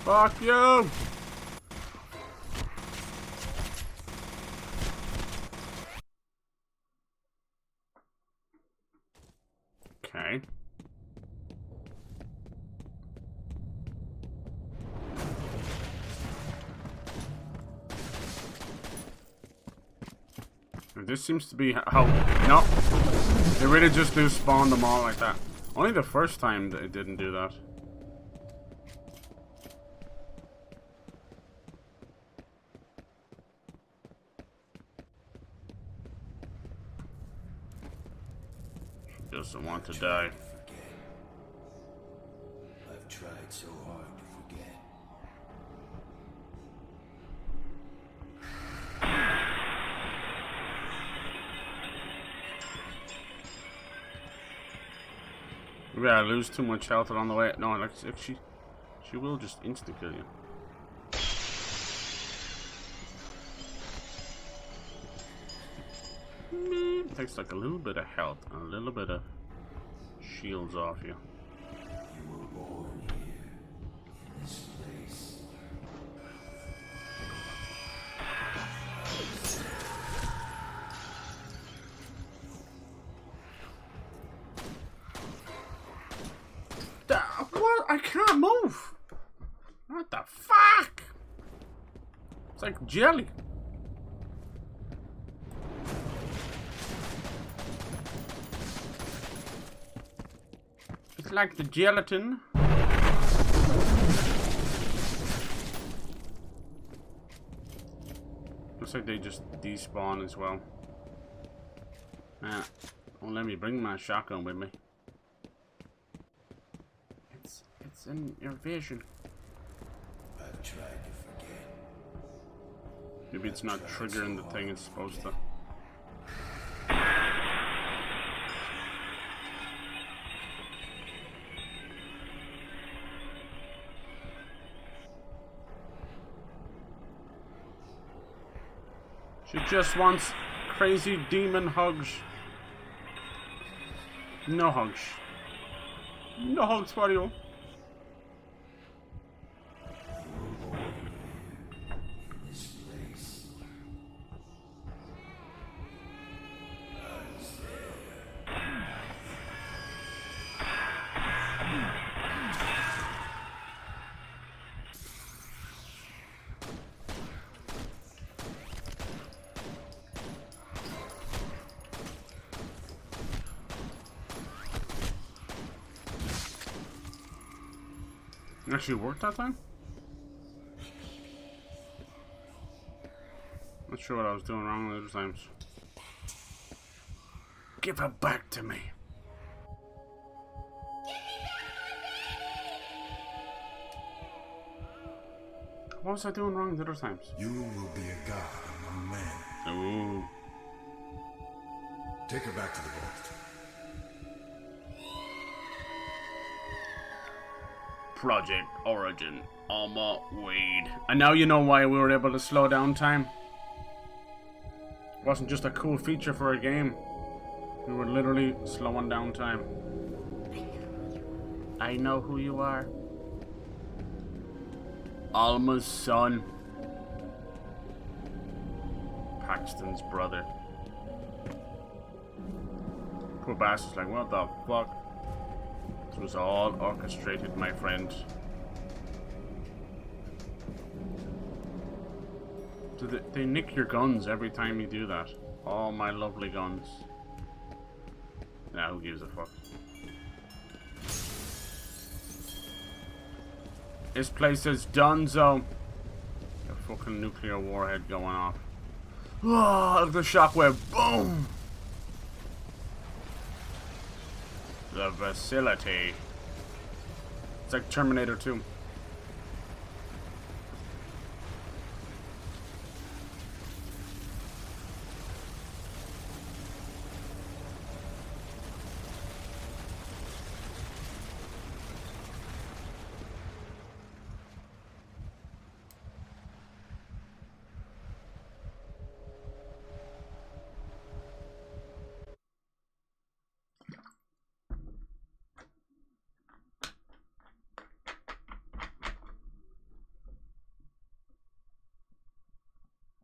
Fuck you! Okay. This seems to be how... No. They really just do spawn them all like that. Only the first time that it didn't do that. She doesn't want to die. I've tried so hard to forget. Maybe I lose too much health along the way. No, like she will just insta kill you. It takes like a little bit of health and a little bit of shields off you. You were born here in this place. I can't move. What the fuck? It's like jelly. It's like the gelatin. Looks like they just despawn as well. Ah, won't let me bring my shotgun with me. It's in your vision. I've tried to forget. Maybe it's not triggering the thing it's supposed to. She just wants crazy demon hugs. No hugs. No hugs for you. It actually worked that time? Not sure what I was doing wrong those times. Give her back to me! What was I doing wrong the other times? You will be a god among men. Ooh. Take her back to the vault. Project Origin, Alma Wade. And now you know why we were able to slow down time. It wasn't just a cool feature for a game. We were literally slowing down time. I know who you are. Alma's son. Paxton's brother. Poor bastard's like, what the fuck? This was all orchestrated, my friend. So they nick your guns every time you do that. All my lovely guns. Nah, who gives a fuck? This place is donezo. A fucking nuclear warhead going off. Oh, look at the shockwave. Boom! The facility. It's like Terminator 2.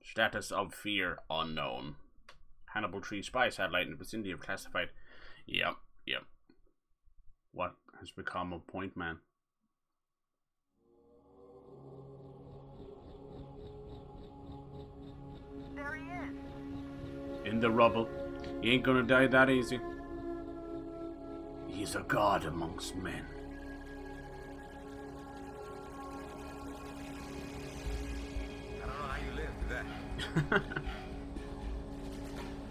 Status of Fear unknown. Hannibal 3 spy satellite in the vicinity of classified. Yep, yep. What has become of Point Man? There he is. In the rubble. He ain't gonna die that easy. He's a god amongst men.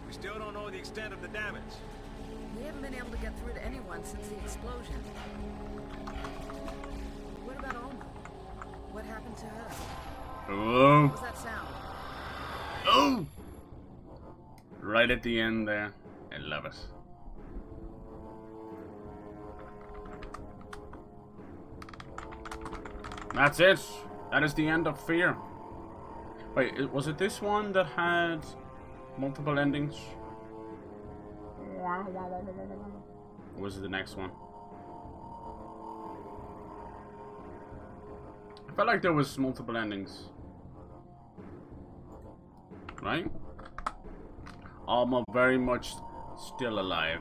We still don't know the extent of the damage. We haven't been able to get through to anyone since the explosion. What about Alma? What happened to her? Hello? What was that sound? Oh! Right at the end there. I love it. That's it. That is the end of Fear. Wait, was it this one that had multiple endings? Or was it the next one? I felt like there was multiple endings. Right? Alma very much still alive.